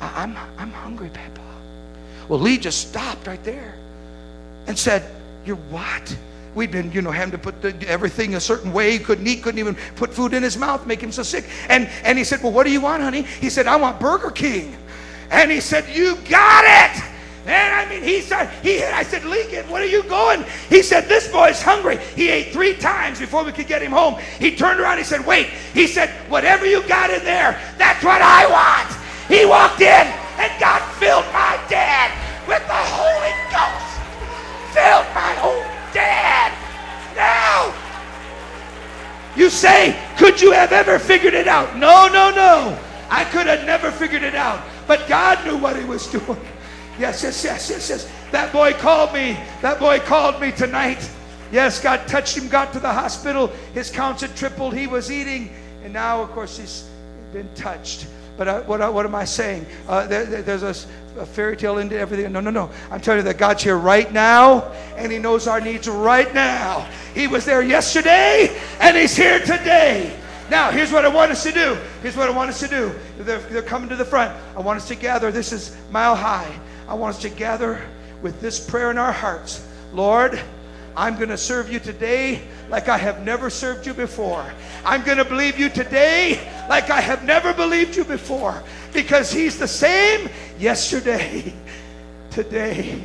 I, I'm, I'm hungry, Papa. Well, Lee just stopped right there and said, you're what? We'd been, you know, having to put the, everything a certain way. He couldn't eat, couldn't even put food in his mouth, make him so sick. And, and he said, well, what do you want, honey? He said, I want Burger King. And he said, you got it. And I mean, he said, he, I said, Lincoln, where are you going? He said, this boy's hungry. He ate three times before we could get him home. He turned around, he said, wait. He said, whatever you got in there, that's what I want. He walked in and God filled my dad with the Holy Ghost. Filled my whole dad. Now, you say, could you have ever figured it out? No, no, no. I could have never figured it out. But God knew what he was doing. Yes, yes, yes, yes, yes. That boy called me. That boy called me tonight. Yes, God touched him, got to the hospital. His counts had tripled. He was eating. And now, of course, he's been touched. But I, what, what am I saying? Uh, there, there's a, a fairy tale into everything. No, no, no. I'm telling you that God's here right now, and he knows our needs right now. He was there yesterday, and he's here today. Now, here's what I want us to do. Here's what I want us to do. They're, they're coming to the front. I want us to gather. This is Mile High. I want us to gather with this prayer in our hearts. Lord, I'm going to serve you today like I have never served you before. I'm going to believe you today like I have never believed you before. Because he's the same yesterday, today,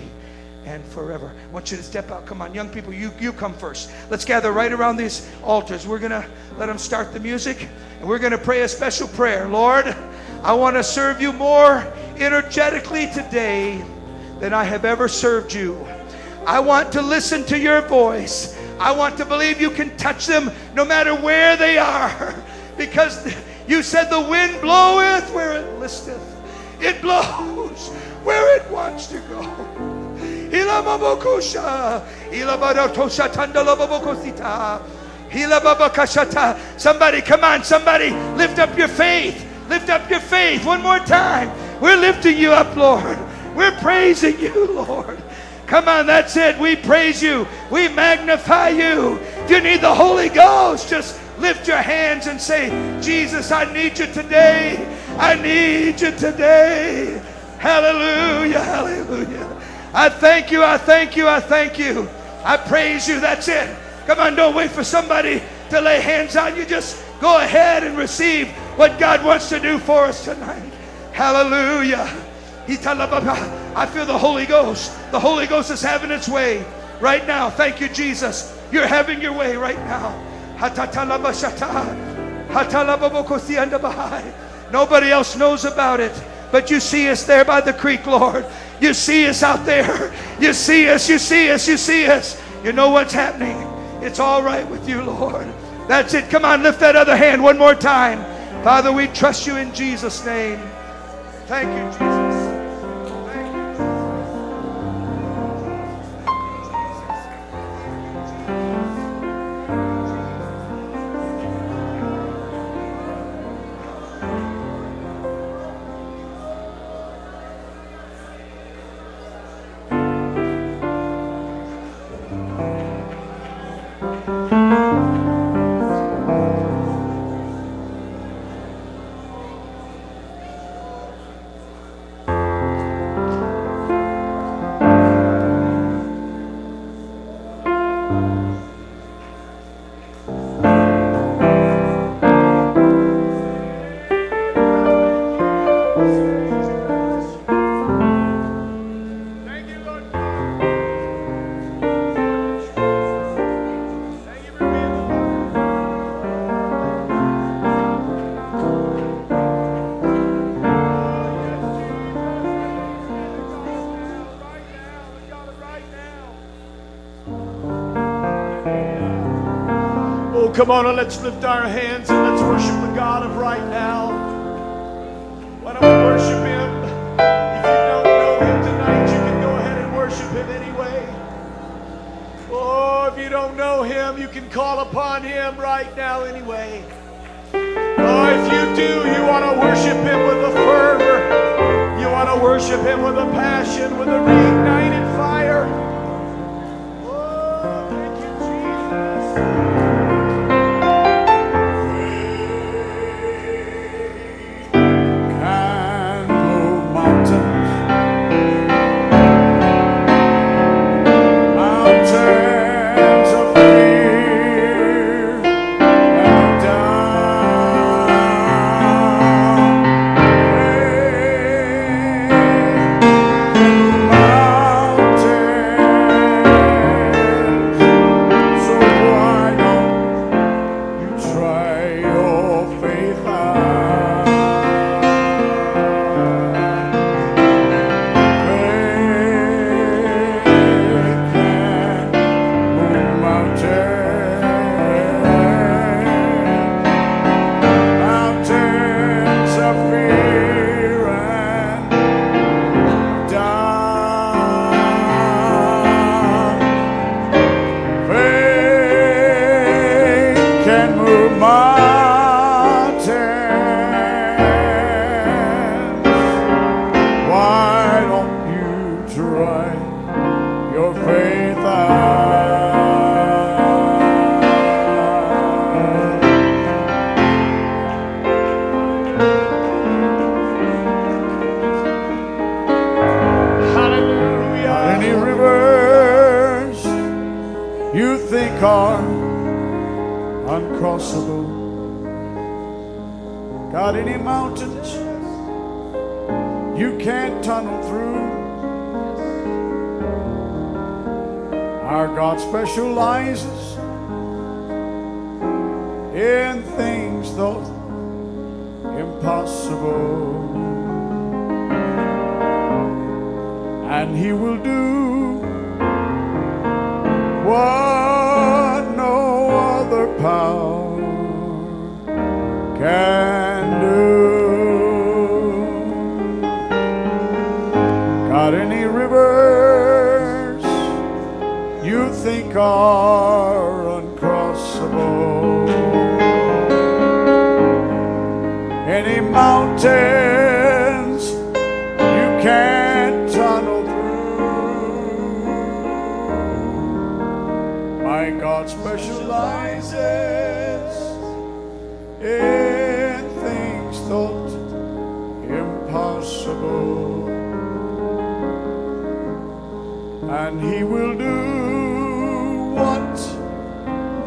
and forever. I want you to step out. Come on, young people, you, you come first. Let's gather right around these altars. We're going to let them start the music. And we're going to pray a special prayer. Lord, I want to serve you more energetically today than I have ever served you. I want to listen to your voice. I want to believe you can touch them no matter where they are, because you said the wind bloweth where it listeth. It blows where it wants to go. Somebody, come on, somebody, lift up your faith. Lift up your faith one more time. We're lifting you up, Lord. We're praising you, Lord. Come on, that's it. We praise you. We magnify you. If you need the Holy Ghost, just lift your hands and say, Jesus, I need you today. I need you today. Hallelujah, hallelujah. I thank you, I thank you, I thank you. I praise you, that's it. Come on, don't wait for somebody to lay hands on you. Just go ahead and receive what God wants to do for us tonight. Hallelujah. I feel the Holy Ghost. The Holy Ghost is having its way right now. Thank you, Jesus. You're having your way right now. Nobody else knows about it, but you see us there by the creek, Lord. You see us out there. You see us, you see us, you see us. You know what's happening. It's all right with you, Lord. That's it. Come on, lift that other hand one more time. Father, we trust you in Jesus' name. Thank you, Jesus. Thank you, Jesus. come on and let's lift our hands and let's worship the God of right now. Why don't we worship Him? If you don't know Him tonight, you can go ahead and worship Him anyway. Or if you don't know Him, you can call upon Him right now anyway. Or if you do, you want to worship Him with a fervor. You want to worship Him with a passion, with a reignited fire. Specializes in things though impossible, and He will do what no other power can do. Got any river you think are uncrossable? Any mountains you can't tunnel through. My God specializes in things thought impossible, and He will do what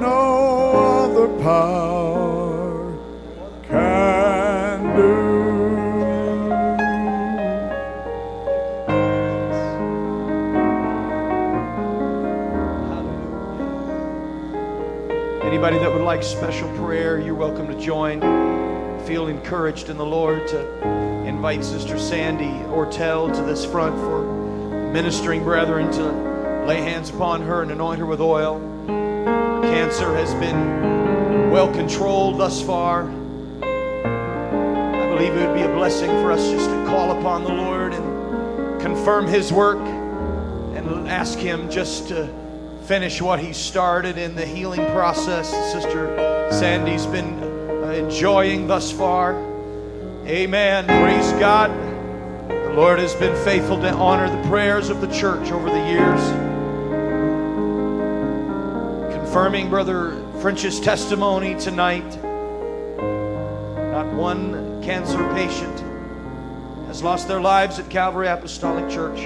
no other power can do. Anybody that would like special prayer, you're welcome to join. Feel encouraged in the Lord to invite Sister Sandy Ortel to this front for ministering brethren to lay hands upon her and anoint her with oil. Cancer has been well controlled thus far. I believe it would be a blessing for us just to call upon the Lord and confirm His work and ask Him just to finish what He started in the healing process Sister Sandy's been enjoying thus far. Amen. Praise God. The Lord has been faithful to honor the prayers of the church over the years. Confirming Brother French's testimony tonight. Not one cancer patient has lost their lives at Calvary Apostolic Church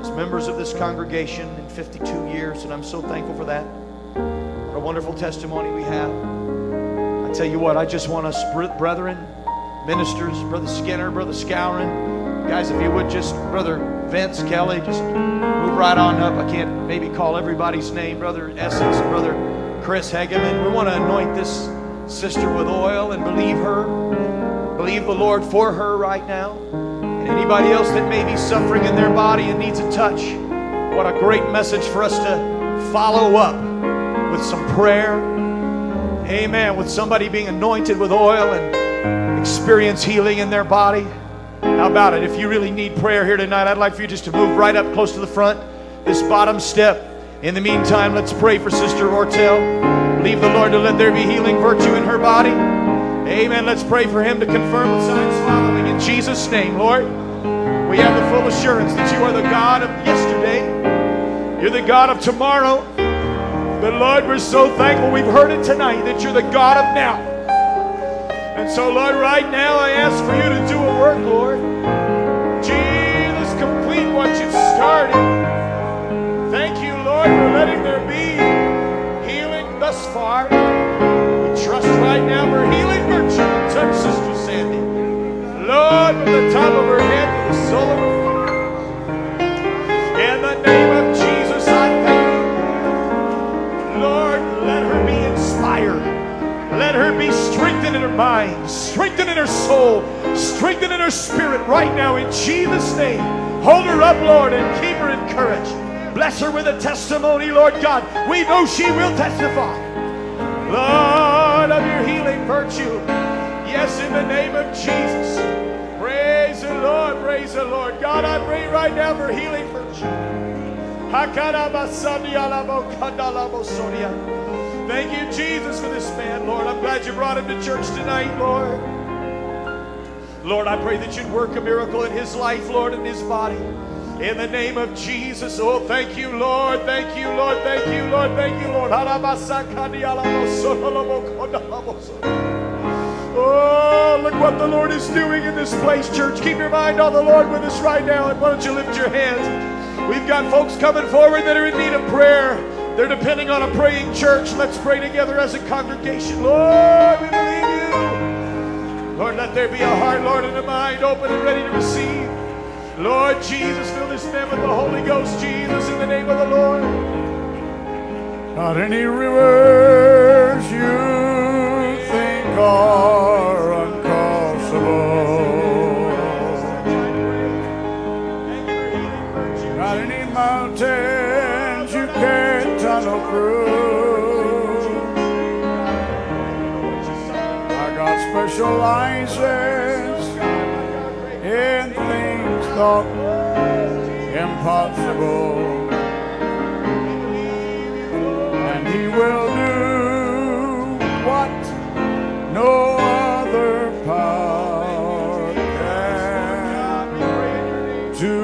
as members of this congregation in fifty-two years, and I'm so thankful for that. What a wonderful testimony we have. I tell you what, I just want us brethren, ministers, Brother Skinner, Brother Scourin, guys, if you would just, Brother Vince Kelly, just move right on up. I can't maybe call everybody's name. Brother Essex and Brother Chris Hegeman. We want to anoint this sister with oil and believe her. Believe the Lord for her right now. And anybody else that may be suffering in their body and needs a touch, what a great message for us to follow up with some prayer. Amen. With somebody being anointed with oil and experience healing in their body. How about it? If you really need prayer here tonight, I'd like for you just to move right up close to the front, this bottom step. In the meantime, let's pray for Sister Ortel. Believe the Lord to let there be healing virtue in her body. Amen. Let's pray for him to confirm with signs following. In Jesus' name, Lord, we have the full assurance that you are the God of yesterday. You're the God of tomorrow. But Lord, we're so thankful we've heard it tonight that you're the God of now. And so, Lord, right now I ask for you to do a work, Lord. Jesus, complete what you've started. Thank you, Lord, for letting there be healing thus far. We trust right now for healing virtue. Touch Sister Sandy. Lord, from the top of her head to the sole of her feet. In the name of Jesus, I thank you. Lord, let her be inspired. Let her be strengthened in her mind, strengthened in her soul, strengthened in her spirit right now in Jesus' name. Hold her up, Lord, and keep her encouraged. Bless her with a testimony, Lord God. We know she will testify, Lord, of your healing virtue. Yes, in the name of Jesus. Praise the Lord, praise the Lord. God, I pray right now for healing virtue. Thank you, Jesus, for this man, Lord. I'm glad you brought him to church tonight, Lord. Lord, I pray that you'd work a miracle in his life, Lord, in his body. In the name of Jesus. Oh, thank you, Lord. Thank you, Lord. Thank you, Lord. Thank you, Lord. Oh, look what the Lord is doing in this place, church. Keep your mind on the Lord with us right now. And why don't you lift your hands? We've got folks coming forward that are in need of prayer. They're depending on a praying church. Let's pray together as a congregation. Lord, we believe you. Lord, let there be a heart, Lord, and a mind open and ready to receive. Lord Jesus, fill this man with the Holy Ghost, Jesus, in the name of the Lord. Not any rivers you think are uncrossable. Mountains you can't tunnel through. I got special license in things thought impossible, and he will do what no other power can do.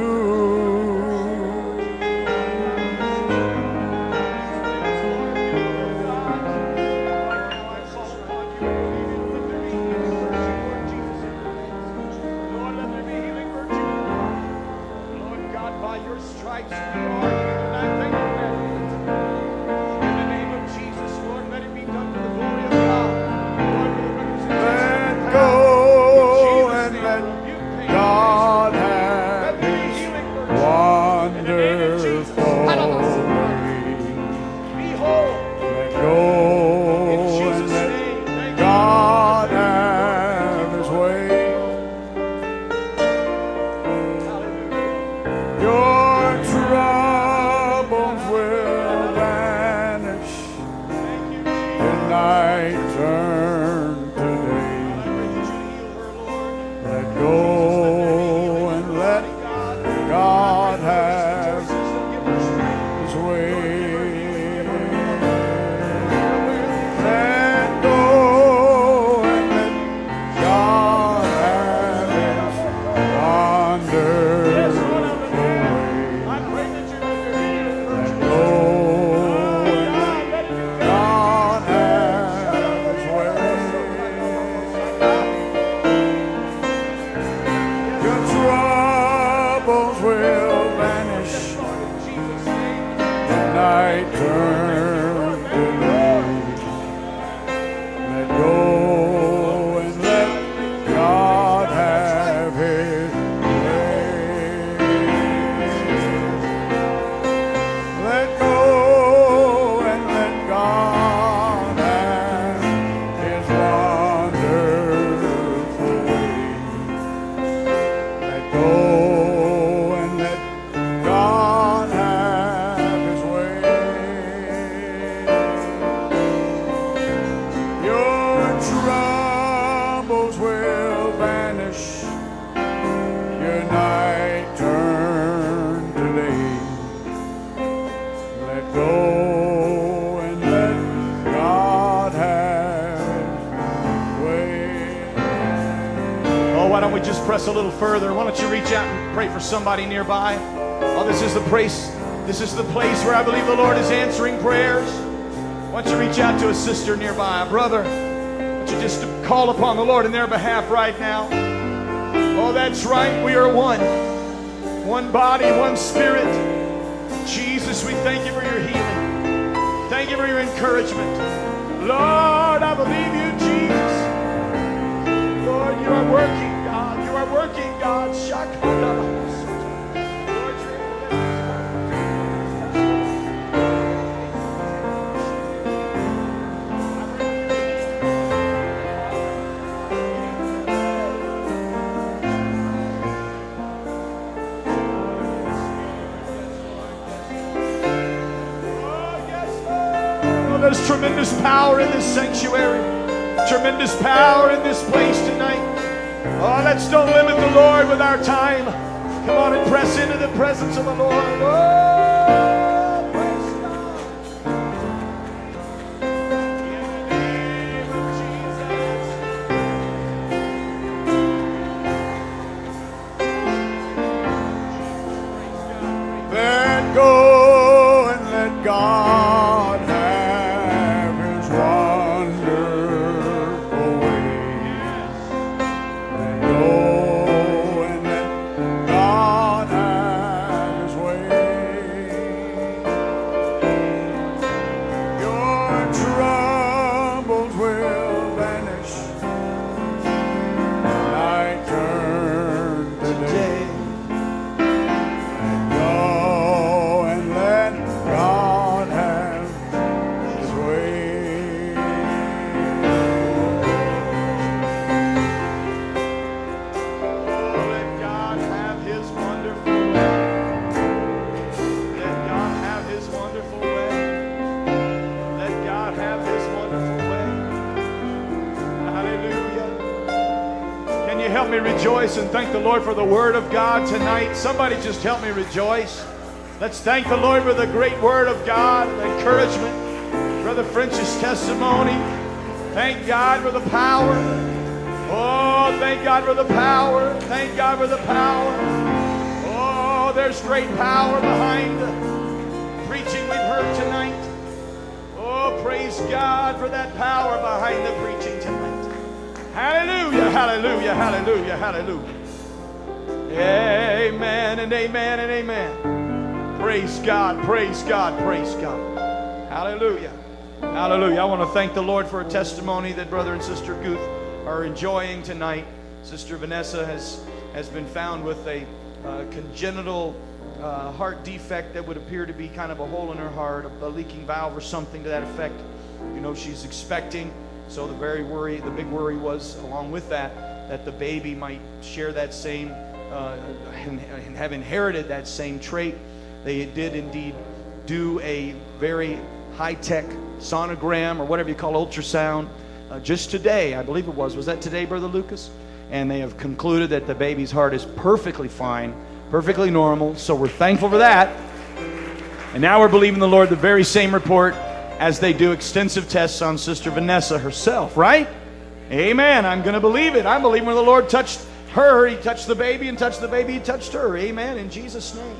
why don't we just press a little further? Why don't you reach out and pray for somebody nearby? Oh, this is the place. This is the place where I believe the Lord is answering prayers. Why don't you reach out to a sister nearby, a brother? Why don't you just call upon the Lord in their behalf right now? Oh, that's right. We are one. One body, one spirit. Jesus, we thank you for your healing. Thank you for your encouragement. Lord, I believe you, Jesus. Lord, you are working, God. You are working, God. Shaka. There's tremendous power in this sanctuary. Tremendous power in this place tonight. Oh, let's don't limit the Lord with our time. Come on and press into the presence of the Lord. Oh! And thank the Lord for the Word of God tonight. Somebody just help me rejoice. Let's thank the Lord for the great Word of God, encouragement, Brother French's testimony. Thank God for the power. Oh, thank God for the power. Thank God for the power. Oh, there's great power behind the preaching we've heard tonight. Oh, praise God for that power behind the preaching tonight. Hallelujah, hallelujah, hallelujah, hallelujah. Amen and amen and amen. Praise God, praise God, praise God. Hallelujah, hallelujah. I want to thank the Lord for a testimony that Brother and Sister Guth are enjoying tonight. Sister Vanessa has, has been found with a uh, congenital uh, heart defect that would appear to be kind of a hole in her heart, a leaking valve or something to that effect. You know, she's expecting. So the very worry, the big worry was, along with that, that the baby might share that same, uh, and have inherited that same trait. They did indeed do a very high-tech sonogram, or whatever you call ultrasound, uh, just today, I believe it was. Was that today, Brother Lucas? And they have concluded that the baby's heart is perfectly fine, perfectly normal. So we're thankful for that. And now we're believing the Lord the very same report as they do extensive tests on Sister Vanessa herself, right? Amen. I'm going to believe it. I believe when the Lord touched her, He touched the baby, and touched the baby, He touched her. Amen. In Jesus' name.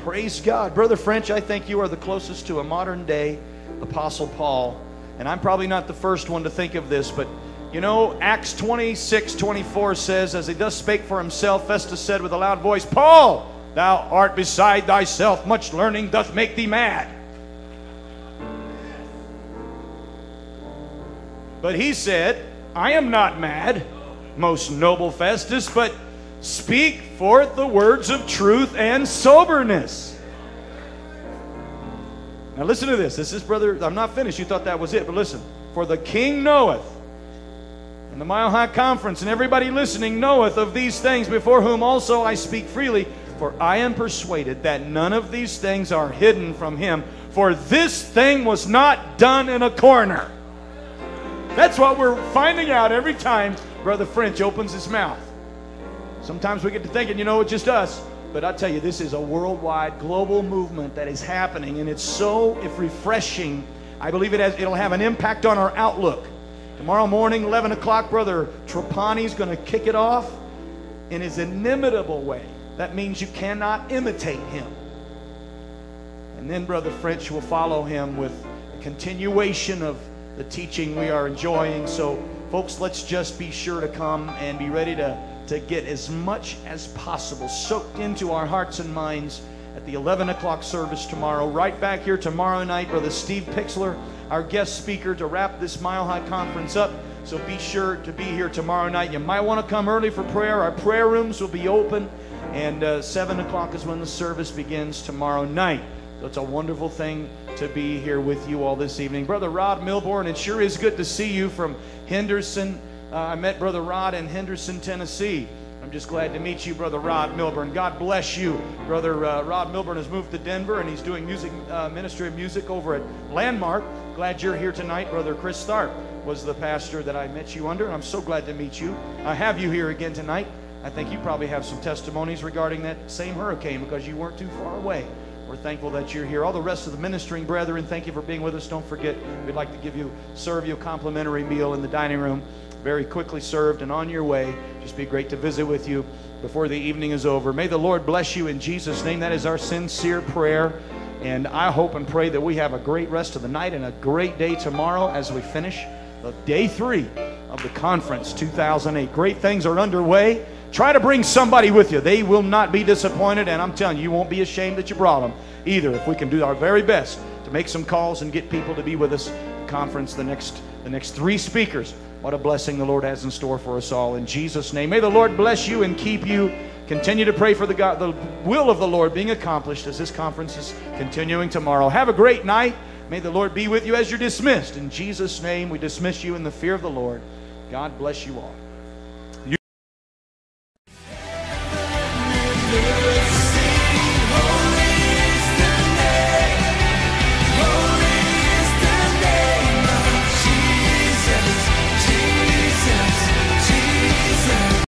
Praise God. Brother French, I think you are the closest to a modern-day Apostle Paul. And I'm probably not the first one to think of this, but, you know, Acts twenty-six twenty-four says, "As he thus spake for himself, Festus said with a loud voice, Paul, thou art beside thyself. Much learning doth make thee mad. But he said, I am not mad, most noble Festus, but speak forth the words of truth and soberness." Now listen to this. This is, brother, I'm not finished. You thought that was it, but listen. "For the king knoweth," and the Mile High Conference and everybody listening knoweth, "of these things, before whom also I speak freely. For I am persuaded that none of these things are hidden from him. For this thing was not done in a corner." That's what we're finding out every time Brother French opens his mouth. Sometimes we get to thinking, you know, it's just us. But I tell you, this is a worldwide, global movement that is happening, and it's so if refreshing. I believe it has, it'll have an impact on our outlook. Tomorrow morning, eleven o'clock, Brother Trapani is going to kick it off. in his inimitable way. That means you cannot imitate him. And then Brother French will follow him with a continuation of the teaching we are enjoying. So folks, let's just be sure to come and be ready to, to get as much as possible soaked into our hearts and minds at the eleven o'clock service tomorrow. Right back here tomorrow night, Brother Steve Pixler, our guest speaker, to wrap this Mile High Conference up. So be sure to be here tomorrow night. You might want to come early for prayer. Our prayer rooms will be open. And uh, seven o'clock is when the service begins tomorrow night. So it's a wonderful thing to be here with you all this evening. Brother Rod Milbourne, it sure is good to see you from Henderson. Uh, I met Brother Rod in Henderson, Tennessee. I'm just glad to meet you, Brother Rod Milbourne. God bless you. Brother uh, Rod Milbourne has moved to Denver, and he's doing music, uh, ministry of music over at Landmark. Glad you're here tonight. Brother Chris Tharp was the pastor that I met you under, and I'm so glad to meet you. I have you here again tonight. I think you probably have some testimonies regarding that same hurricane because you weren't too far away. We're thankful that you're here. All the rest of the ministering brethren, thank you for being with us. Don't forget, we'd like to give you, serve you a complimentary meal in the dining room. Very quickly served and on your way. Just be great to visit with you before the evening is over. May the Lord bless you in Jesus' name. That is our sincere prayer. And I hope and pray that we have a great rest of the night and a great day tomorrow as we finish the day three of the conference two thousand eight. Great things are underway. Try to bring somebody with you. They will not be disappointed, and I'm telling you, you won't be ashamed that you brought them either. If we can do our very best to make some calls and get people to be with us at the conference, the next, the next three speakers. What a blessing the Lord has in store for us all. In Jesus' name, may the Lord bless you and keep you. Continue to pray for the, God, the will of the Lord being accomplished as this conference is continuing tomorrow. Have a great night. May the Lord be with you as you're dismissed. In Jesus' name, we dismiss you in the fear of the Lord. God bless you all.